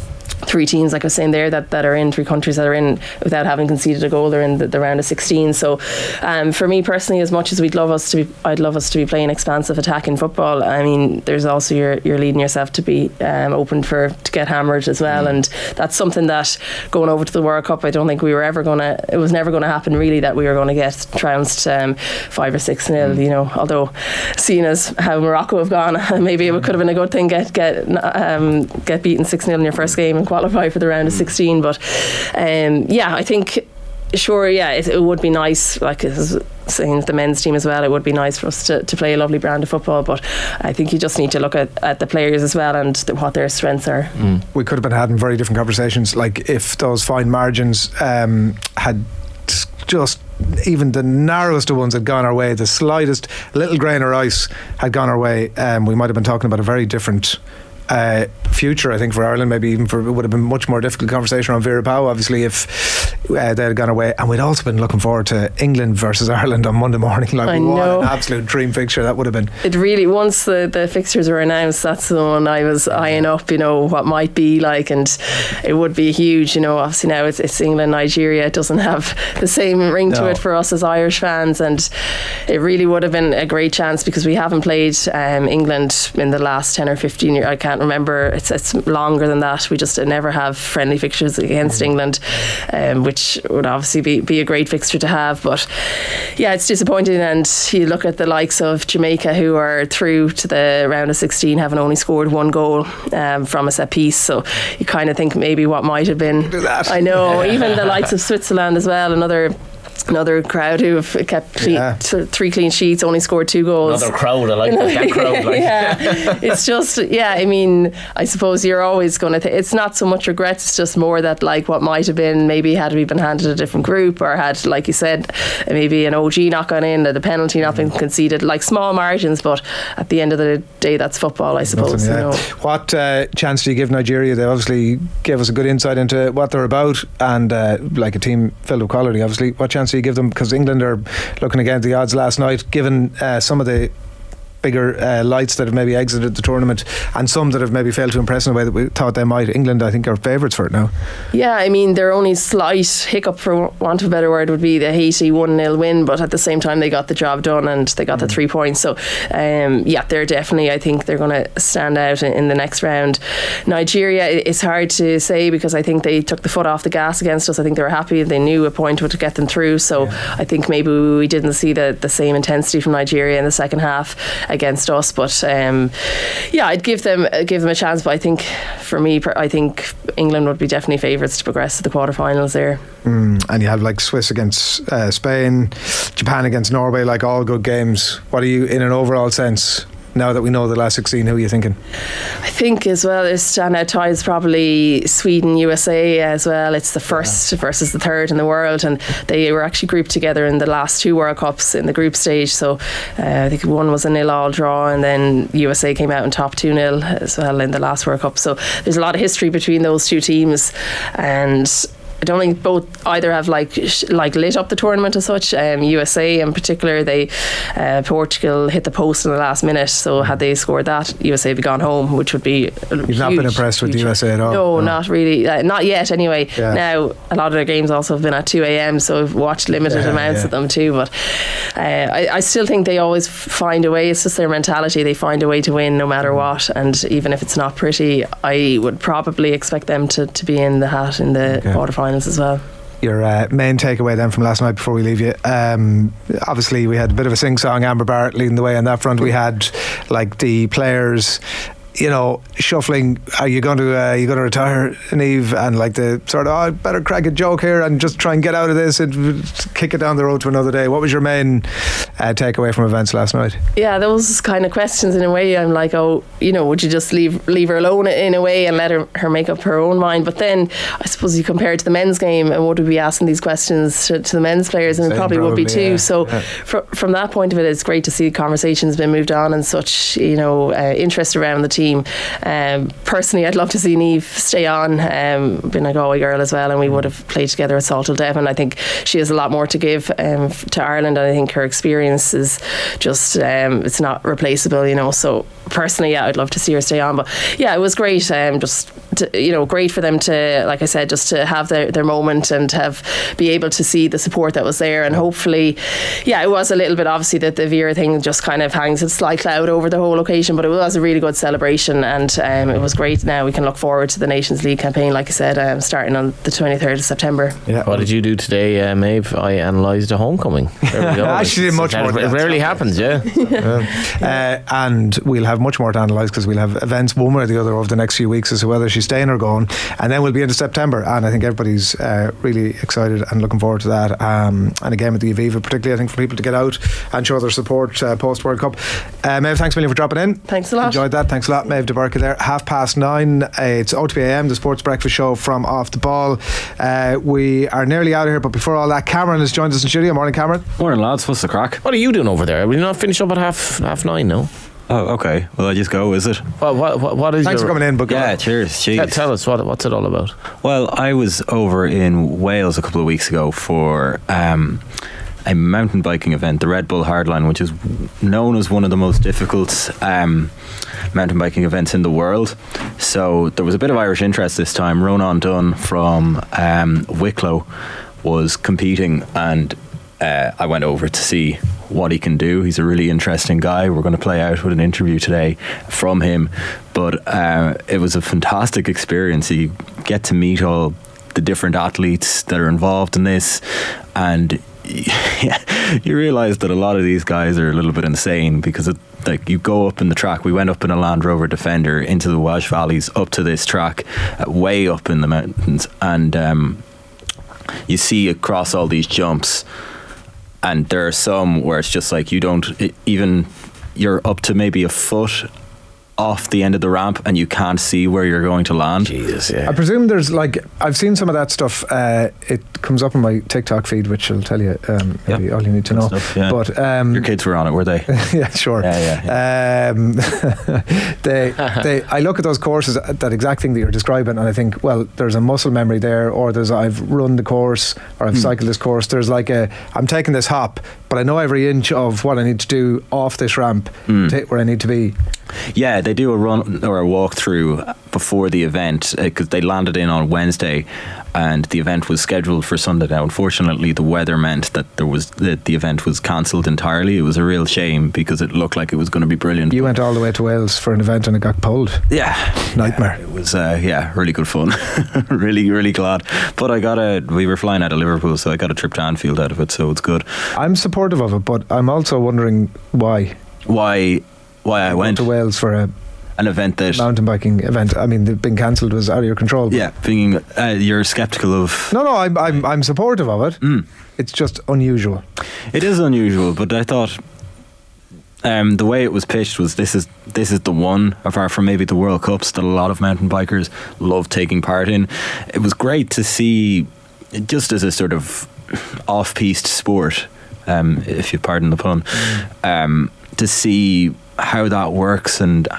three teams, like I was saying there, that, that are in three countries that are in without having conceded a goal. They're in the, the round of sixteen. So um, for me personally, as much as we'd love us to be, I'd love us to be playing expansive attacking football, I mean there's also you're, you're leading yourself to be um, open for to get hammered as well, mm. and that's something that going over to the World Cup, I don't think we were ever going to, it was never going to happen really that we were going to get trounced um, five or six nil, mm. you know, although seeing as how Morocco have gone, maybe it could have been a good thing get get um, get beaten six nil in your first game and qualify for the round of sixteen. But um, yeah, I think sure, yeah, it, it would be nice, like saying the men's team as well, it would be nice for us to, to play a lovely brand of football, but I think you just need to look at, at the players as well and the, what their strengths are. Mm. We could have been having very different conversations, like if those fine margins um, had just even the narrowest of ones had gone our way, the slightest little grain of rice had gone our way, um, we might have been talking about a very different uh, future, I think, for Ireland, maybe even for, it would have been much more difficult conversation on Vera Pauw, obviously, if uh, they had gone away. And we'd also been looking forward to England versus Ireland on Monday morning. Like, I what know. An absolute dream fixture that would have been. It really, once the, the fixtures were announced, that's the one I was eyeing up, you know, what might be like, and it would be huge, you know. Obviously now it's, it's England, Nigeria, it doesn't have the same ring no. to it for us as Irish fans, and it really would have been a great chance because we haven't played um, England in the last ten or fifteen years. I can't remember, it's, it's longer than that. We just never have friendly fixtures against mm-hmm. England, um, which would obviously be, be a great fixture to have, but yeah, it's disappointing. And you look at the likes of Jamaica, who are through to the round of sixteen, having only scored one goal um, from a set piece, so you kind of think maybe what might have been. I know, even the likes of Switzerland as well, another Another crowd who have kept cle- yeah. t- three clean sheets, only scored two goals. Another crowd, I like that, that crowd. Like. Yeah, it's just, yeah, I mean, I suppose you're always going to think, it's not so much regrets, it's just more that, like, what might have been, maybe had we been handed a different group, or had, like you said, maybe an O G not gone in, or the penalty not been conceded, like small margins, but at the end of the day, that's football, I suppose. Nothing, yeah. you know. What uh, chance do you give Nigeria? They obviously gave us a good insight into what they're about, and uh, like a team filled with quality, obviously. What chance you give them, because England are looking again at the odds last night, given uh, some of the bigger uh, lights that have maybe exited the tournament, and some that have maybe failed to impress in a way that we thought they might. England, I think, are favourites for it now. Yeah, I mean, their only slight hiccup, for want of a better word, would be the Haiti one nil win, but at the same time they got the job done and they got mm. the three points. So um, yeah, they're definitely, I think they're going to stand out in, in the next round. Nigeria, it's hard to say, because I think they took the foot off the gas against us. I think they were happy, they knew a point would get them through, so yeah. I think maybe we didn't see the, the same intensity from Nigeria in the second half against us, but um, yeah, I'd give them give them a chance. But I think, for me, I think England would be definitely favourites to progress to the quarterfinals there. Mm, and you have like Swiss against uh, Spain, Japan against Norway, like all good games. What are you, in an overall sense, now that we know the last sixteen, who are you thinking? I think as well, there's standout ties probably Sweden, U S A as well. It's the first yeah. versus the third in the world, and they were actually grouped together in the last two World Cups in the group stage. So uh, I think one was a nil-all draw, and then U S A came out on top two nil as well in the last World Cup. So there's a lot of history between those two teams, and I don't think both either have like sh- like lit up the tournament as such. Um, U S A in particular, they uh, Portugal hit the post in the last minute, so had they scored that, U S A would be gone home, which would be a You've huge, not been impressed with the U S A at all? No, no. not really. Uh, not yet anyway. Yeah. Now, a lot of their games also have been at two a.m, so I've watched limited yeah, amounts yeah. of them too, but uh, I, I still think they always find a way. It's just their mentality, they find a way to win no matter what, and even if it's not pretty, I would probably expect them to, to be in the hat in the okay. quarterfinals as well. Your uh, main takeaway then from last night before we leave you, um, obviously we had a bit of a sing-song, Amber Barrett leading the way on that front. We had like the players, you know, shuffling, are you going to uh, are you going to retire, Niamh, and like the sort of, oh, I better crack a joke here and just try and get out of this and kick it down the road to another day. What was your main uh, takeaway from events last night? Yeah, those kind of questions, in a way I'm like, oh, you know, would you just leave leave her alone in a way and let her, her make up her own mind? But then I suppose you compare it to the men's game, and would we be asking these questions to, to the men's players? And Same, it probably, probably would be yeah, too. So yeah. fr- from that point of it, it's great to see conversations been moved on and such, you know, uh, interest around the team. Um, personally, I'd love to see Niamh stay on. Um, been a Galway girl as well, and we would have played together at Saltall Devon. I think she has a lot more to give um, to Ireland, and I think her experience is just um, it's not replaceable, you know. So personally, yeah, I'd love to see her stay on. But yeah, it was great. Um, just to, you know, great for them to, like I said, just to have their, their moment and have be able to see the support that was there. And hopefully, yeah, it was a little bit obviously that the Vera thing just kind of hangs a slight cloud over the whole occasion, but it was a really good celebration. And um, it was great. Now we can look forward to the Nations League campaign, like I said, um, starting on the twenty-third of September. Yeah. What did you do today, uh, Maeve? I analysed a homecoming. Actually, much more. It rarely happens, yeah. yeah. Uh, and we'll have much more to analyse, because we'll have events one way or the other over the next few weeks as to whether she's staying or going. And then we'll be into September, and I think everybody's uh, really excited and looking forward to that. Um, and again with the Aviva, particularly, I think for people to get out and show their support uh, post World Cup. Uh, Maeve, thanks a million for dropping in. Thanks a lot. Enjoyed that. Thanks a lot. Maeve De Búrca there. Half past nine, uh, it's O T B A M, the sports breakfast show from Off The Ball. Uh, we are nearly out of here, but before all that, Cameron has joined us in studio. Morning, Cameron. Morning, lads. What's the crack? What are you doing over there? Will you not finish up at half half nine? No. Oh, okay. Well, I just go, is it? Well, what, what, what is Thanks your... for coming in, but go Yeah, on. cheers. Yeah, tell us, what what's it all about? Well, I was over in Wales a couple of weeks ago for um, a mountain biking event, the Red Bull Hardline, which is known as one of the most difficult um, mountain biking events in the world. So there was a bit of Irish interest this time. Ronan Dunn from um, Wicklow was competing, and uh, I went over to see what he can do. He's a really interesting guy. We're going to play out with an interview today from him, but uh, it was a fantastic experience. You get to meet all the different athletes that are involved in this, and yeah, you realise that a lot of these guys are a little bit insane, because it, like, you go up in the track. We went up in a Land Rover Defender into the Wash Valleys up to this track, uh, way up in the mountains, and um, you see across all these jumps. And there are some where it's just like you don't it, even, you're up to maybe a foot off the end of the ramp and you can't see where you're going to land. Jesus, yeah. I presume there's like, I've seen some of that stuff. Uh, it comes up on my TikTok feed, which will tell you um, yep. maybe all you need to know. Stuff, yeah. But um, your kids were on it, were they? yeah, sure. Yeah, yeah, yeah. Um, they, they. I look at those courses, that exact thing that you're describing, and I think, well, there's a muscle memory there, or there's I've run the course, or I've hmm. cycled this course. There's like a I'm taking this hop, but I know every inch of what I need to do off this ramp mm. to hit where I need to be. Yeah, they do a run or a walk through before the event, because uh, they landed in on Wednesday and the event was scheduled for Sunday. Now, unfortunately, the weather meant that there was that the event was cancelled entirely. It was a real shame because it looked like it was going to be brilliant. You went all the way to Wales for an event and it got pulled. Yeah. Nightmare. Yeah, it was, uh, yeah, really good fun. really, really glad. But I got a, we were flying out of Liverpool, so I got a trip to Anfield out of it, so it's good. I'm supportive of it, but I'm also wondering why. Why? Why I, I went. went to Wales for a an event that mountain biking event. I mean, the being cancelled was out of your control. Yeah, being uh, you're sceptical of. No, no, I'm I'm I'm supportive of it. Mm. It's just unusual. It is unusual, but I thought um, the way it was pitched was this is this is the one apart from maybe the World Cups that a lot of mountain bikers love taking part in. It was great to see, just as a sort of off-piste sport, um, if you pardon the pun, mm. um, to see how that works and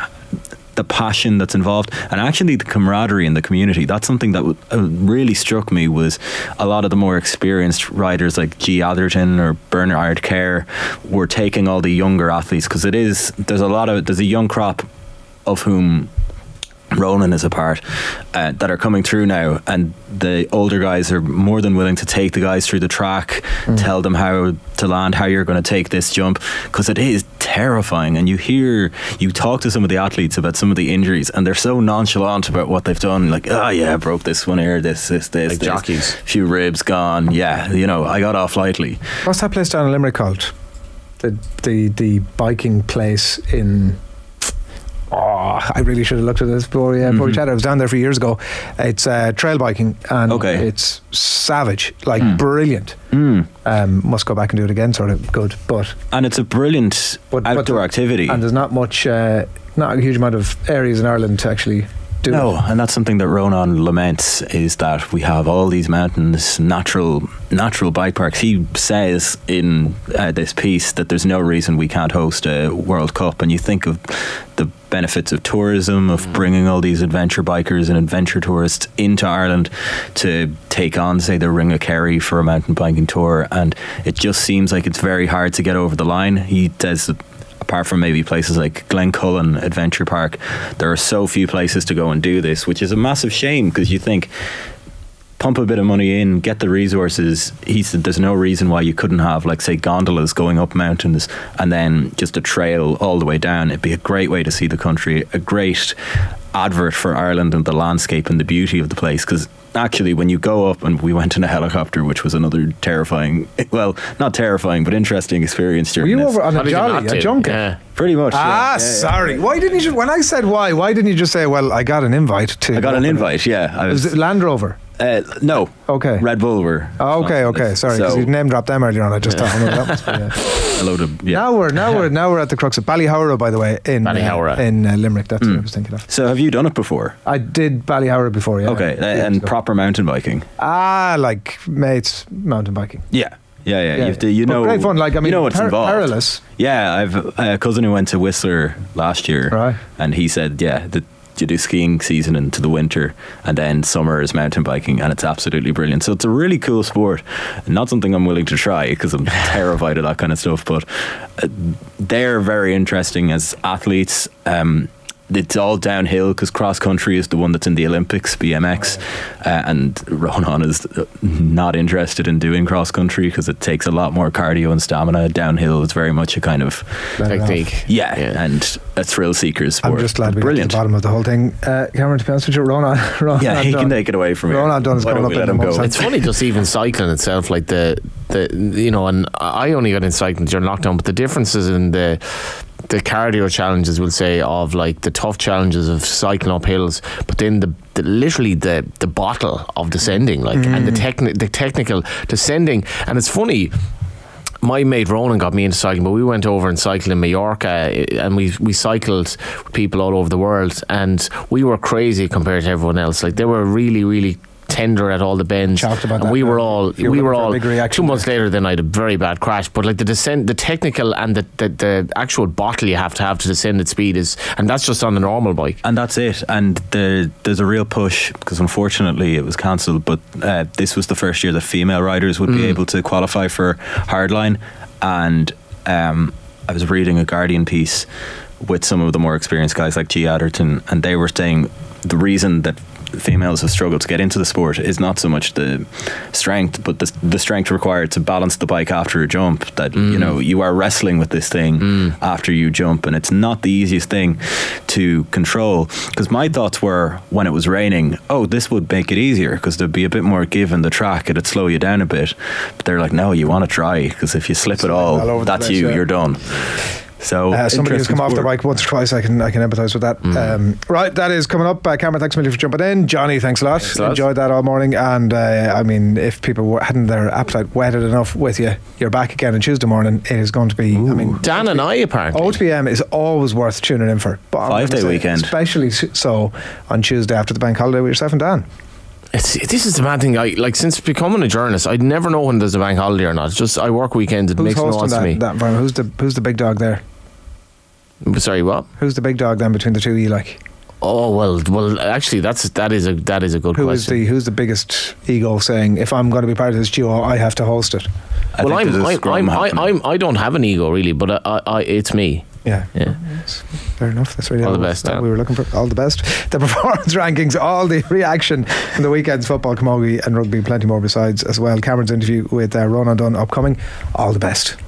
the passion that's involved, and actually the camaraderie in the community. That's something that w- really struck me, was a lot of the more experienced riders like G. Atherton or Bernard Kerr were taking all the younger athletes, because it is there's a lot of there's a young crop of whom Ronan is a part uh, that are coming through now, and the older guys are more than willing to take the guys through the track, mm. tell them how to land, how you're going to take this jump, because it is terrifying. And you hear you talk to some of the athletes about some of the injuries, and they're so nonchalant about what they've done, like, oh yeah, I broke this one here, this this this, like this. Jockeys, few ribs gone, yeah, you know, I got off lightly. What's that place down in Limerick called, the the, the biking place in Oh, I really should have looked at this before, yeah, before mm-hmm. we chatted. I was down there a few years ago. It's uh, trail biking, and okay. it's savage, like mm. brilliant. Mm. Um, must go back and do it again, sort of good. But and it's a brilliant but, outdoor but, activity. And there's not much, uh, not a huge amount of areas in Ireland to actually do. No, it. and that's something that Ronan laments, is that we have all these mountains, natural, natural bike parks. He says in uh, this piece that there's no reason we can't host a World Cup, and you think of the benefits of tourism, of bringing all these adventure bikers and adventure tourists into Ireland to take on, say, the Ring of Kerry for a mountain biking tour, and it just seems like it's very hard to get over the line. He says that apart from maybe places like Glencullen Adventure Park, there are so few places to go and do this, which is a massive shame, because you think, pump a bit of money in, get the resources. He said there's no reason why you couldn't have, like, say, gondolas going up mountains and then just a trail all the way down. It'd be a great way to see the country, a great advert for Ireland and the landscape and the beauty of the place, because actually when you go up, and we went in a helicopter, which was another terrifying, well, not terrifying, but interesting experience during this. Were you over on a jolly, a junket? Yeah. Pretty much. Ah, yeah. Yeah, sorry. Yeah. Why didn't you, when I said why, why didn't you just say, well, I got an invite to... I got an invite, yeah. I was, was it Land Rover? Uh, no. Okay. Red Bull were. Oh, okay, okay. Sorry, because so, you name dropped them earlier on. I just yeah. thought. Oh, no, yeah. A load of, yeah. Now we're now we're now we're at the crux of Ballyhowra, by the way, in Ballyhowra. Uh, in uh, Limerick. That's mm. what I was thinking of. So have you done it before? I did Ballyhowra before. Yeah. Okay, uh, and proper mountain biking. Ah, like mates mountain biking. Yeah. Yeah, yeah, yeah. You, have to, you know, great fun. Like, I mean, you know what's per- involved. Perilous. Yeah, I've a cousin who went to Whistler last year, right? And he said, yeah, the, you do skiing season into the winter, and then summer is mountain biking, and it's absolutely brilliant. So it's a really cool sport. Not something I'm willing to try because I'm terrified of that kind of stuff. But they're very interesting as athletes. Um, it's all downhill because cross country is the one that's in the Olympics, B M X, uh, and Ronan is not interested in doing cross country because it takes a lot more cardio and stamina. Downhill is very much a kind of technique, yeah, yeah, and a thrill seeker's sport. I'm just glad we got to the bottom of the whole thing, uh, Cameron, to be honest with you. Ronan, Ronan yeah, he Dunn. Can take it away from me. Ronan Dunn is going up in go? It's funny, just even cycling itself, like the, the you know, and I only got in cycling during lockdown, but the differences in the the cardio challenges, we'll say, of like the tough challenges of cycling up hills, but then the, the literally the the bottle of descending, like, mm. and the techni- the technical descending. And it's funny, my mate Ronan got me into cycling, but we went over and cycled in Mallorca, and we we cycled with people all over the world, and we were crazy compared to everyone else. Like, they were really, really tender at all the bends, and we were all we were all two months later. Then I had a very bad crash, but like the descent, the technical and the, the the actual bottle you have to have to descend at speed is, and that's just on the normal bike, and that's it. And the, there's a real push because unfortunately it was cancelled, but uh, this was the first year that female riders would mm. be able to qualify for hardline, and um, I was reading a Guardian piece with some of the more experienced guys like G. Adderton, and they were saying the reason that females have struggled to get into the sport is not so much the strength, but the, the strength required to balance the bike after a jump, that mm. you know, you are wrestling with this thing mm. after you jump, and it's not the easiest thing to control. Because my thoughts were, when it was raining, oh, this would make it easier because there'd be a bit more give in the track, it'd slow you down a bit. But they're like, no, you want to try, because if you slip at all, all that's place, you yeah. you're done. So uh, somebody who's come sport. off the bike once or twice, I can I can empathise with that. Mm. Um, right, that is coming up. Uh, Cameron, thanks a million for jumping in. Johnny, thanks a lot. Thanks a lot. Enjoyed that all morning. And uh, I mean, if people were, hadn't their appetite whetted enough with you, you're back again on Tuesday morning. It is going to be. Ooh. I mean, Dan and I apparently. O T B M is always worth tuning in for. Five day weekend, especially so on Tuesday after the bank holiday with yourself and Dan. It's, this is the mad thing. I like since becoming a journalist, I never know when there's a bank holiday or not. It's just I work weekends. It who's makes no sense to me. That, who's the who's the big dog there? Sorry, what? Who's the big dog then between the two of you? Like, oh well, well actually, that's that is a that is a good Who question. Who's the who's the biggest ego saying, if I'm going to be part of this duo, I have to host it? I well, I'm I, I'm, I, I'm I don't have an ego really, but I, I, I it's me. Yeah. yeah. Fair enough. That's really all the best. We were looking for all the best. The performance rankings, all the reaction from the weekend's football, camogie and rugby, plenty more besides as well. Cameron's interview with uh, Ronan Dunn upcoming. All the best.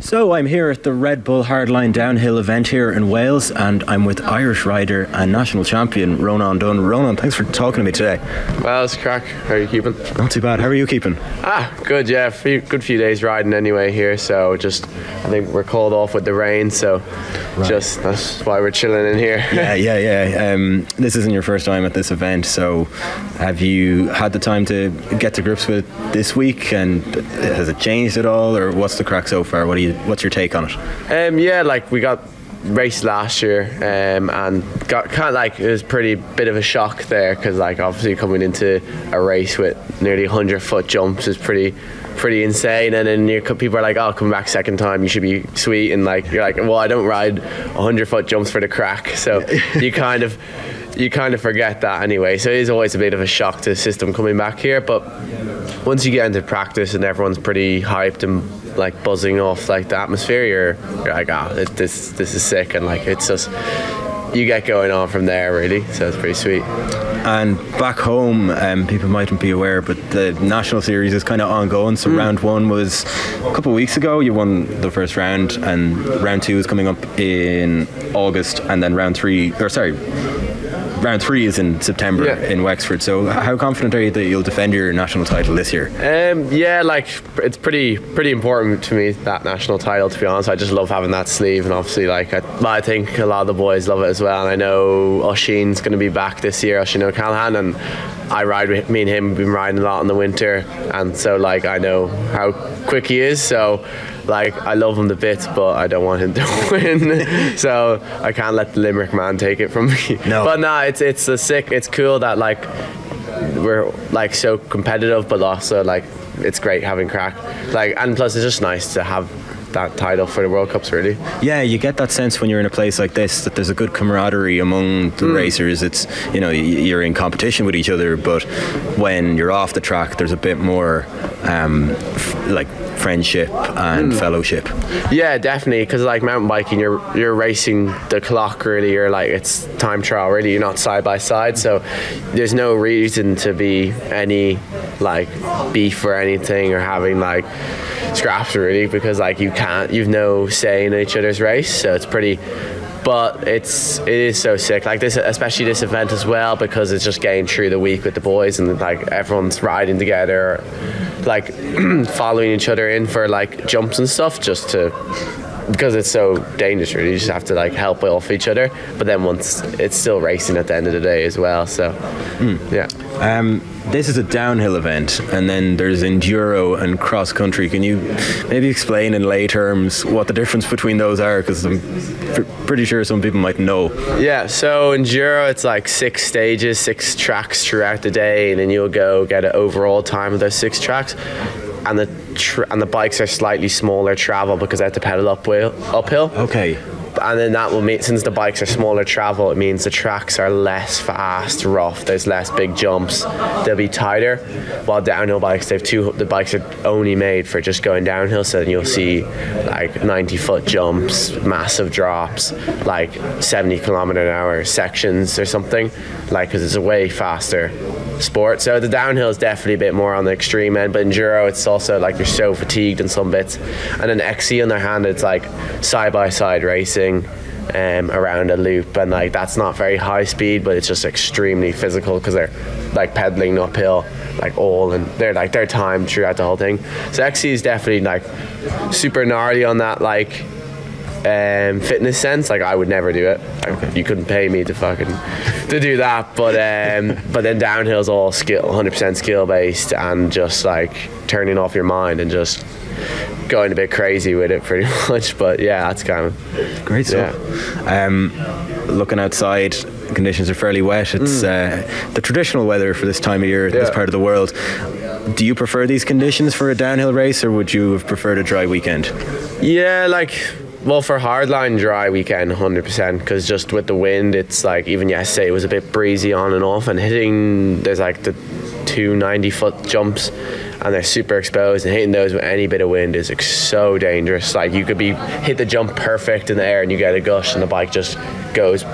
So I'm here at the Red Bull Hardline Downhill event here in Wales, and I'm with Irish rider and national champion Ronan Dunn. Ronan, thanks for talking to me today. Well, it's crack. How are you keeping? Not too bad. How are you keeping? Ah, good, yeah. Few, good few days riding anyway here, so just, I think we're called off with the rain, so right. just that's why we're chilling in here. yeah, yeah, yeah. Um, this isn't your first time at this event, so have you had the time to get to grips with it this week, and has it changed at all, or what's the crack so far? What do you What's your take on it? Um, yeah, like we got raced last year, um, and got kind of like it was pretty bit of a shock there because like obviously coming into a race with nearly one hundred foot jumps is pretty. pretty insane, and then your people are like, oh, come back second time, you should be sweet, and like you're like, well, I don't ride one hundred foot jumps for the crack, so you kind of you kind of forget that anyway, so it is always a bit of a shock to the system coming back here, but once you get into practice and everyone's pretty hyped and like buzzing off like the atmosphere, you're, you're like, ah, oh, this this is sick, and like it's just you get going on from there really, so it's pretty sweet. And back home, um, people mightn't be aware, but the national series is kind of ongoing. So mm. round one was a couple of weeks ago. You won the first round, and round two is coming up in August, and then round three, or sorry, round three is in September yeah. in Wexford. So how confident are you that you'll defend your national title this year? Um, yeah, like it's pretty pretty important to me, that national title. To be honest, I just love having that sleeve, and obviously, like I, I think a lot of the boys love it as well. And I know Oisín's going to be back this year. Oisín Callahan, and I ride with me and him. We've been riding a lot in the winter, and so like I know how quick he is. So like I love him to bits, but I don't want him to win. So I can't let the Limerick man take it from me. No. But nah, it's it's a sick. It's cool that like we're like so competitive, but also like it's great having crack. Like, and plus it's just nice to have that title for the World Cups, really. Yeah, you get that sense when you're in a place like this that there's a good camaraderie among the mm. racers. It's, you know, you're in competition with each other, but when you're off the track there's a bit more um, f- like friendship and mm. fellowship. Yeah, definitely, because like mountain biking you're you're racing the clock, really. You're like, it's time trial, really. You're not side by side, so there's no reason to be any like beef or anything or having like scraps, really, because like you can't, you've no say in each other's race. So it's pretty, but it's it is so sick, like this, especially this event as well, because it's just getting through the week with the boys and like everyone's riding together, like following each other in for like jumps and stuff, just to, because it's so dangerous, really. You just have to like help off each other, but then once it's still racing at the end of the day as well. So mm. yeah um this is a downhill event, and then there's enduro and cross country. Can you maybe explain in lay terms what the difference between those are, because I'm pr- pretty sure some people might know. Yeah, so enduro, it's like six stages, six tracks throughout the day, and then you'll go get an overall time of those six tracks. And the tr- and the bikes are slightly smaller travel, because they have to pedal up wheel- uphill. Okay. And then that will mean, since the bikes are smaller travel, it means the tracks are less fast, rough. There's less big jumps. They'll be tighter. While downhill bikes, they've two. The bikes are only made for just going downhill. So then you'll see like ninety foot jumps, massive drops, like seventy kilometer an hour sections or something, like, because it's a way faster sport. So the downhill is definitely a bit more on the extreme end, but enduro, it's also like you're so fatigued in some bits. And then X C on their hand, it's like side by side racing um, around a loop, and like that's not very high speed, but it's just extremely physical, because they're like pedaling uphill like all, and they're like they're timed throughout the whole thing. So X C is definitely like super gnarly on that like Um, fitness sense. Like I would never do it. Like, okay. You couldn't pay me to fucking to do that. But um, but then downhill's all skill, one hundred percent skill based, and just like turning off your mind and just going a bit crazy with it, pretty much. But yeah, that's kind of great stuff. Yeah. Um, looking outside, conditions are fairly wet. It's mm. uh, the traditional weather for this time of year in yeah. this part of the world. Do you prefer these conditions for a downhill race, or would you have preferred a dry weekend? Yeah, like. Well, for hardline, dry weekend, one hundred percent, because just with the wind, it's like, even yesterday, it was a bit breezy on and off, and hitting, there's like the two ninety foot jumps, and they're super exposed, and hitting those with any bit of wind is like so dangerous. Like, you could be, hit the jump perfect in the air, and you get a gush, and the bike just goes,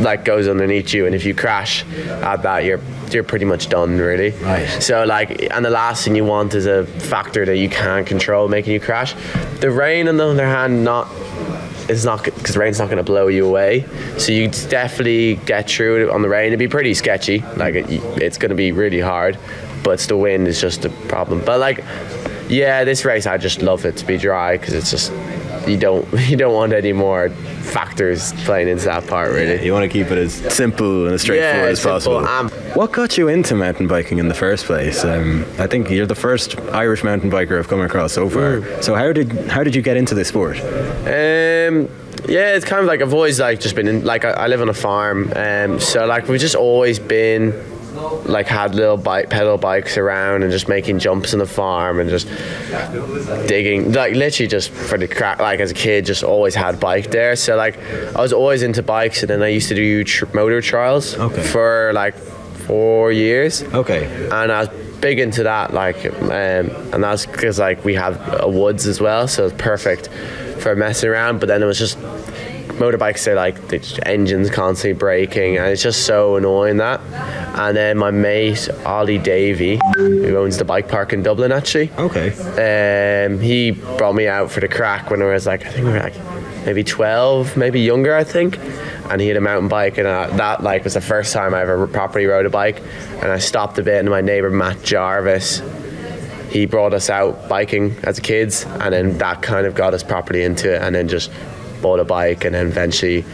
like, goes underneath you, and if you crash at that, you're you're pretty much done, really. Right. So like, and the last thing you want is a factor that you can't control making you crash. The rain, on the other hand, not it's not because rain's not going to blow you away, so you definitely get through it. On the rain, it'd be pretty sketchy. Like it, it's going to be really hard, but it's the wind is just the problem. But like, yeah, this race I just love it to be dry, because it's just. You don't you don't want any more factors playing into that part, really. Yeah, you want to keep it as simple and as straightforward yeah, as simple. possible. Um, what got you into mountain biking in the first place? Um, I think you're the first Irish mountain biker I've come across so far. Mm. So how did how did you get into this sport? Um, yeah, it's kind of like I've always like just been in, like I, I live on a farm, um, so like we've just always been. Like had little bike pedal bikes around and just making jumps on the farm and just digging, like literally just for the crack. Like as a kid, just always had bike there. So like I was always into bikes, and then I used to do tr- motor trials okay. for like four years. Okay. And I was big into that, like, um, and that's because like we have a woods as well, so it's perfect for messing around. But then it was just. Motorbikes, they're like the engines constantly braking, and it's just so annoying that. And then my mate Ollie Davey, who owns the bike park in Dublin, actually, okay, um, he brought me out for the crack when I was like, I think we were like maybe twelve, maybe younger, I think. And he had a mountain bike, and I, that like was the first time I ever properly rode a bike. And I stopped a bit, and my neighbour Matt Jarvis. He brought us out biking as kids, and then that kind of got us properly into it, and then just. Bought a bike, and then eventually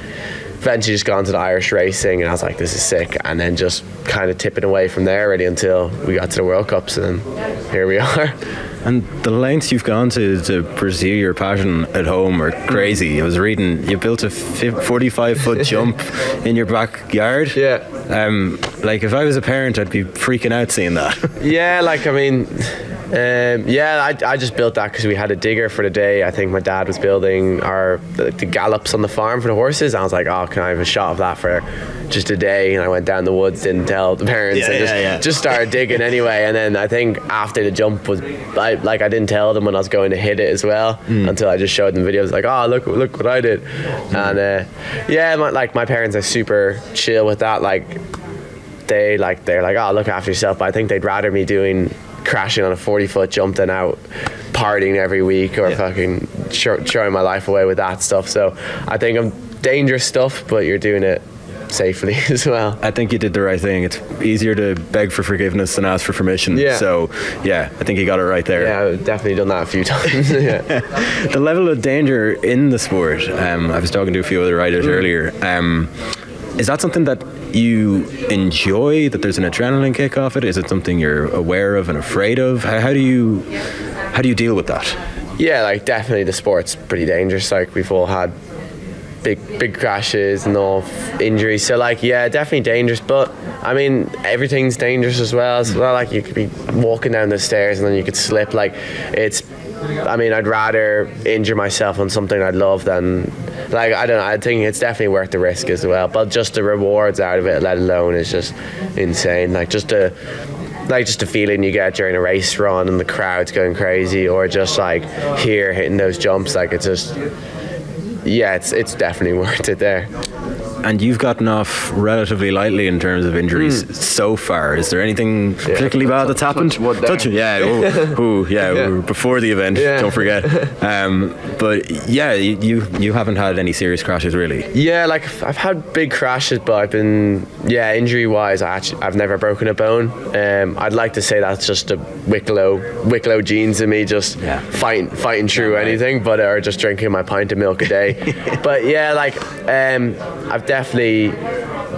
eventually just got into the Irish racing, and I was like, this is sick. And then just kind of tipping away from there really until we got to the World Cups, and here we are. And the lengths you've gone to to pursue your passion at home are crazy. I was reading you built a forty-five foot jump in your backyard. Yeah. Um, like if I was a parent, I'd be freaking out seeing that. Yeah, like I mean, um, yeah, I, I just built that because we had a digger for the day. I think my dad was building our the, the gallops on the farm for the horses. And I was like, oh, can I have a shot of that for just a day? And I went down the woods, didn't tell the parents, yeah, and yeah, just, yeah. just started digging anyway. And then I think after the jump was. I, like I didn't tell them when I was going to hit it as well mm. until I just showed them videos like, oh, look look what I did. And uh, yeah, my, like my parents are super chill with that. Like they like they're like, oh, look after yourself. But I think they'd rather me doing crashing on a forty foot jump than out partying every week or yeah. fucking sh- throwing my life away with that stuff. So I think I'm dangerous stuff, but you're doing it safely as well. I think you did the right thing. It's easier to beg for forgiveness than ask for permission. Yeah. So, yeah, I think you got it right there. Yeah, I've definitely done that a few times. yeah. The level of danger in the sport, um, I was talking to a few other riders mm. earlier, um, is that something that you enjoy, that there's an adrenaline kick off it? Is it something you're aware of and afraid of? How, how do you how do you deal with that? Yeah, like definitely the sport's pretty dangerous. Like we've all had Big, big crashes and all injuries. So like, yeah, definitely dangerous. But I mean, everything's dangerous as well. It's not like you could be walking down the stairs and then you could slip. Like, it's. I mean, I'd rather injure myself on something I'd love than, like, I don't know. I think it's definitely worth the risk as well. But just the rewards out of it, let alone, is just insane. Like just the, like just the feeling you get during a race run and the crowd's going crazy, or just like here hitting those jumps. Like it's just. Yeah, it's it's definitely worth it there. And you've gotten off relatively lightly in terms of injuries mm. so far. Is there anything yeah. particularly bad that's happened? Touch, touch yeah, ooh, ooh, yeah, yeah. Before the event, yeah. don't forget. Um, but yeah, you you haven't had any serious crashes really. Yeah, like I've had big crashes, but I've been yeah injury wise, I actually, I've never broken a bone. Um, I'd like to say that's just the Wicklow Wicklow genes in me, just yeah. fighting fighting through yeah, anything, right. but or just drinking my pint of milk a day. But yeah, like um, I've definitely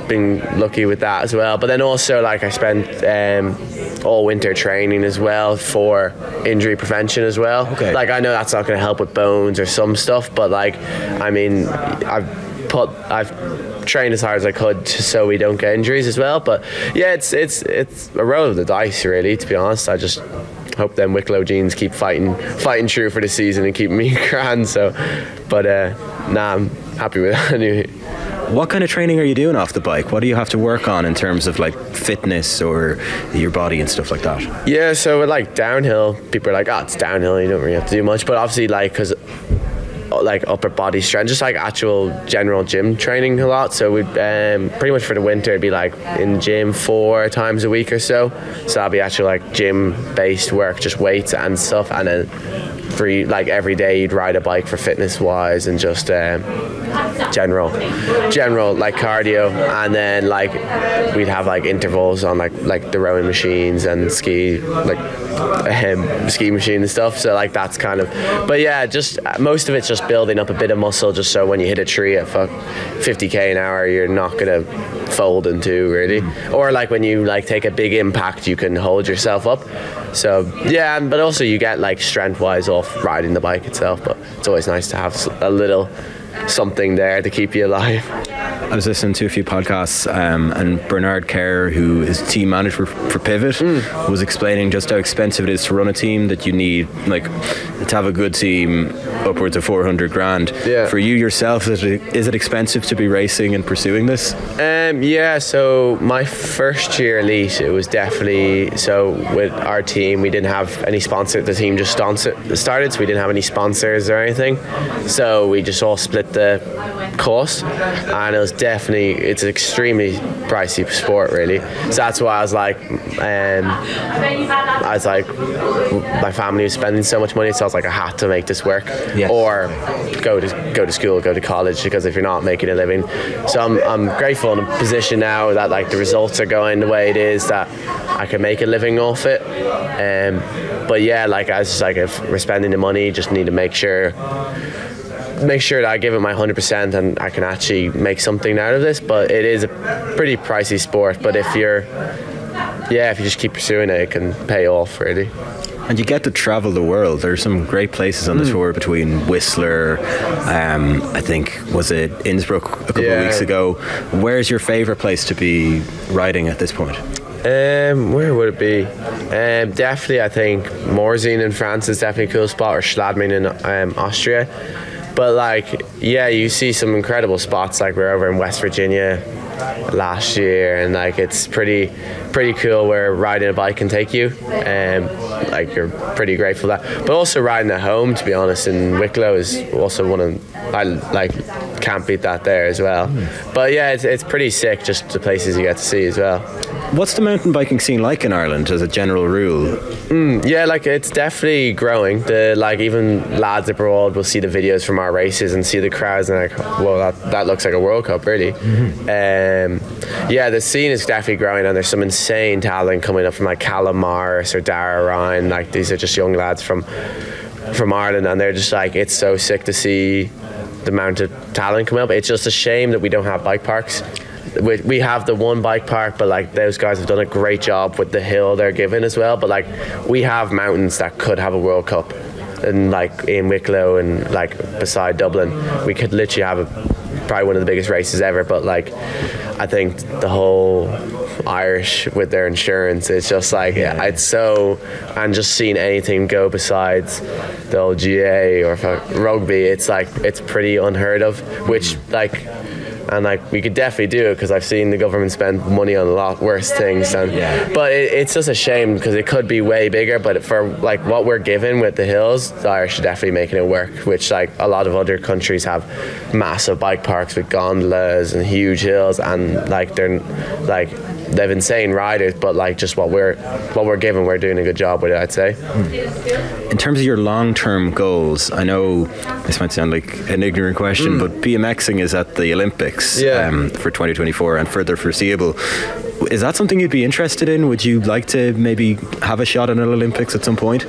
been lucky with that as well. But then also, like, I spent um, all winter training as well for injury prevention as well. Okay. Like, I know that's not going to help with bones or some stuff, but like, I mean, I've put, I've trained as hard as I could so we don't get injuries as well. But yeah, it's it's it's a roll of the dice really. To be honest, I just hope them Wicklow genes keep fighting fighting true for the season and keep me grand. So, but uh, nah, I'm happy with that anyway. What kind of training are you doing off the bike? What do you have to work on in terms of like fitness or your body and stuff like that? Yeah, so with like downhill, people are like, oh, it's downhill, you don't really have to do much. But obviously like, because like upper body strength, just like actual general gym training a lot. So we um, pretty much for the winter, it'd be like in the gym four times a week or so. So that'd be actual like gym based work, just weights and stuff. And then Free, like every day you'd ride a bike for fitness wise and just um, general general like cardio, and then like we'd have like intervals on like like the rowing machines and ski like um, ski machine and stuff. So like that's kind of, but yeah, just most of it's just building up a bit of muscle just so when you hit a tree at fuck fifty k an hour you're not gonna fold in two really, or like when you like take a big impact you can hold yourself up. So yeah, but also you get like strength wise all riding the bike itself, but it's always nice to have a little something there to keep you alive. I was listening to a few podcasts um, and Bernard Kerr, who is team manager for Pivot, mm. was explaining just how expensive it is to run a team, that you need like to have a good team upwards of four hundred grand. Yeah. For you yourself, is it, is it expensive to be racing and pursuing this? Um, yeah, so my first year elite, it was definitely, so with our team we didn't have any sponsor, the team just started, so we didn't have any sponsors or anything, so we just all split the cost, and it was definitely, it's an extremely pricey sport really. So that's why I was like um, I was like my family was spending so much money, so I was like I had to make this work. Yes. Or go to go to school, go to college, because if you're not making a living. So I'm I'm grateful in a position now that like the results are going the way it is, that I can make a living off it. Um, but yeah, like I was just like, if we're spending the money, just need to make sure make sure that I give it my one hundred percent and I can actually make something out of this. But it is a pretty pricey sport, but if you're yeah if you just keep pursuing it, it can pay off really. And you get to travel the world. There's some great places on the mm. tour between Whistler, um, I think, was it Innsbruck a couple yeah. of weeks ago. Where's your favourite place to be riding at this point? Um, where would it be? Um, definitely, I think, Morzine in France is definitely a cool spot, or Schladming in um, Austria. But, like, yeah, you see some incredible spots. Like, we're over in West Virginia last year, and like it's pretty pretty cool where riding a bike can take you, and um, like you're pretty grateful that. But also riding at home, to be honest, in Wicklow is also one of, I like can't beat that there as well. Mm. But yeah, it's, it's pretty sick, just the places you get to see as well. What's the mountain biking scene like in Ireland as a general rule? Mm, yeah, like it's definitely growing. The like even lads abroad will see the videos from our races and see the crowds and like, well, that, that looks like a World Cup really. Mm-hmm. Um, yeah, the scene is definitely growing, and there's some insane talent coming up from like Callum Morris or Dara Ryan. Like these are just young lads from from Ireland, and they're just like, it's so sick to see the amount of talent come up. It's just a shame that we don't have bike parks. We, we have the one bike park, but like those guys have done a great job with the hill they're given as well. But like we have mountains that could have a World Cup, and like in Wicklow and like beside Dublin, we could literally have a, probably one of the biggest races ever. But like I think the whole Irish with their insurance, it's just like yeah. it's so, and just seeing anything go besides the old G A A or rugby, it's like it's pretty unheard of, which like. And like we could definitely do it, because I've seen the government spend money on a lot worse things. And yeah. But it, it's just a shame, because it could be way bigger. But for like what we're given with the hills, the Irish are definitely making it work. Which like a lot of other countries have massive bike parks with gondolas and huge hills, and like they're like they have insane riders. But like just what we're what we're given, we're doing a good job with it, I'd say. In terms of your long-term goals, I know this might sound like an ignorant question, mm. but BMXing is at the Olympics. Yeah. Um, for twenty twenty-four and further foreseeable. Is that something you'd be interested in? Would you like to maybe have a shot at an Olympics at some point?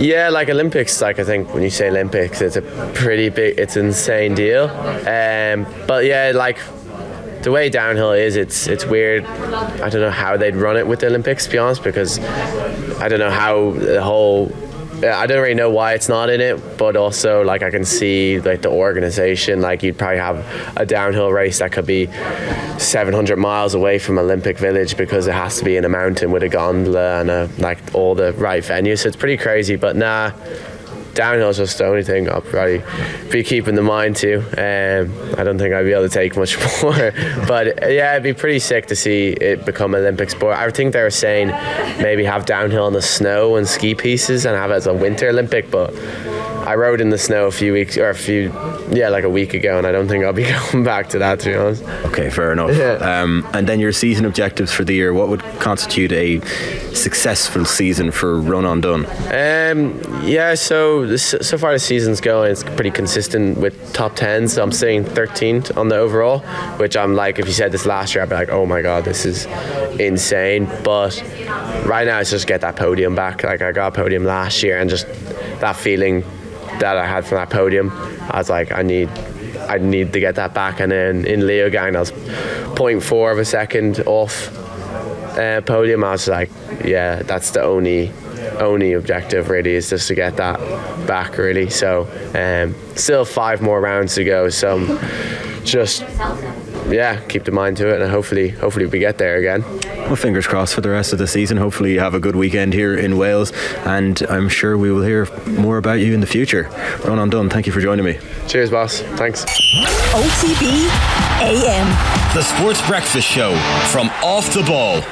Yeah, like Olympics, like I think when you say Olympics, it's a pretty big, it's an insane deal. Um, but yeah, like the way downhill is, it's it's weird. I don't know how they'd run it with the Olympics, to be honest, because I don't know how the whole... I don't really know why it's not in it, but also like I can see like the organisation, like you'd probably have a downhill race that could be seven hundred miles away from Olympic Village, because it has to be in a mountain with a gondola and a, like all the right venues, so it's pretty crazy. But nah, downhill's just the only thing I'll probably be keeping the mind to. Um, I don't think I'd be able to take much more. But yeah, it'd be pretty sick to see it become an Olympic sport. I think they were saying maybe have downhill in the snow and ski pieces and have it as a winter Olympic, but I rode in the snow a few weeks, or a few, yeah, like a week ago, and I don't think I'll be going back to that, to be honest. Okay, fair enough. Yeah. Um, and then your season objectives for the year, what would constitute a successful season for Run on Dun? Um, yeah, so this, so far the season's going, it's pretty consistent with top ten, so I'm sitting thirteenth on the overall, which I'm like, if you said this last year, I'd be like, oh my God, this is insane. But right now, it's just get that podium back. Like I got a podium last year, and just that feeling that I had from that podium, I was like, I need I need to get that back. And then in Leogang, I was zero point four of a second off uh, podium. I was like, yeah, that's the only only objective really, is just to get that back really. So um, still five more rounds to go, so I'm just yeah, keep the mind to it, and hopefully hopefully we get there again. Well, fingers crossed for the rest of the season. Hopefully you have a good weekend here in Wales, and I'm sure we will hear more about you in the future. Run on Dun, thank you for joining me. Cheers, boss. Thanks. O T B A M. The Sports Breakfast Show from Off The Ball.